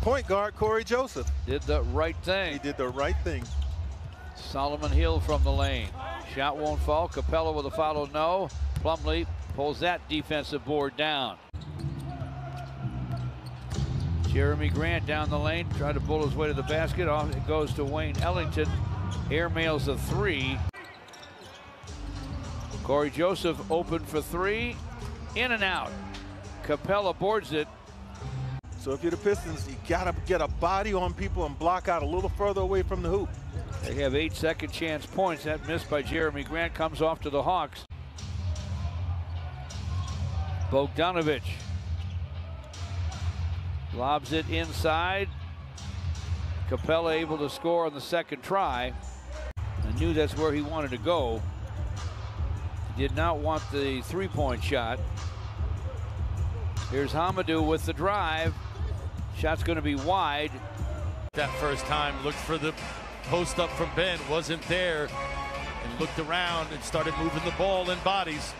point guard Corey Joseph. Did the right thing. He did the right thing. Solomon Hill from the lane. Shot won't fall. Capella with a follow, no. Plumlee pulls that defensive board down. Jeremy Grant down the lane, tried to pull his way to the basket. Off it goes to Wayne Ellington. Airmails a three. Corey Joseph open for three. In and out. Capella boards it. So if you're the Pistons, you gotta get a body on people and block out a little further away from the hoop. They have eight second chance points. That missed by Jeremy Grant comes off to the Hawks. Bogdanovich lobs it inside. Capella able to score on the second try. I knew that's where he wanted to go. Did not want the three-point shot. Here's Hamidou with the drive. Shot's going to be wide. That first time looked for the post up from Ben, wasn't there, and looked around and started moving the ball in bodies.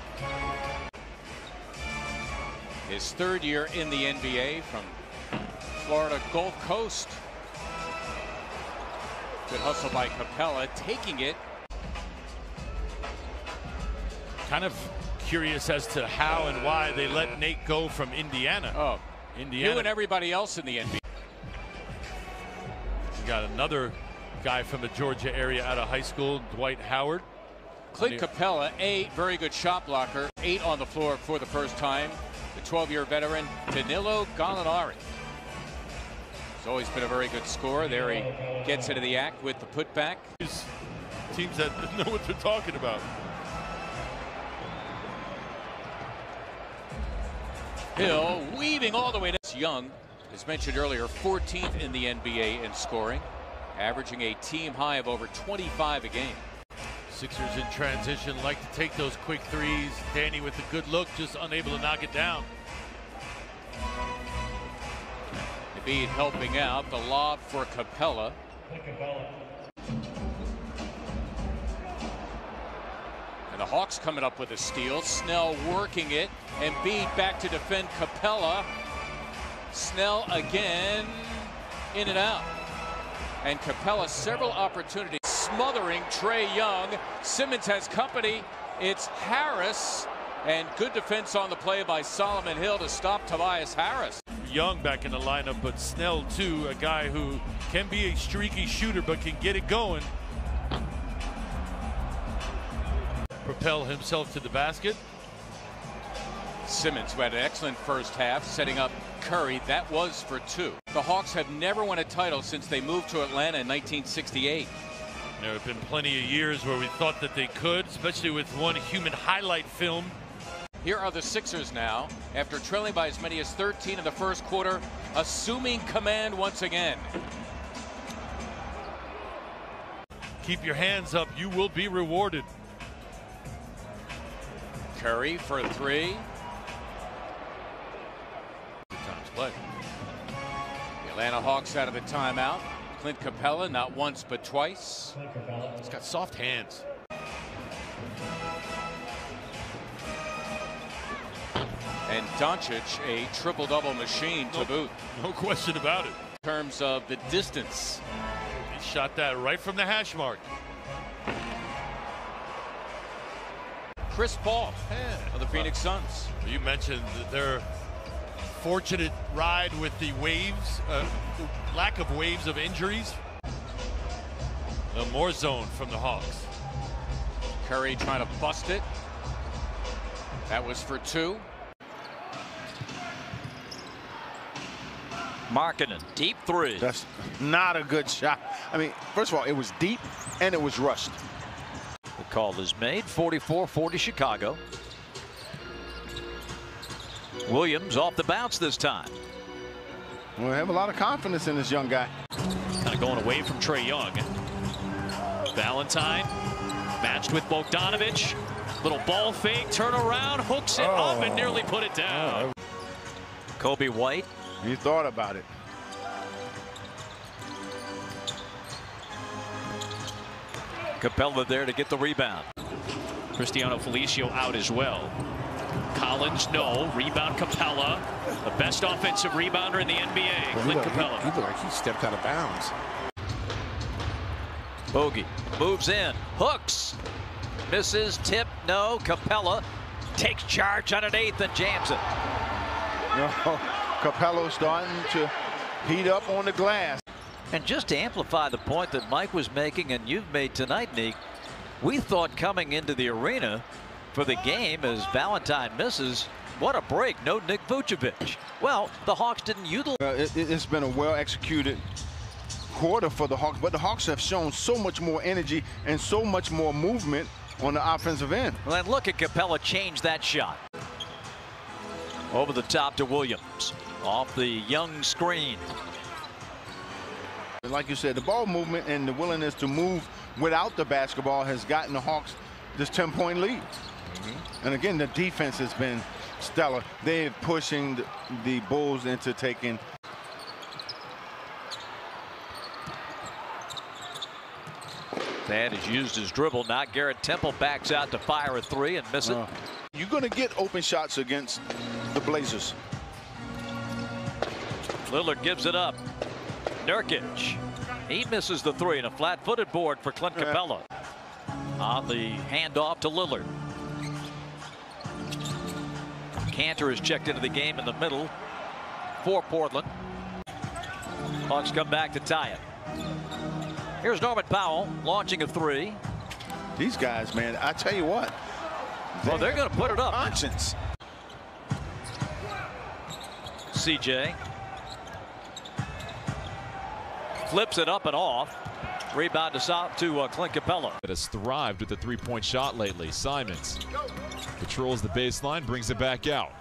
his third year in the N B A from Florida Gulf Coast. Good hustle by Capella, taking it. Kind of curious as to how and why they let Nate go from Indiana. Oh, Indiana. You and everybody else in the N B A. You got another guy from the Georgia area out of high school, Dwight Howard. Clint Capella, a very good shot blocker, eight on the floor for the first time. The twelve-year veteran, Danilo Gallinari. He's always been a very good scorer. There he gets into the act with the putback. Teams that know what they're talking about. Hill weaving all the way to Young. As mentioned earlier, fourteenth in the N B A in scoring, averaging a team high of over twenty-five a game. Sixers in transition like to take those quick threes. Danny with a good look, just unable to knock it down. Embiid helping out. The lob for Capella. And the Hawks coming up with a steal. Snell working it. Embiid back to defend Capella. Snell again. In and out. And Capella several opportunities. Smothering Trae Young. Simmons has company. It's Harris, and good defense on the play by Solomon Hill to stop Tobias Harris. Young back in the lineup, but Snell too, a guy who can be a streaky shooter but can get it going. Propel himself to the basket. Simmons, who had an excellent first half, setting up Curry. That was for two. The Hawks have never won a title since they moved to Atlanta in nineteen sixty-eight. There have been plenty of years where we thought that they could, especially with one human highlight film. Here are the Sixers now, after trailing by as many as thirteen in the first quarter, assuming command once again. Keep your hands up, you will be rewarded. Curry for a three. Time's play. The Atlanta Hawks out of the timeout. Clint Capella, not once but twice. He's got soft hands. And Doncic, a triple-double machine to boot. No question about it. In terms of the distance. He shot that right from the hash mark. Chris Paul of the Phoenix Suns. You mentioned that they're fortunate ride with the waves, uh, lack of waves of injuries. The more zone from the Hawks. Curry trying to bust it. That was for two. Markkanen, deep three. That's not a good shot. I mean, first of all, it was deep and it was rushed. The call is made. forty-four forty Chicago. Williams off the bounce this time. We have a lot of confidence in this young guy. Kind of going away from Trae Young. Valentine matched with Bogdanovich. Little ball fake, turn around, hooks it oh. up, and nearly put it down. Oh. Kobe White. You thought about it. Capella there to get the rebound. Cristiano Felicio out as well. Collins, no. Rebound Capella. The best offensive rebounder in the N B A. Clint look, Capella. He, he looked like he stepped out of bounds. Bogey moves in. Hooks. Misses. Tip. No. Capella takes charge on an eighth and jams it. No, Capella's starting to heat up on the glass. And just to amplify the point that Mike was making and you've made tonight, Nick, we thought coming into the arena for the game as Valentine misses. What a break. No Nick Vucevic. Well, the Hawks didn't utilize. Uh, it, it's been a well executed quarter for the Hawks, but the Hawks have shown so much more energy and so much more movement on the offensive end. Well, and look at Capella change that shot. Over the top to Williams. Off the Young screen. Like you said, the ball movement and the willingness to move without the basketball has gotten the Hawks this ten point lead. Mm-hmm. And again, the defense has been stellar. They're pushing the, the Bulls into taking. Thad has used his dribble. Now Garrett Temple backs out to fire a three and miss it. Oh. You're going to get open shots against the Blazers. Lillard gives it up. Nurkic. He misses the three, and a flat-footed board for Clint Capella. Yeah. On the handoff to Lillard. Cantor is checked into the game in the middle for Portland. Hawks come back to tie it. Here's Norman Powell launching a three. These guys, man, I tell you what. They well, they're going to put it up. Conscience. C J. Flips it up and off. Rebound to South to uh, Clint Capella. That has thrived with the three-point shot lately. Simons patrols the baseline, brings it back out.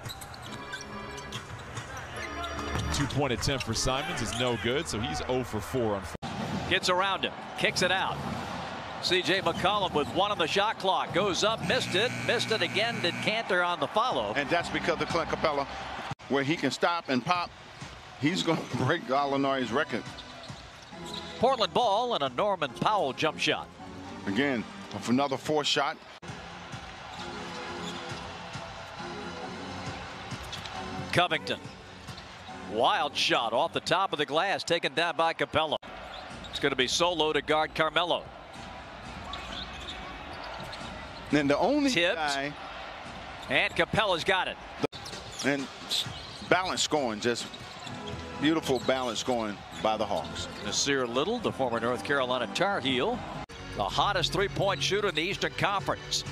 Two-point attempt for Simons is no good, so he's zero for four on four. Gets around him, kicks it out. C J McCollum with one on the shot clock. Goes up, missed it, missed it again. Did Cantor on the follow. And that's because of Clint Capella, where he can stop and pop. He's going to break Gallinari's record. Portland ball and a Norman Powell jump shot. Again, for another four shot. Covington. Wild shot off the top of the glass, taken down by Capella. It's going to be solo to guard Carmelo. And the only tipped guy. And Capella's got it. And balance scoring, just beautiful balance scoring by the Hawks. Nasir Little, the former North Carolina Tar Heel, the hottest three-point shooter in the Eastern Conference.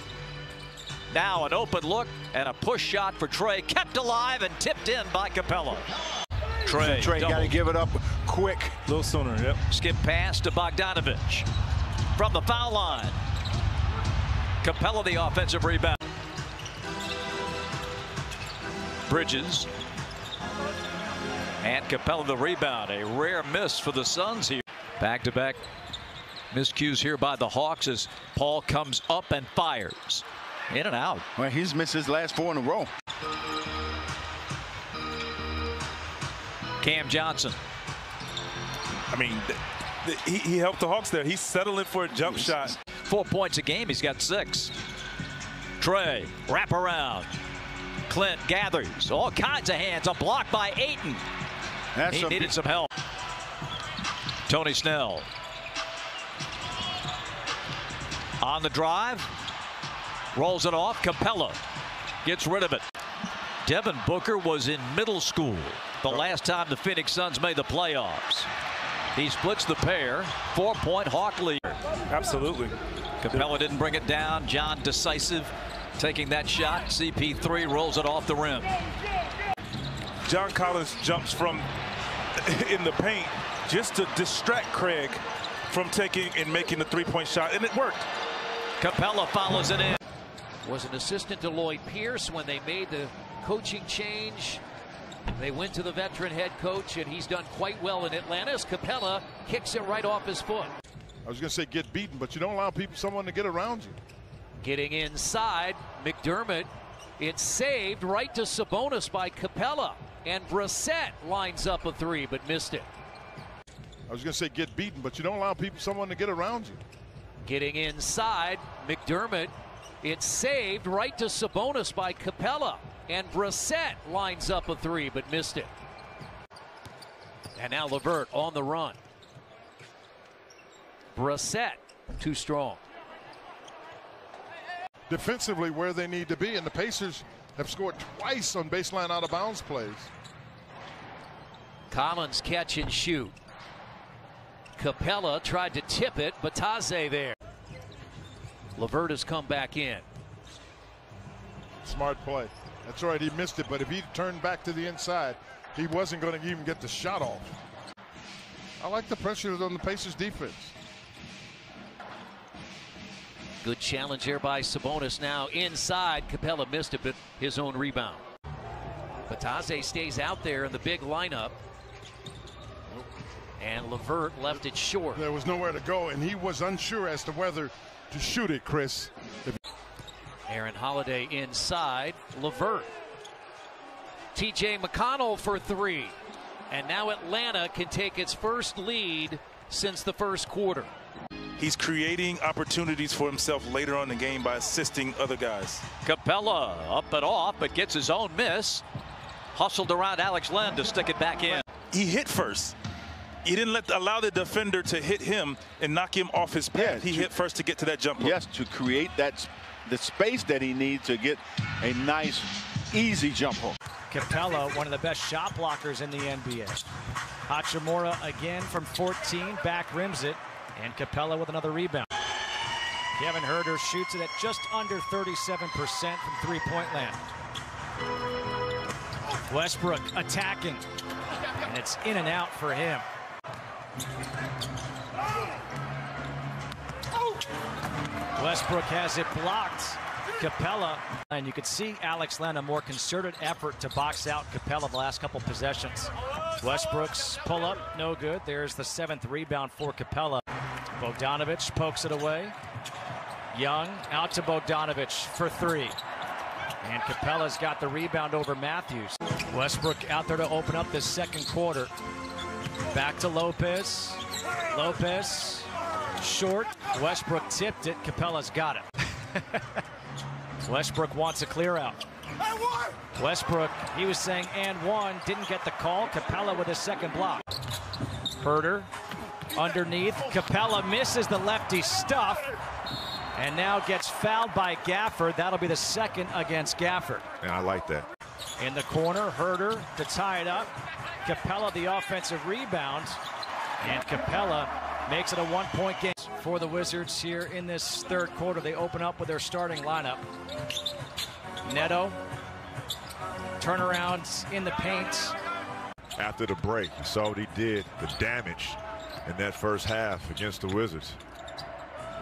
Now an open look and a push shot for Trey, kept alive and tipped in by Capella. Trey, Trey got to give it up quick. A little sooner, yep. Skip pass to Bogdanovich. From the foul line. Capella the offensive rebound. Bridges. And Capella the rebound. A rare miss for the Suns here. Back-to-back miscues here by the Hawks as Paul comes up and fires. In and out. Well, he's missed his last four in a row. Cam Johnson. I mean, he, he helped the Hawks there. He's settling for a jump shot. Four points a game. He's got six. Trey, wrap around. Clint gathers. All kinds of hands. A block by Ayton. That's he needed some help. Tony Snell. On the drive. Rolls it off. Capella gets rid of it. Devin Booker was in middle school the last time the Phoenix Suns made the playoffs. He splits the pair. Four-point Hawk lead. Absolutely. Capella didn't bring it down. John decisive. Taking that shot. C P three rolls it off the rim. John Collins jumps from in the paint just to distract Craig from taking and making the three-point shot, and it worked. Capella follows it in. Was an assistant to Lloyd Pierce when they made the coaching change. They went to the veteran head coach, and he's done quite well in Atlanta. As Capella kicks it right off his foot. I was going to say get beaten, but you don't allow people, someone to get around you. Getting inside, McDermott. It's saved right to Sabonis by Capella. And Brissett lines up a three, but missed it. I was going to say get beaten, but you don't allow people, someone to get around you. Getting inside, McDermott. It's saved right to Sabonis by Capella. And Brissett lines up a three, but missed it. And now LeVert on the run. Brissett too strong. Defensively where they need to be, and the Pacers have scored twice on baseline out of bounds plays. Collins catch and shoot. Capella tried to tip it, but Batazze there. LeVert has come back in. Smart play. That's right, he missed it, but if he turned back to the inside, he wasn't going to even get the shot off. I like the pressure on the Pacers defense. Good challenge here by Sabonis. Now inside, Capella missed it, but his own rebound. Batazze stays out there in the big lineup. Nope. And LeVert left it short. There was nowhere to go, and he was unsure as to whether to shoot it, Chris. Aaron Holiday inside, LeVert. T J McConnell for three. And now Atlanta can take its first lead since the first quarter. He's creating opportunities for himself later on in the game by assisting other guys. Capella up and off, but gets his own miss. Hustled around Alex Len to stick it back in. He hit first. He didn't let allow the defender to hit him and knock him off his path. Yeah, he to, hit first to get to that jump hook. Yes, to create that the space that he needs to get a nice, easy jump hook. Capella, one of the best shot blockers in the N B A. Hachimura again from fourteen, back rims it, and Capella with another rebound. Kevin Huerter shoots it at just under thirty-seven percent from three-point land. Westbrook attacking, and it's in and out for him. Westbrook has it blocked. Capella, and you could see Alex Len, a more concerted effort to box out Capella the last couple possessions. Westbrook's pull-up, no good. There's the seventh rebound for Capella. Bogdanović pokes it away. Young out to Bogdanović for three. And Capella's got the rebound over Matthews. Westbrook out there to open up this second quarter. Back to Lopez. Lopez, short. Westbrook tipped it. Capella's got it. Westbrook wants a clear out. Westbrook, he was saying and one, didn't get the call. Capella with his second block. Huerter underneath. Capella misses the lefty stuff. And now gets fouled by Gafford. That'll be the second against Gafford. And I like that. In the corner, Huerter to tie it up. Capella the offensive rebound. And Capella makes it a one-point game for the Wizards here in this third quarter. They open up with their starting lineup. Neto, turnarounds in the paint. After the break, you saw what he did, the damage in that first half against the Wizards.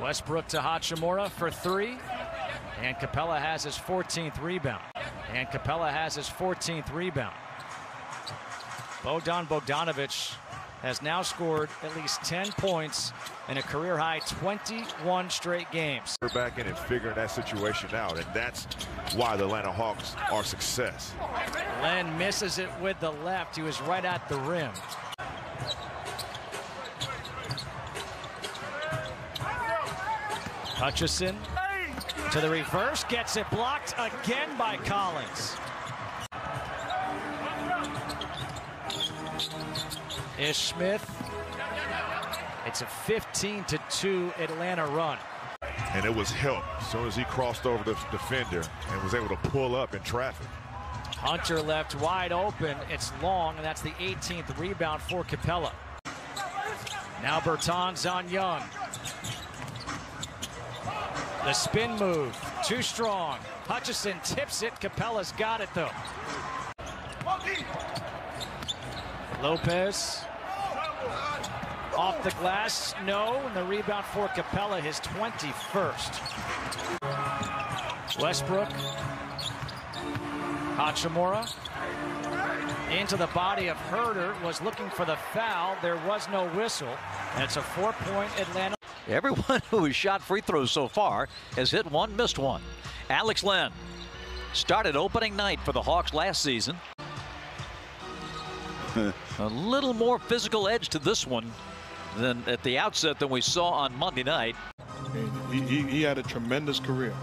Westbrook to Hachimura for three, and Capella has his fourteenth rebound. And Capella has his fourteenth rebound. Bogdan Bogdanović has now scored at least ten points in a career-high twenty-one straight games. We're back in and figuring that situation out, and that's why the Atlanta Hawks are success. Len misses it with the left. He was right at the rim. Hutchison to the reverse, gets it blocked again by Collins. Ish Smith. It's a fifteen to two Atlanta run. And it was help as soon as he crossed over the defender and was able to pull up in traffic. Hunter left wide open. It's long, and that's the eighteenth rebound for Capella. Now Bertans on Young. The spin move, too strong. Hutchison tips it. Capella's got it, though. Lopez off the glass, no, and the rebound for Capella, his twenty-first. Westbrook, Hachimura, into the body of Huerter, was looking for the foul. There was no whistle, and it's a four-point Atlanta. Everyone who has shot free throws so far has hit one, missed one. Alex Len started opening night for the Hawks last season. A little more physical edge to this one than at the outset than we saw on Monday night. He, he, he had a tremendous career.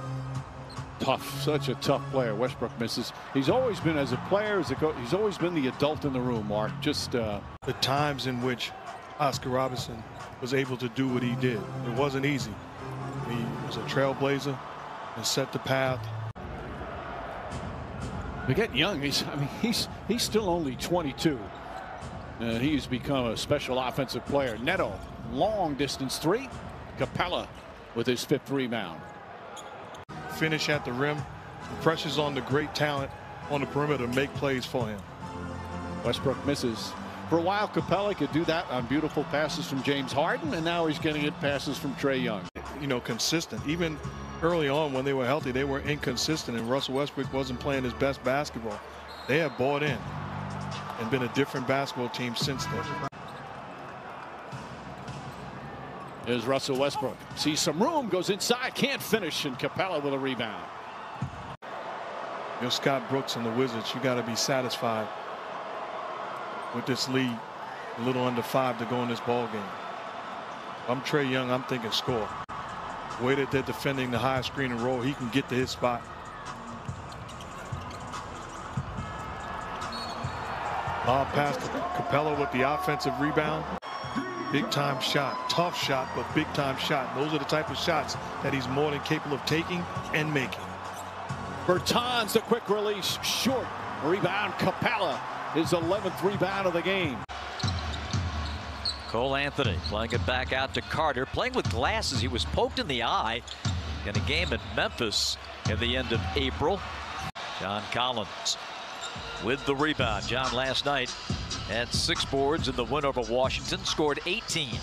Tough, such a tough player. Westbrook misses. He's always been, as a player, as a coach, he's always been the adult in the room, Mark. Just uh... the times in which Oscar Robertson was able to do what he did. It wasn't easy. He was a trailblazer and set the path. We get Young. He's, I mean, he's he's still only twenty-two, and he's become a special offensive player. Neto, long distance three. Capella with his fifth rebound. Finish at the rim. Pressure's on the great talent on the perimeter. Make plays for him. Westbrook misses. For a while, Capella could do that on beautiful passes from James Harden, and now he's getting it passes from Trae Young. You know, consistent. Even early on when they were healthy, they were inconsistent, and Russell Westbrook wasn't playing his best basketball. They have bought in and been a different basketball team since then. Here's Russell Westbrook. Sees some room, goes inside, can't finish, and Capella with a rebound. You're Scott Brooks and the Wizards. You got to be satisfied with this lead, a little under five to go in this ball game. I'm Trae Young. I'm thinking score. The way that they're defending the high screen and roll, he can get to his spot. Long pass to Capello with the offensive rebound. Big time shot, tough shot, but big time shot. And those are the type of shots that he's more than capable of taking and making. Bertans, the quick release, short rebound. Capella, his eleventh rebound of the game. Cole Anthony playing it back out to Carter, playing with glasses. He was poked in the eye in a game at Memphis in the end of April. John Collins with the rebound. John last night had six boards in the win over Washington, scored eighteen.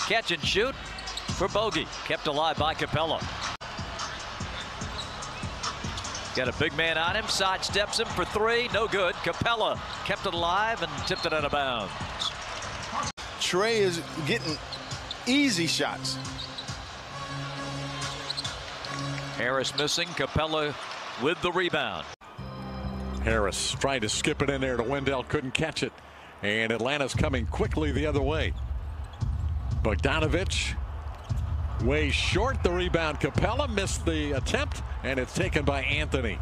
Catch and shoot for Bogey, kept alive by Capella. Got a big man on him, sidesteps him for three, no good. Capella kept it alive and tipped it out of bounds. Trey is getting easy shots. Harris missing, Capella with the rebound. Harris tried to skip it in there to Wendell, couldn't catch it. And Atlanta's coming quickly the other way. Bogdanovich, way short, the rebound. Capella missed the attempt, and it's taken by Anthony.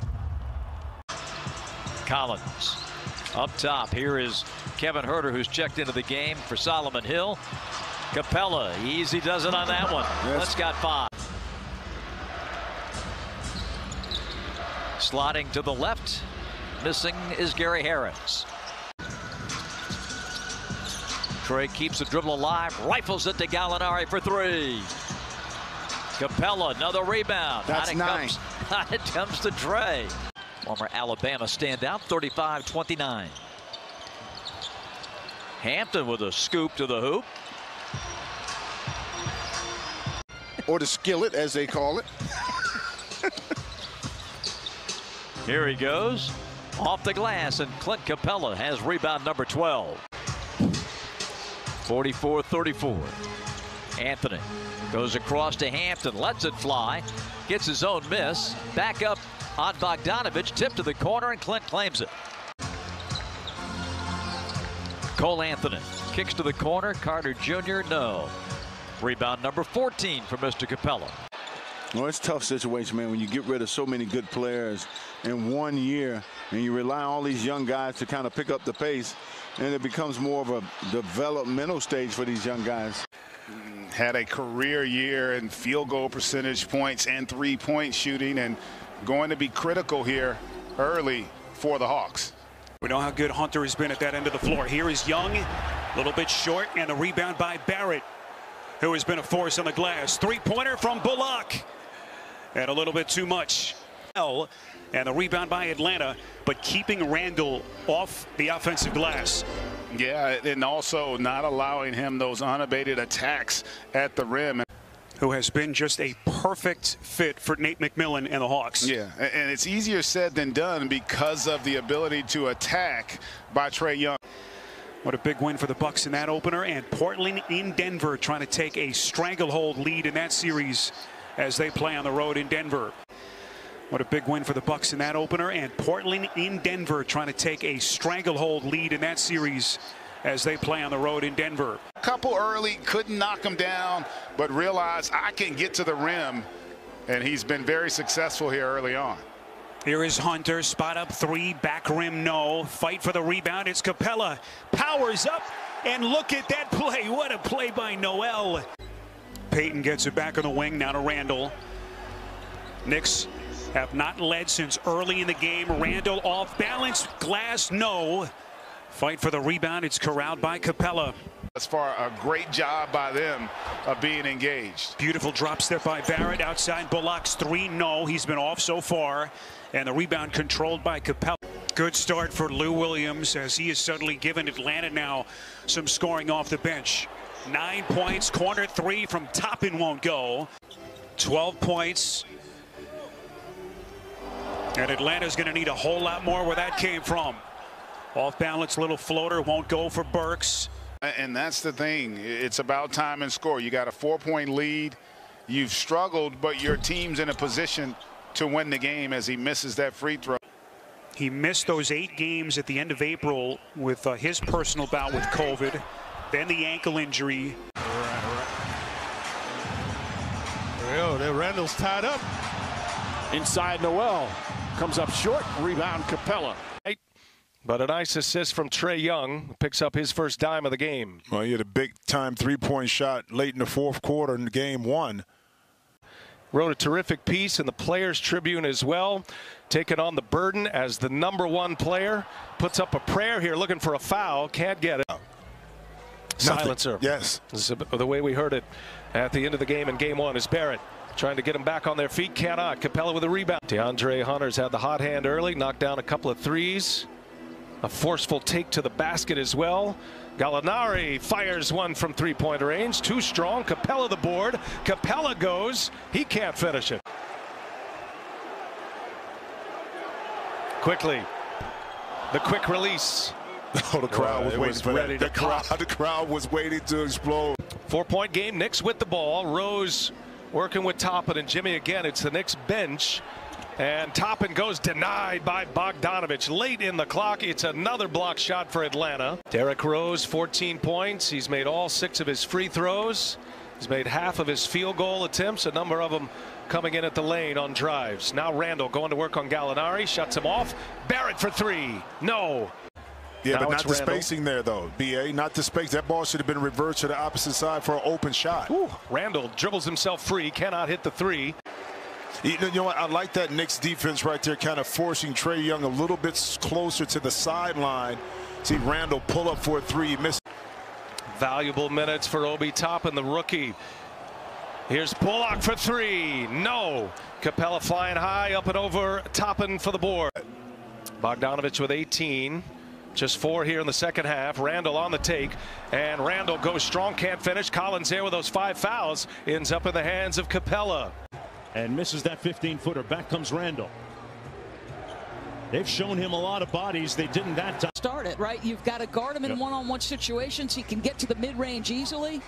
Collins up top. Here is Kevin Huerter, who's checked into the game for Solomon Hill. Capella, easy does it on that one. Let's got five. Slotting to the left. Missing is Gary Harris. Trey keeps the dribble alive, rifles it to Gallinari for three. Capella, another rebound. That's out nine. Comes, out it comes to Trey. Former Alabama standout, thirty-five twenty-nine. Hampton with a scoop to the hoop. Or the skillet, as they call it. Here he goes. Off the glass, and Clint Capella has rebound number twelve. forty-four thirty-four. Anthony goes across to Hampton, lets it fly, gets his own miss. Back up on Bogdanovich, tipped to the corner, and Clint claims it. Cole Anthony kicks to the corner. Carter Junior, no. Rebound number fourteen for Mister Capella. Well, it's a tough situation, man, when you get rid of so many good players in one year and you rely on all these young guys to kind of pick up the pace, and it becomes more of a developmental stage for these young guys. Had a career year in field goal percentage, points, and three-point shooting, and going to be critical here early for the Hawks. We know how good Hunter has been at that end of the floor. Here is Young, a little bit short, and a rebound by Barrett, who has been a force on the glass. Three-pointer from Bullock. And a little bit too much. And the rebound by Atlanta, but keeping Randall off the offensive glass. Yeah, and also not allowing him those unabated attacks at the rim. Who has been just a perfect fit for Nate McMillan and the Hawks. Yeah, and it's easier said than done because of the ability to attack by Trae Young. What a big win for the Bucks in that opener, and Portland in Denver trying to take a stranglehold lead in that series as they play on the road in Denver. What a big win for the Bucks in that opener, and Portland in Denver trying to take a stranglehold lead in that series as they play on the road in Denver. A couple early, couldn't knock him down, but realized I can get to the rim, and he's been very successful here early on. Here is Hunter, spot up three, back rim, no. Fight for the rebound, it's Capella. Powers up, and look at that play. What a play by Noel. Peyton gets it back on the wing, now to Randall. Knicks have not led since early in the game. Randall off balance, glass, no. Fight for the rebound, it's corralled by Capella. As far, a great job by them of being engaged. Beautiful drop step by Barrett, outside Bullock's three, no. He's been off so far, and the rebound controlled by Capella. Good start for Lou Williams, as he has suddenly given Atlanta now some scoring off the bench. Nine points, corner three from Toppin won't go. twelve points. And Atlanta's going to need a whole lot more where that came from. Off balance, little floater, won't go for Burks. And that's the thing. It's about time and score. You got a four-point lead. You've struggled, but your team's in a position to win the game as he misses that free throw. He missed those eight games at the end of April with uh, his personal bout with COVID. Then the ankle injury. All right, all right. Yo, there Randall's tied up. Inside Noel. Comes up short. Rebound Capella. But a nice assist from Trae Young. Picks up his first dime of the game. Well, he had a big-time three-point shot late in the fourth quarter in game one. Wrote a terrific piece in the Players Tribune as well. Taking on the burden as the number one player. Puts up a prayer here looking for a foul. Can't get it. Silencer. Yes. This is the way we heard it at the end of the game in game one is Barrett. Trying to get them back on their feet. Cannot. Capella with a rebound. DeAndre Hunter's had the hot hand early. Knocked down a couple of threes. A forceful take to the basket as well. Gallinari fires one from three-point range. Too strong. Capella the board. Capella goes. He can't finish it. Quickly. The quick release. Oh, the crowd was waiting for that. The crowd, the crowd was waiting to explode. Four-point game. Knicks with the ball. Rose working with Toppin and Jimmy again. It's the Knicks bench. And Toppin goes denied by Bogdanovich. Late in the clock, it's another block shot for Atlanta. Derrick Rose, fourteen points. He's made all six of his free throws. He's made half of his field goal attempts, a number of them coming in at the lane on drives. Now Randall going to work on Gallinari, shuts him off. Barrett for three. No. Yeah, now but not the Randall. Spacing there, though, B A. Not the space. That ball should have been reversed to the opposite side for an open shot. Ooh, Randall dribbles himself free, cannot hit the three. You know what? I like that Knicks defense right there, kind of forcing Trae Young a little bit closer to the sideline. See Randall pull up for a three. He missed. Valuable minutes for Obi Toppin, the rookie. Here's Bullock for three. No. Capella flying high up and over. Toppin for the board. Bogdanovich with eighteen. Just four here in the second half. Randall on the take. And Randall goes strong, can't finish. Collins there with those five fouls. Ends up in the hands of Capella. And misses that fifteen-footer. Back comes Randall. They've shown him a lot of bodies. They didn't that time. Start it, right? You've got to guard him in one-on-one situations. He can get to the mid-range easily.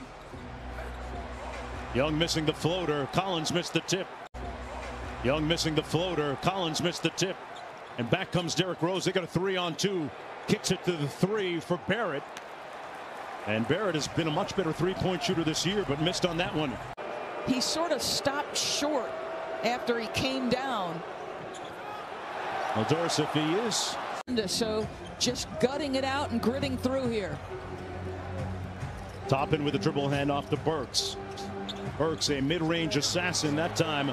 Young missing the floater. Collins missed the tip. Young missing the floater. Collins missed the tip. And back comes Derrick Rose. They got a three-on-two. Kicks it to the three for Barrett. And Barrett has been a much better three-point shooter this year, but missed on that one. He sort of stopped short after he came down. Well, Doris, if he is. So just gutting it out and gritting through here. Toppin with a dribble handoff to Burks. Burks, a mid-range assassin that time.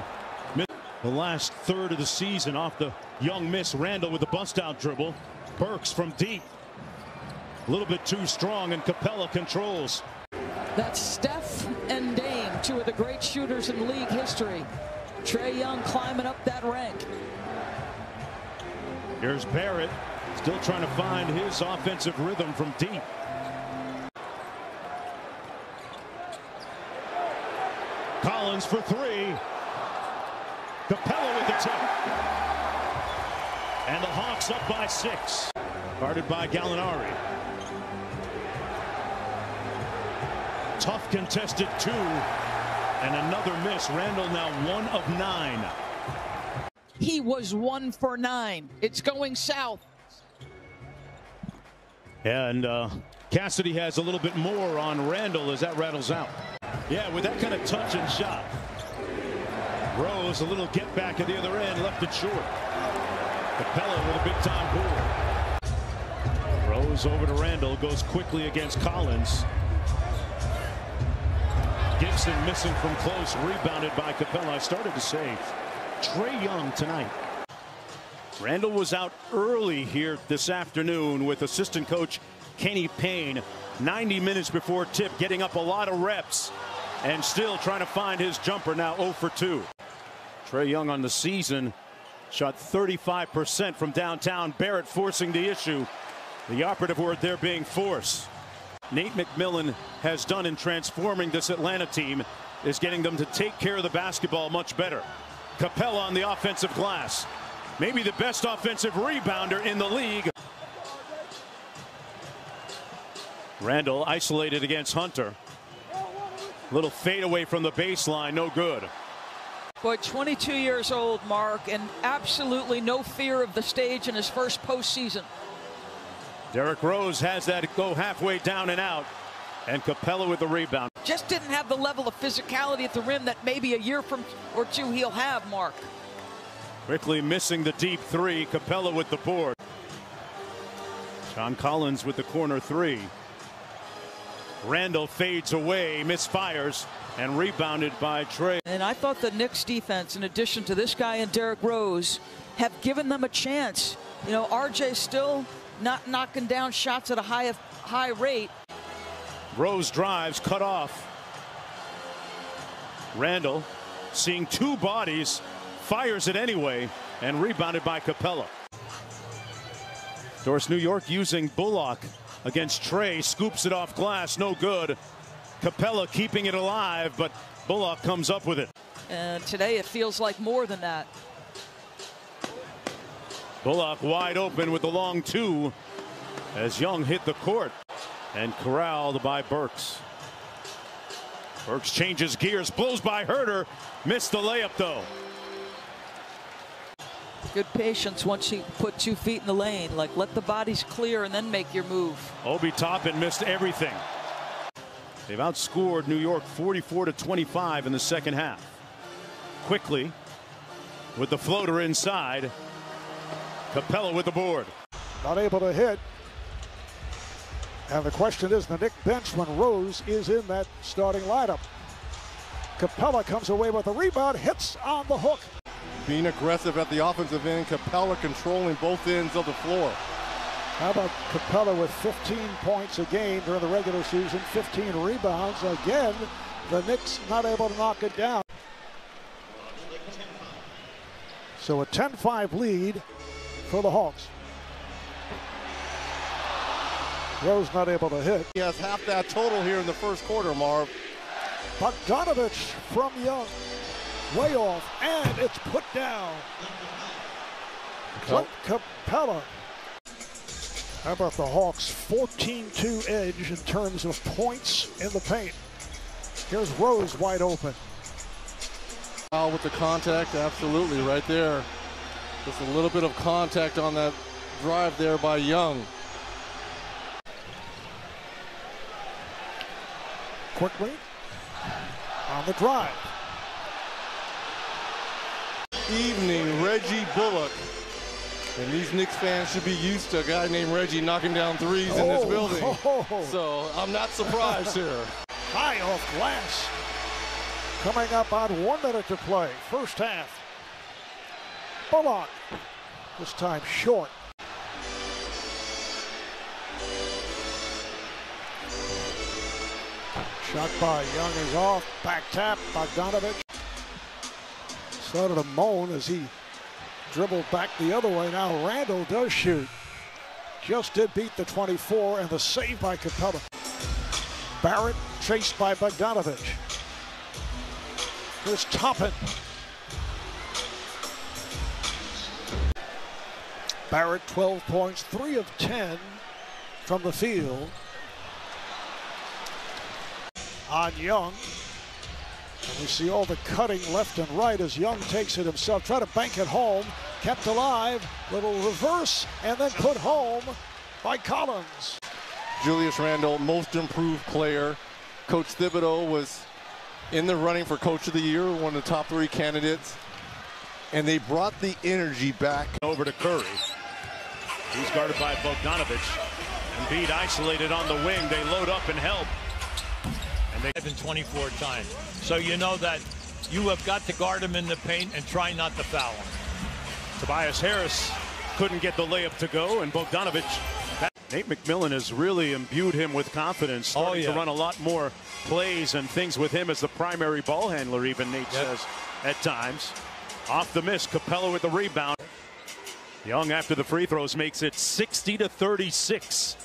The last third of the season off the Young miss. Randall with the bust-out dribble. Burks from deep. A little bit too strong, and Capella controls. That's Steph and Dave. Two of the great shooters in league history. Trae Young climbing up that rank. Here's Barrett, still trying to find his offensive rhythm from deep. Collins for three. Capella with the tip. And the Hawks up by six. Guarded by Gallinari. Tough contested two. And another miss. Randall now one of nine. He was one for nine. It's going south. And uh, Cassidy has a little bit more on Randall as that rattles out. Yeah, with that kind of touch and shot. Rose, a little get back at the other end, left it short. Capella with a big time board. Rose over to Randall, goes quickly against Collins. Gibson missing from close, rebounded by Capella. I started to say, Trae Young tonight. Randall was out early here this afternoon with assistant coach Kenny Payne. ninety minutes before tip, getting up a lot of reps and still trying to find his jumper, now zero for two. Trae Young on the season shot thirty-five percent from downtown. Barrett forcing the issue. The operative word there being force. Nate McMillan has done in transforming this Atlanta team is getting them to take care of the basketball much better. Capella on the offensive glass. Maybe the best offensive rebounder in the league. Randall isolated against Hunter. Little fadeaway from the baseline, no good. Boy, twenty-two years old, Mark, and absolutely no fear of the stage in his first postseason. Derrick Rose has that go halfway down and out, and Capella with the rebound. Just didn't have the level of physicality at the rim that maybe a year from or two he'll have, Mark. Quickly missing the deep three. Capella with the board. Tom Collins with the corner three. Randall fades away, misfires, and rebounded by Trey. And I thought the Knicks defense, in addition to this guy and Derrick Rose, have given them a chance. You know, R J still not knocking down shots at a high, high rate. Rose drives, cut off. Randall, seeing two bodies, fires it anyway, and rebounded by Capella. Doris New York using Bullock against Trey, scoops it off glass, no good. Capella keeping it alive, but Bullock comes up with it. And today it feels like more than that. Bullock wide open with the long two as Young hit the court and corralled by Burks. Burks changes gears, blows by Herter, missed the layup though. Good patience once you put two feet in the lane. Like, let the bodies clear and then make your move. Obi Toppin missed everything. They've outscored New York forty-four to twenty-five in the second half. Quickly with the floater inside. Capella with the board. Not able to hit. And the question is the Knicks bench when Rose is in that starting lineup. Capella comes away with a rebound, hits on the hook. Being aggressive at the offensive end, Capella controlling both ends of the floor. How about Capella with fifteen points a game during the regular season, fifteen rebounds. Again, the Knicks not able to knock it down. So a ten five lead for the Hawks. Rose not able to hit. He has half that total here in the first quarter, Marv. Bogdanovich from Young. Way off, and it's put down. Clint Capella. How about the Hawks' fourteen two edge in terms of points in the paint? Here's Rose wide open. Oh, with the contact, absolutely, right there. Just a little bit of contact on that drive there by Young. Quickly on the drive. Evening, Reggie Bullock, and these Knicks fans should be used to a guy named Reggie knocking down threes oh, in this building. Oh. So I'm not surprised here. High off glass. Coming up on one minute to play, first half. Bullock, this time short. Shot by Young is off. Back tap by Bogdanovich. Started to moan as he dribbled back the other way. Now Randall does shoot. Just did beat the twenty-four, and the save by Capella. Barrett chased by Bogdanovich. Here's Toppin. Barrett twelve points, three of ten from the field. On Young. And we see all the cutting left and right as Young takes it himself. Try to bank it home. Kept alive. Little reverse. And then put home by Collins. Julius Randle, most improved player. Coach Thibodeau was in the running for Coach of the Year, one of the top three candidates. And they brought the energy back. Over to Curry. He's guarded by Bogdanovich. Embiid isolated on the wing. They load up and help. They've been twenty-four times, so you know that you have got to guard him in the paint and try not to foul him. Tobias Harris couldn't get the layup to go, and Bogdanovich. Nate McMillan has really imbued him with confidence, starting oh, yeah. to run a lot more plays and things with him as the primary ball handler. Even Nate yep. says at times. Off the miss, Capella with the rebound. Young after the free throws makes it sixty to thirty-six.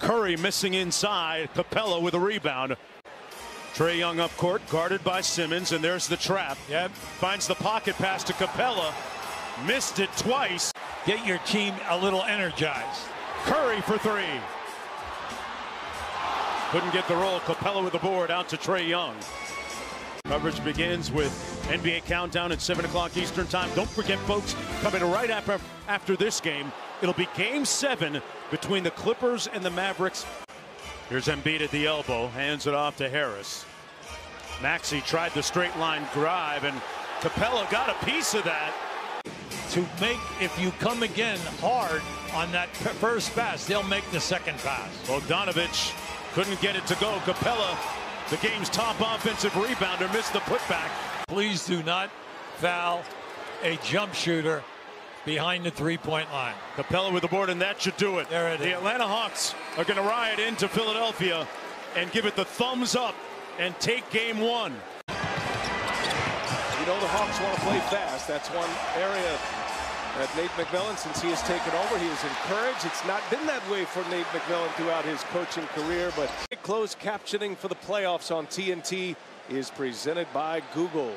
Curry missing inside. Capella with a rebound. Trey Young up court, guarded by Simmons, and there's the trap. Yep. Finds the pocket pass to Capella. Missed it twice. Get your team a little energized. Curry for three. Couldn't get the roll. Capella with the board out to Trey Young. Coverage begins with N B A Countdown at seven o'clock Eastern Time. Don't forget, folks, coming right after, after this game, it'll be Game seven between the Clippers and the Mavericks. Here's Embiid at the elbow, hands it off to Harris. Maxey tried the straight line drive, and Capella got a piece of that. to make, if you come again hard on that first pass, they'll make the second pass. Bogdanovich couldn't get it to go. Capella, the game's top offensive rebounder, missed the putback. Please do not foul a jump shooter behind the three-point line. Capella with the board, and that should do it. There it is. The Atlanta Hawks are going to ride into Philadelphia and give it the thumbs up and take game one. You know, the Hawks want to play fast. That's one area that Nate McMillan, since he has taken over, he is encouraged. It's not been that way for Nate McMillan throughout his coaching career, but closed captioning for the playoffs on T N T is presented by Google.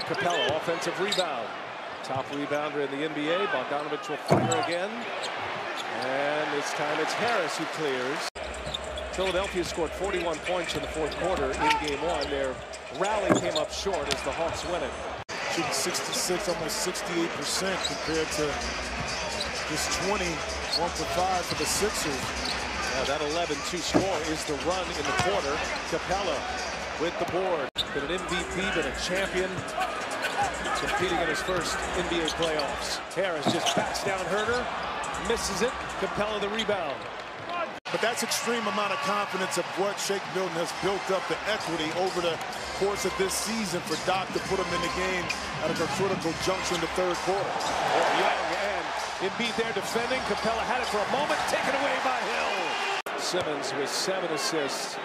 Capella, offensive rebound. Top rebounder in the N B A. Bogdanovich will fire again. And this time it's Harris who clears. Philadelphia scored forty-one points in the fourth quarter in game one. Their rally came up short as the Hawks win it. Shooting sixty-six, almost sixty-eight percent compared to this twenty, one for five for the Sixers. Now that eleven two score is the run in the quarter. Capella with the board. Been an M V P, been a champion, competing in his first N B A playoffs. Harris just backs down Herter, misses it. Capella the rebound. But that's extreme amount of confidence of what Shake Milton has built up, the equity over the course of this season, for Doc to put him in the game at a critical juncture in the third quarter. And Young and Embiid there defending. Capella had it for a moment, taken away by Hill. Simmons with seven assists.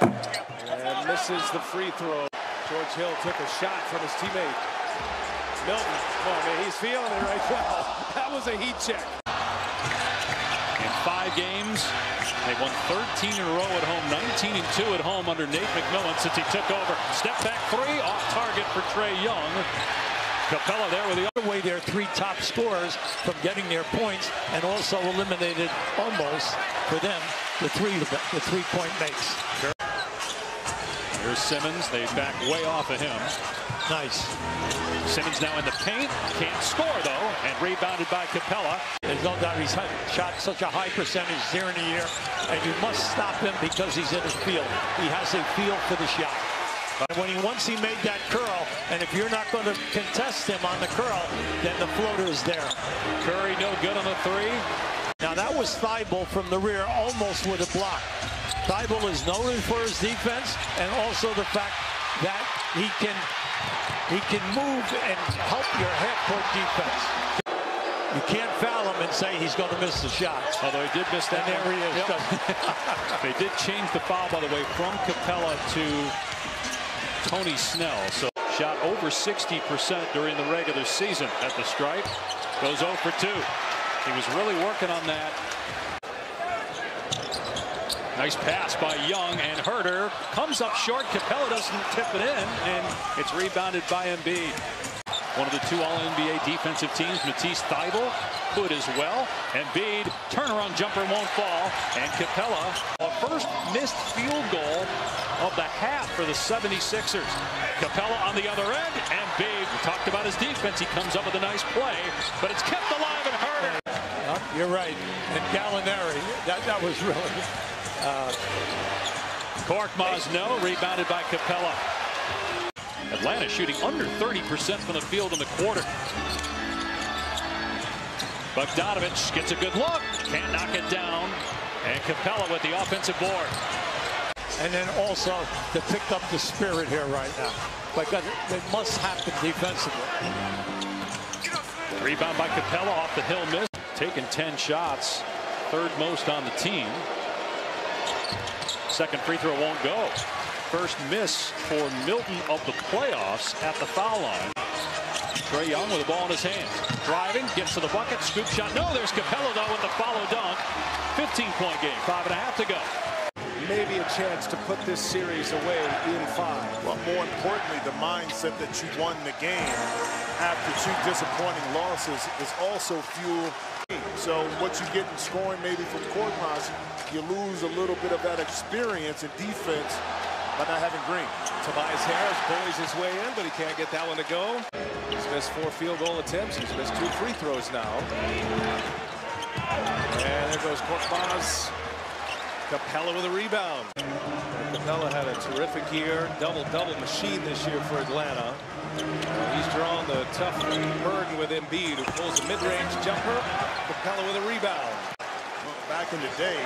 And misses the free throw. George Hill took a shot from his teammate. Milton, oh man, he's feeling it right now. That was a heat check. In five games, they won thirteen in a row at home, nineteen and two at home under Nate McMillan since he took over. Step back three, off target for Trae Young. Capella there with the other way, their three top scorers from getting their points, and also eliminated almost for them the three the three point makes. Here's Simmons. They back way off of him. Nice. Simmons now in the paint. Can't score, though. And rebounded by Capella. There's no doubt he's shot such a high percentage there in the year. And you must stop him because he's in his field. He has a feel for the shot. But when he once he made that curl, and if you're not going to contest him on the curl, then the floater is there. Curry no good on the three. Now that was Thibault from the rear, almost with a block. Thibault is known for his defense, and also the fact that he can he can move and help your half-court defense. You can't foul him and say he's going to miss the shot. Although he did miss that. And there he is. Yep. They did change the foul, by the way, from Capella to Tony Snell. So shot over sixty percent during the regular season at the stripe. Goes zero for two. He was really working on that. Nice pass by Young, and Herter comes up short. Capella doesn't tip it in, and it's rebounded by Embiid. One of the two All N B A defensive teams, Matisse Thybulle, could as well. Embiid, turnaround jumper won't fall, and Capella, a first missed field goal of the half for the seventy-sixers. Capella on the other end, and Embiid, talked about his defense. He comes up with a nice play, but it's kept alive, and Herter. You're right, and Gallinari, that, that was really... Uh, Korkmaz, no, rebounded by Capella. Atlanta shooting under thirty percent from the field in the quarter. Bogdanovich gets a good look, can't knock it down, and Capella with the offensive board. And then also to pick up the spirit here right now. Like that, it must happen defensively. Rebound by Capella off the Hill miss. Taking ten shots, third most on the team. Second free throw won't go. First miss for Milton of the playoffs at the foul line. Trae Young with the ball in his hand. Driving, gets to the bucket, scoop shot. No, there's Capella, though, with the follow dunk. fifteen-point game, five and a half to go. Maybe a chance to put this series away in five. Well, more importantly, the mindset that you won the game after two disappointing losses is also fuel. So what you get in scoring maybe from Korkmaz, you lose a little bit of that experience in defense by not having Green. Tobias Harris bullies his way in, but he can't get that one to go. He's missed four field goal attempts. He's missed two free throws now. And there goes Korkmaz. Capella with a rebound. Capella had a terrific year. Double-double machine this year for Atlanta. He's drawn the tough burden with Embiid, who pulls a mid-range jumper. Capella with a rebound. Well, back in the day,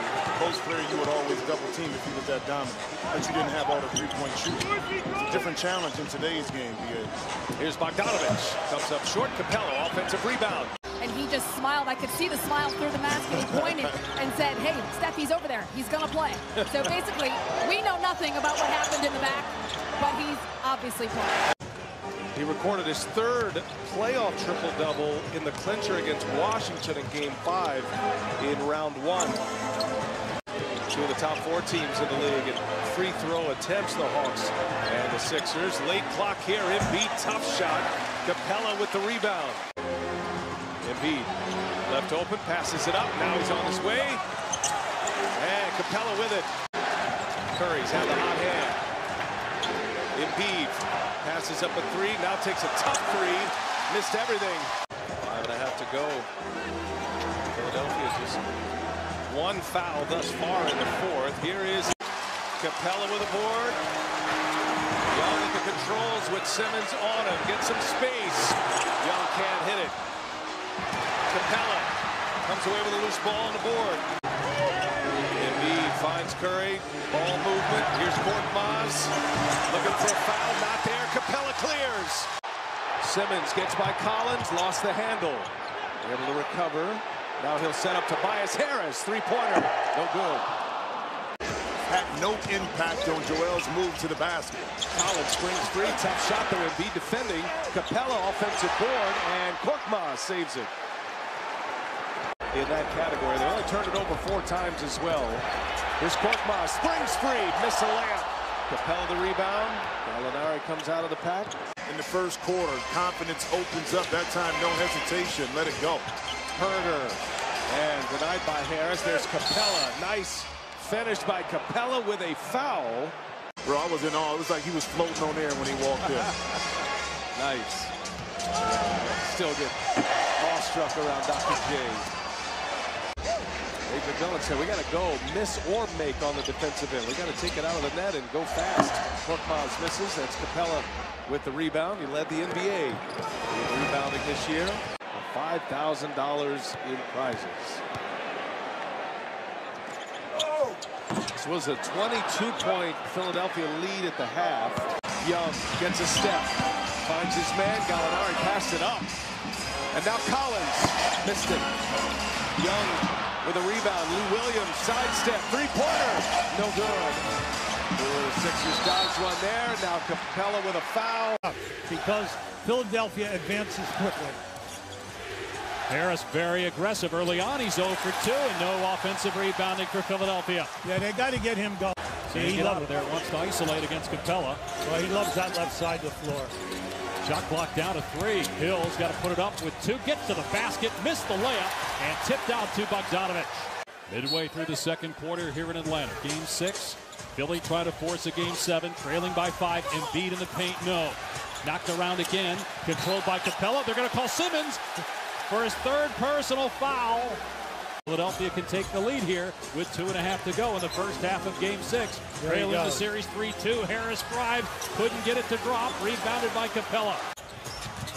post player, you would always double team if you was that dominant, but you didn't have all the three-point shooting. It's a different challenge in today's game. Because here's Bogdanovich, comes up short. Capella, offensive rebound. And he just smiled. I could see the smile through the mask, and he pointed and said, hey, Steph, he's over there. He's going to play. So basically, we know nothing about what happened in the back, but he's obviously playing. He recorded his third playoff triple-double in the clincher against Washington in game five in round one. Two of the top four teams in the league in free throw attempts, the Hawks and the Sixers. Late clock here, Embiid, tough shot. Capella with the rebound. Embiid, left open, passes it up. Now he's on his way. And Capella with it. Curry's had the hot hand. Embiid passes up a three, now takes a tough three, missed everything. Five and a half to go. Philadelphia's just one foul thus far in the fourth. Here is Capella with a board. Young at the controls with Simmons on him. Get some space. Young can't hit it. Capella comes away with a loose ball on the board. Embiid finds Curry. Ball movement. Here's Fort Moss. Looking for a foul. Not there. Capella clears. Simmons gets by Collins. Lost the handle. Able to recover. Now he'll set up Tobias Harris. Three-pointer. No good. Had no impact on Joel's move to the basket. Collins springs three. Tough shot there. Embiid defending. Capella offensive board. And Korkmaz saves it. In that category, they only turned it over four times as well. Here's Korkmaz, springs free, miss a layup. Capella the rebound. Gallinari comes out of the pack. In the first quarter, confidence opens up. That time, no hesitation. Let it go. Herter, and denied by Harris. There's Capella. Nice finish by Capella with a foul. Bro, I was in awe. It was like he was floating on air when he walked in. Nice. Still good. Awestruck around Doctor J. David Dillon said, we got to go miss or make on the defensive end. We got to take it out of the net and go fast. Korkmaz misses. That's Capella with the rebound. He led the N B A in rebounding this year. five thousand dollars in prizes. Oh. This was a twenty-two point Philadelphia lead at the half. Young gets a step. Finds his man. Gallinari passed it up. And now Collins missed it. Young with a rebound. Lou Williams, sidestep, three-pointer, no good. The Sixers dodge one there. Now Capella with a foul. Because Philadelphia advances quickly. Harris very aggressive early on. He's zero for two and no offensive rebounding for Philadelphia. Yeah, they got to get him going. See, he, he loves there. Wants to isolate against Capella. Well, he loves that left side of the floor. Shot clock down to three. Hill's got to put it up with two. Gets to the basket. Missed the layup. And tipped out to Bogdanovich. Midway through the second quarter here in Atlanta. Game six. Philly tried to force a game seven. Trailing by five. Embiid in the paint. No. Knocked around again. Controlled by Capella. They're going to call Simmons for his third personal foul. Philadelphia can take the lead here with two and a half to go in the first half of game six. Trailing the series three two. Harris drives, couldn't get it to drop. Rebounded by Capella.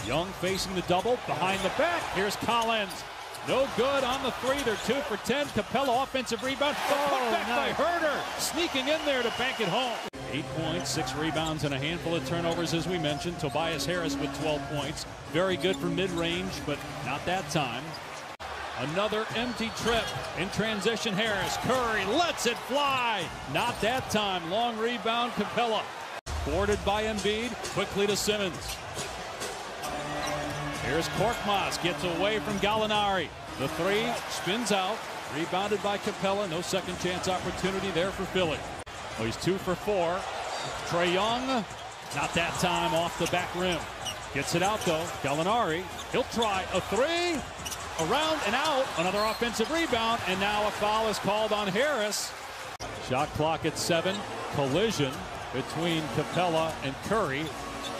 Young facing the double behind the back. Here's Collins. No good on the three. They're two for ten. Capella offensive rebound. Oh, back nice. By Herter. Sneaking in there to bank it home. Eight points, six rebounds, and a handful of turnovers, as we mentioned. Tobias Harris with twelve points. Very good from mid-range, but not that time. Another empty trip in transition. Harris. Curry lets it fly. Not that time. Long rebound. Capella. Boarded by Embiid. Quickly to Simmons. Here's Korkmaz. Gets away from Gallinari. The three spins out. Rebounded by Capella. No second chance opportunity there for Philly. Well, he's two for four. Trae Young. Not that time. Off the back rim. Gets it out though. Gallinari. He'll try a three. Around and out, another offensive rebound, and now a foul is called on Harris. Shot clock at seven. Collision between Capella and Curry.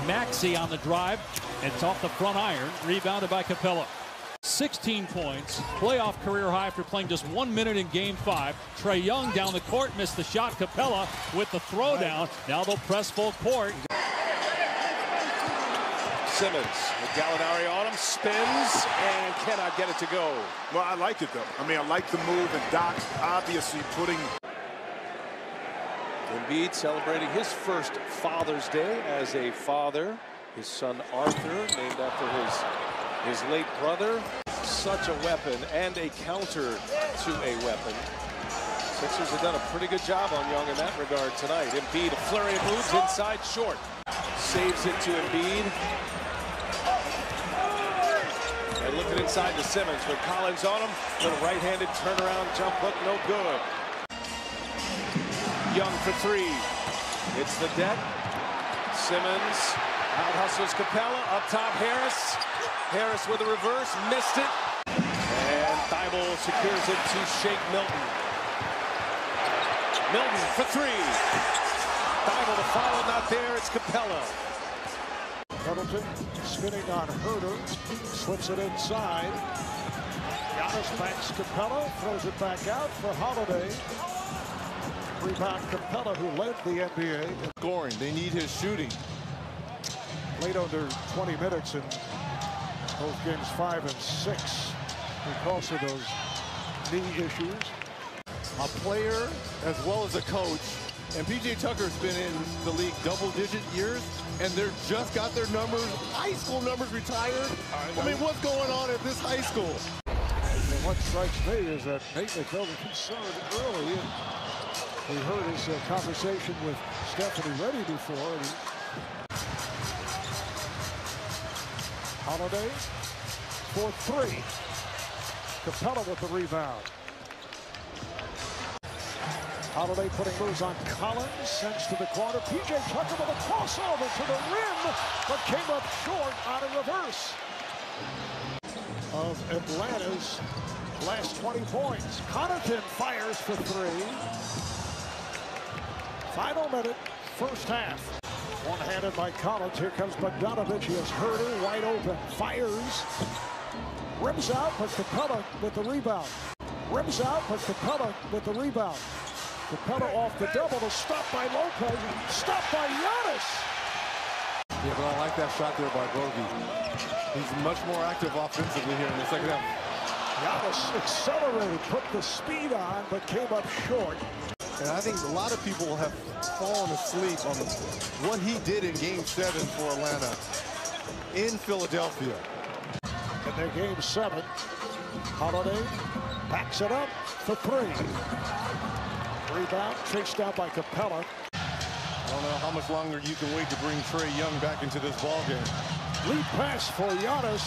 Maxey on the drive, and it's off the front iron, rebounded by Capella. sixteen points, playoff career high after playing just one minute in game five. Trae Young down the court, missed the shot. Capella with the throwdown. Now they'll press full court. Simmons. Gallinari on him, spins, and cannot get it to go. Well, I liked it, though. I mean, I like the move, and Doc obviously putting... Embiid celebrating his first Father's Day as a father. His son, Arthur, named after his, his late brother. Such a weapon, and a counter to a weapon. Sixers have done a pretty good job on Young in that regard tonight. Embiid, a flurry of moves inside, short. Saves it to Embiid. And looking inside to Simmons, but Collins on him. Little right-handed turnaround jump hook, no good. Young for three. It's the deck. Simmons out hustles Capella. Up top, Harris. Harris with a reverse, missed it. And Thibault secures it to Shake Milton. Milton for three. Thibault to follow, not there. It's Capella. Middleton spinning on Herter, slips it inside. Giannis backs Capella, throws it back out for Holiday. Rebound Capella, who led the N B A. Scoring. They need his shooting. Played under twenty minutes in both games five and six because of those knee issues. A player as well as a coach, and P J Tucker's been in the league double-digit years, and they're just got their numbers, high school numbers retired. I mean, what's going on at this high school? And what strikes me is that Nate McMillan was concerned early, and we heard his uh, conversation with Stephanie Reddy before. And he... Holiday for three. Capella with the rebound. Holiday putting moves on Collins, sends to the corner. P J Tucker with a crossover to the rim, but came up short on a reverse. Of Atlanta's last twenty points. Connaughton fires for three. Final minute, first half. One-handed by Collins. Here comes Bogdanovich. He has Herter wide open. Fires. Rims out, but Capella with the rebound. Rims out, but Capella with the rebound. Capella off the double, to stop by Lopez, stop by Giannis. Yeah, but I like that shot there by Bogey. He's much more active offensively here in the second half. Giannis accelerated, put the speed on, but came up short. And I think a lot of people have fallen asleep on what he did in Game seven for Atlanta in Philadelphia. In their Game seven, Holiday backs it up for three. Rebound chased down by Capella. I don't know how much longer you can wait to bring Trae Young back into this ballgame. Lead pass for Giannis.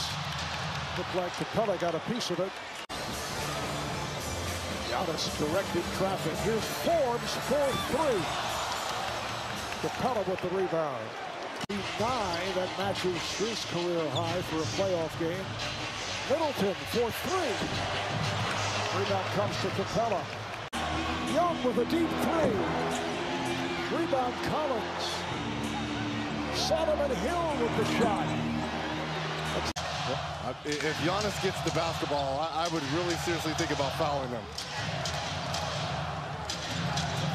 Looked like Capella got a piece of it. Giannis directed traffic. Here's Forbes for three. Capella with the rebound. Nine, that matches his career high for a playoff game. Middleton for three. Rebound comes to Capella. Young with a deep three. Rebound Collins. Solomon Hill with the shot. If Giannis gets the basketball, I, I would really seriously think about fouling him.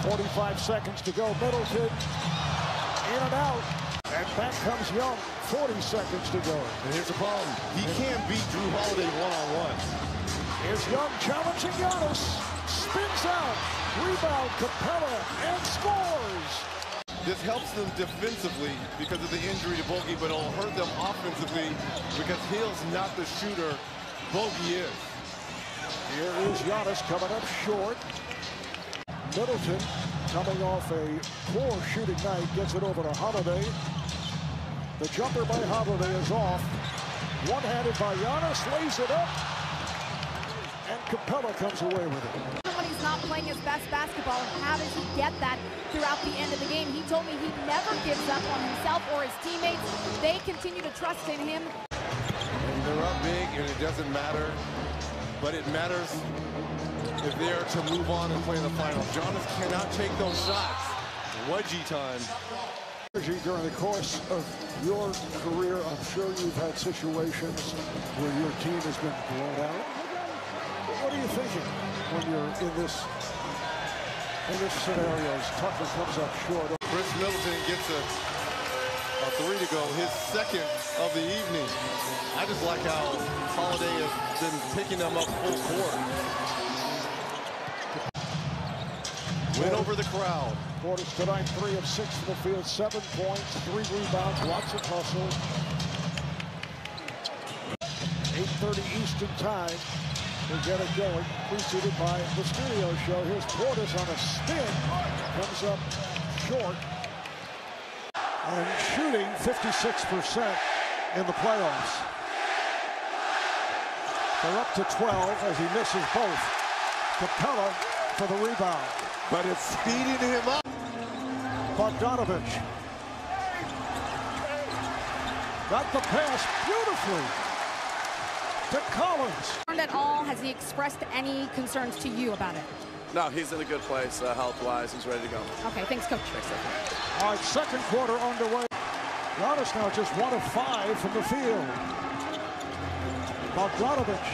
forty-five seconds to go. Middleton in and out. And back comes Young. forty seconds to go. And here's the problem. He can't beat Drew Holiday one-on-one. Here's Young challenging Giannis. Spins out, rebound Capella, and scores. This helps them defensively because of the injury to Bogey, but it'll hurt them offensively because Hill's not the shooter Bogey is. Here is Giannis coming up short. Middleton, coming off a poor shooting night, gets it over to Holiday. The jumper by Holiday is off. One-handed by Giannis, lays it up. And Capella comes away with it. Everybody's not playing his best basketball, and how does he get that throughout the end of the game? He told me he never gives up on himself or his teammates. They continue to trust in him. And they're up big, and it doesn't matter, but it matters if they are to move on and play in the finals. Giannis cannot take those shots. Wedgie time. During the course of your career, I'm sure you've had situations where your team has been blown out. What are you thinking when you're in this in this scenario as Tucker comes up short? Chris Middleton gets a a three to go, his second of the evening. I just like how Holiday has been picking them up full court. Win over the crowd. Portis tonight, three of six from the field, seven points, three rebounds, lots of hustle. eight thirty Eastern time. We get it going, preceded by the studio show. Here's Portis on a spin, comes up short. And shooting fifty-six percent in the playoffs. They're up to twelve as he misses both. Capella for the rebound. But it's speeding him up. Bogdanovich. Got the pass beautifully to Collins. At all, has he expressed any concerns to you about it? No, he's in a good place, uh, health-wise. He's ready to go. Okay, thanks, Coach. All right, second quarter underway. Giannis now just one of five from the field. Bogdanovich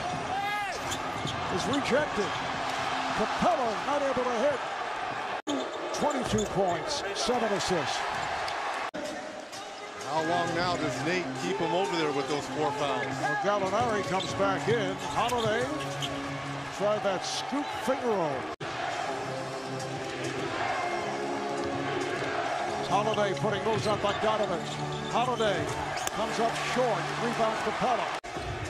is rejected. Capella not able to hit. twenty-two points, seven assists. How long now does Nate keep him over there with those four fouls? Well, Gallinari comes back in. Holiday, try that scoop finger roll. Holiday putting moves on Bogdanovich. Holiday comes up short. Rebound Capella,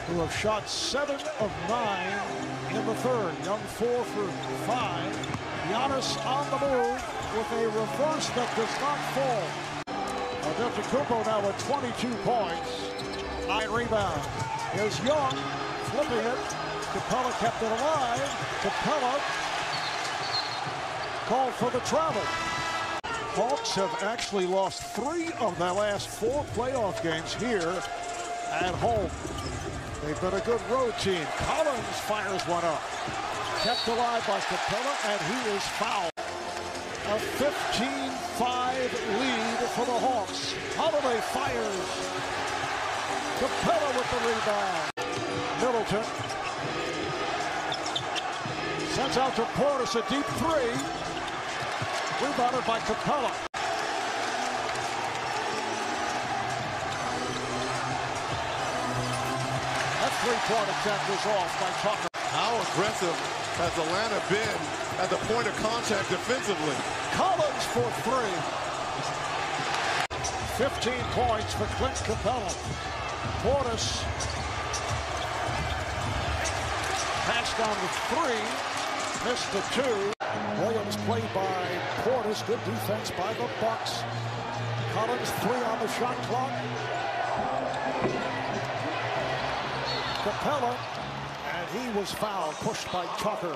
who have shot seven of nine in the third. Young four for five. Giannis on the move with a reverse that does not fall. Antetokounmpo now with twenty-two points, nine rebounds. Here's Young, flipping it. Capella kept it alive. Capella called for the travel. Hawks have actually lost three of their last four playoff games here at home. They've been a good road team. Collins fires one up. Kept alive by Capella, and he is fouled. A fifteen five lead for the Hawks. Holiday fires. Capella with the rebound. Middleton sends out to Portis a deep three. Rebounded by Capella. That three-point attempt was off by Tucker. How aggressive has Atlanta been at the point of contact defensively? Collins for three. fifteen points for Clint Capella. Portis passed on the three, missed the two. Williams played by Portis. Good defense by the Bucks. Collins three on the shot clock. Capella, and he was fouled, pushed by Tucker.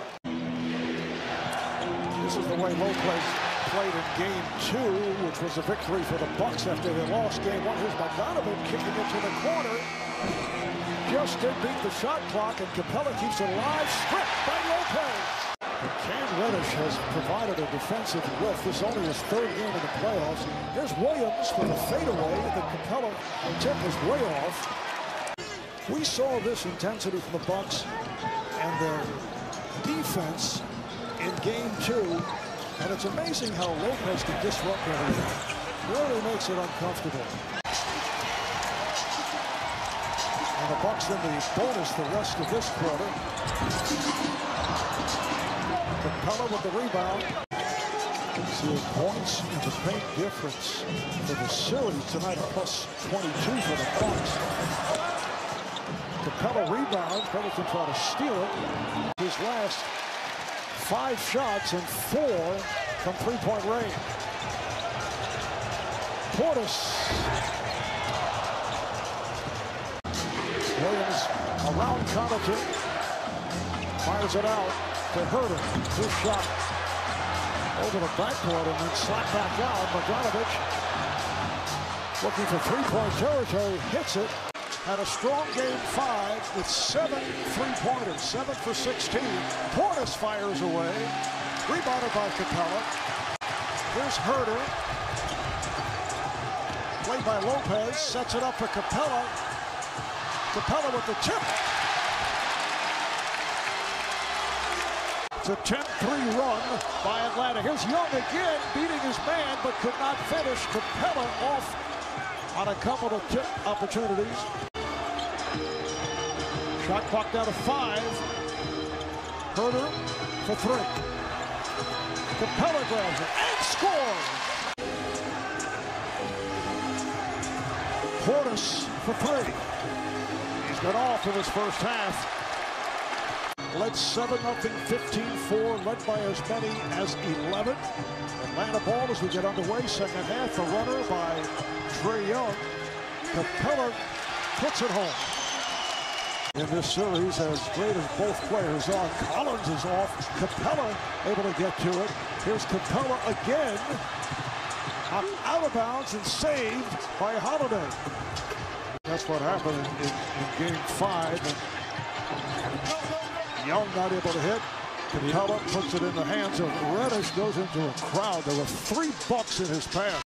This is the way Lopez played in game two, which was a victory for the Bucks after they lost game one. Here's Bogdanovich kicking into the corner. Just did beat the shot clock, and Capella keeps it alive. Stripped by Lopez. And Cam Reddish has provided a defensive lift. This is only his third game in the playoffs. Here's Williams for the fadeaway. The Capella tip is way off. We saw this intensity from the Bucks and their defense in game two, and it's amazing how Lopez can disrupt everything. Really makes it uncomfortable. And the Bucks in the bonus the rest of this quarter. Capella with the rebound. See points and the paint difference for the series tonight, plus twenty-two for the Bucks. Capella rebounds. Pelican try to steal it. His last five shots and four from three-point range. Portis. Williams around Connaughton. Fires it out to Herter. Two shot over the backboard and then slap back out. Bogdanovich looking for three-point territory. Hits it. Had a strong game five with seven three-pointers, seven for sixteen. Portis fires away, rebounded by Capella. Here's Herter, played by Lopez, sets it up for Capella. Capella with the tip. It's a ten three run by Atlanta. Here's Young again, beating his man, but could not finish. Capella off on a couple of tip opportunities. Shot clock down to five. Herter for three. Capella grabs it and scores. Portis for three. He's been off in his first half. Led seven nothing, fifteen four, led by as many as eleven. Atlanta ball as we get underway. Second half, a runner by Trae Young. Capella puts it home. In this series, as great as both players are, Collins is off. Capella able to get to it. Here's Capella again. Out of bounds and saved by Holiday. That's what happened in, in, in game five. And Young not able to hit. Capella puts it in the hands of Reddish, goes into a crowd. There were three bucks in his pass.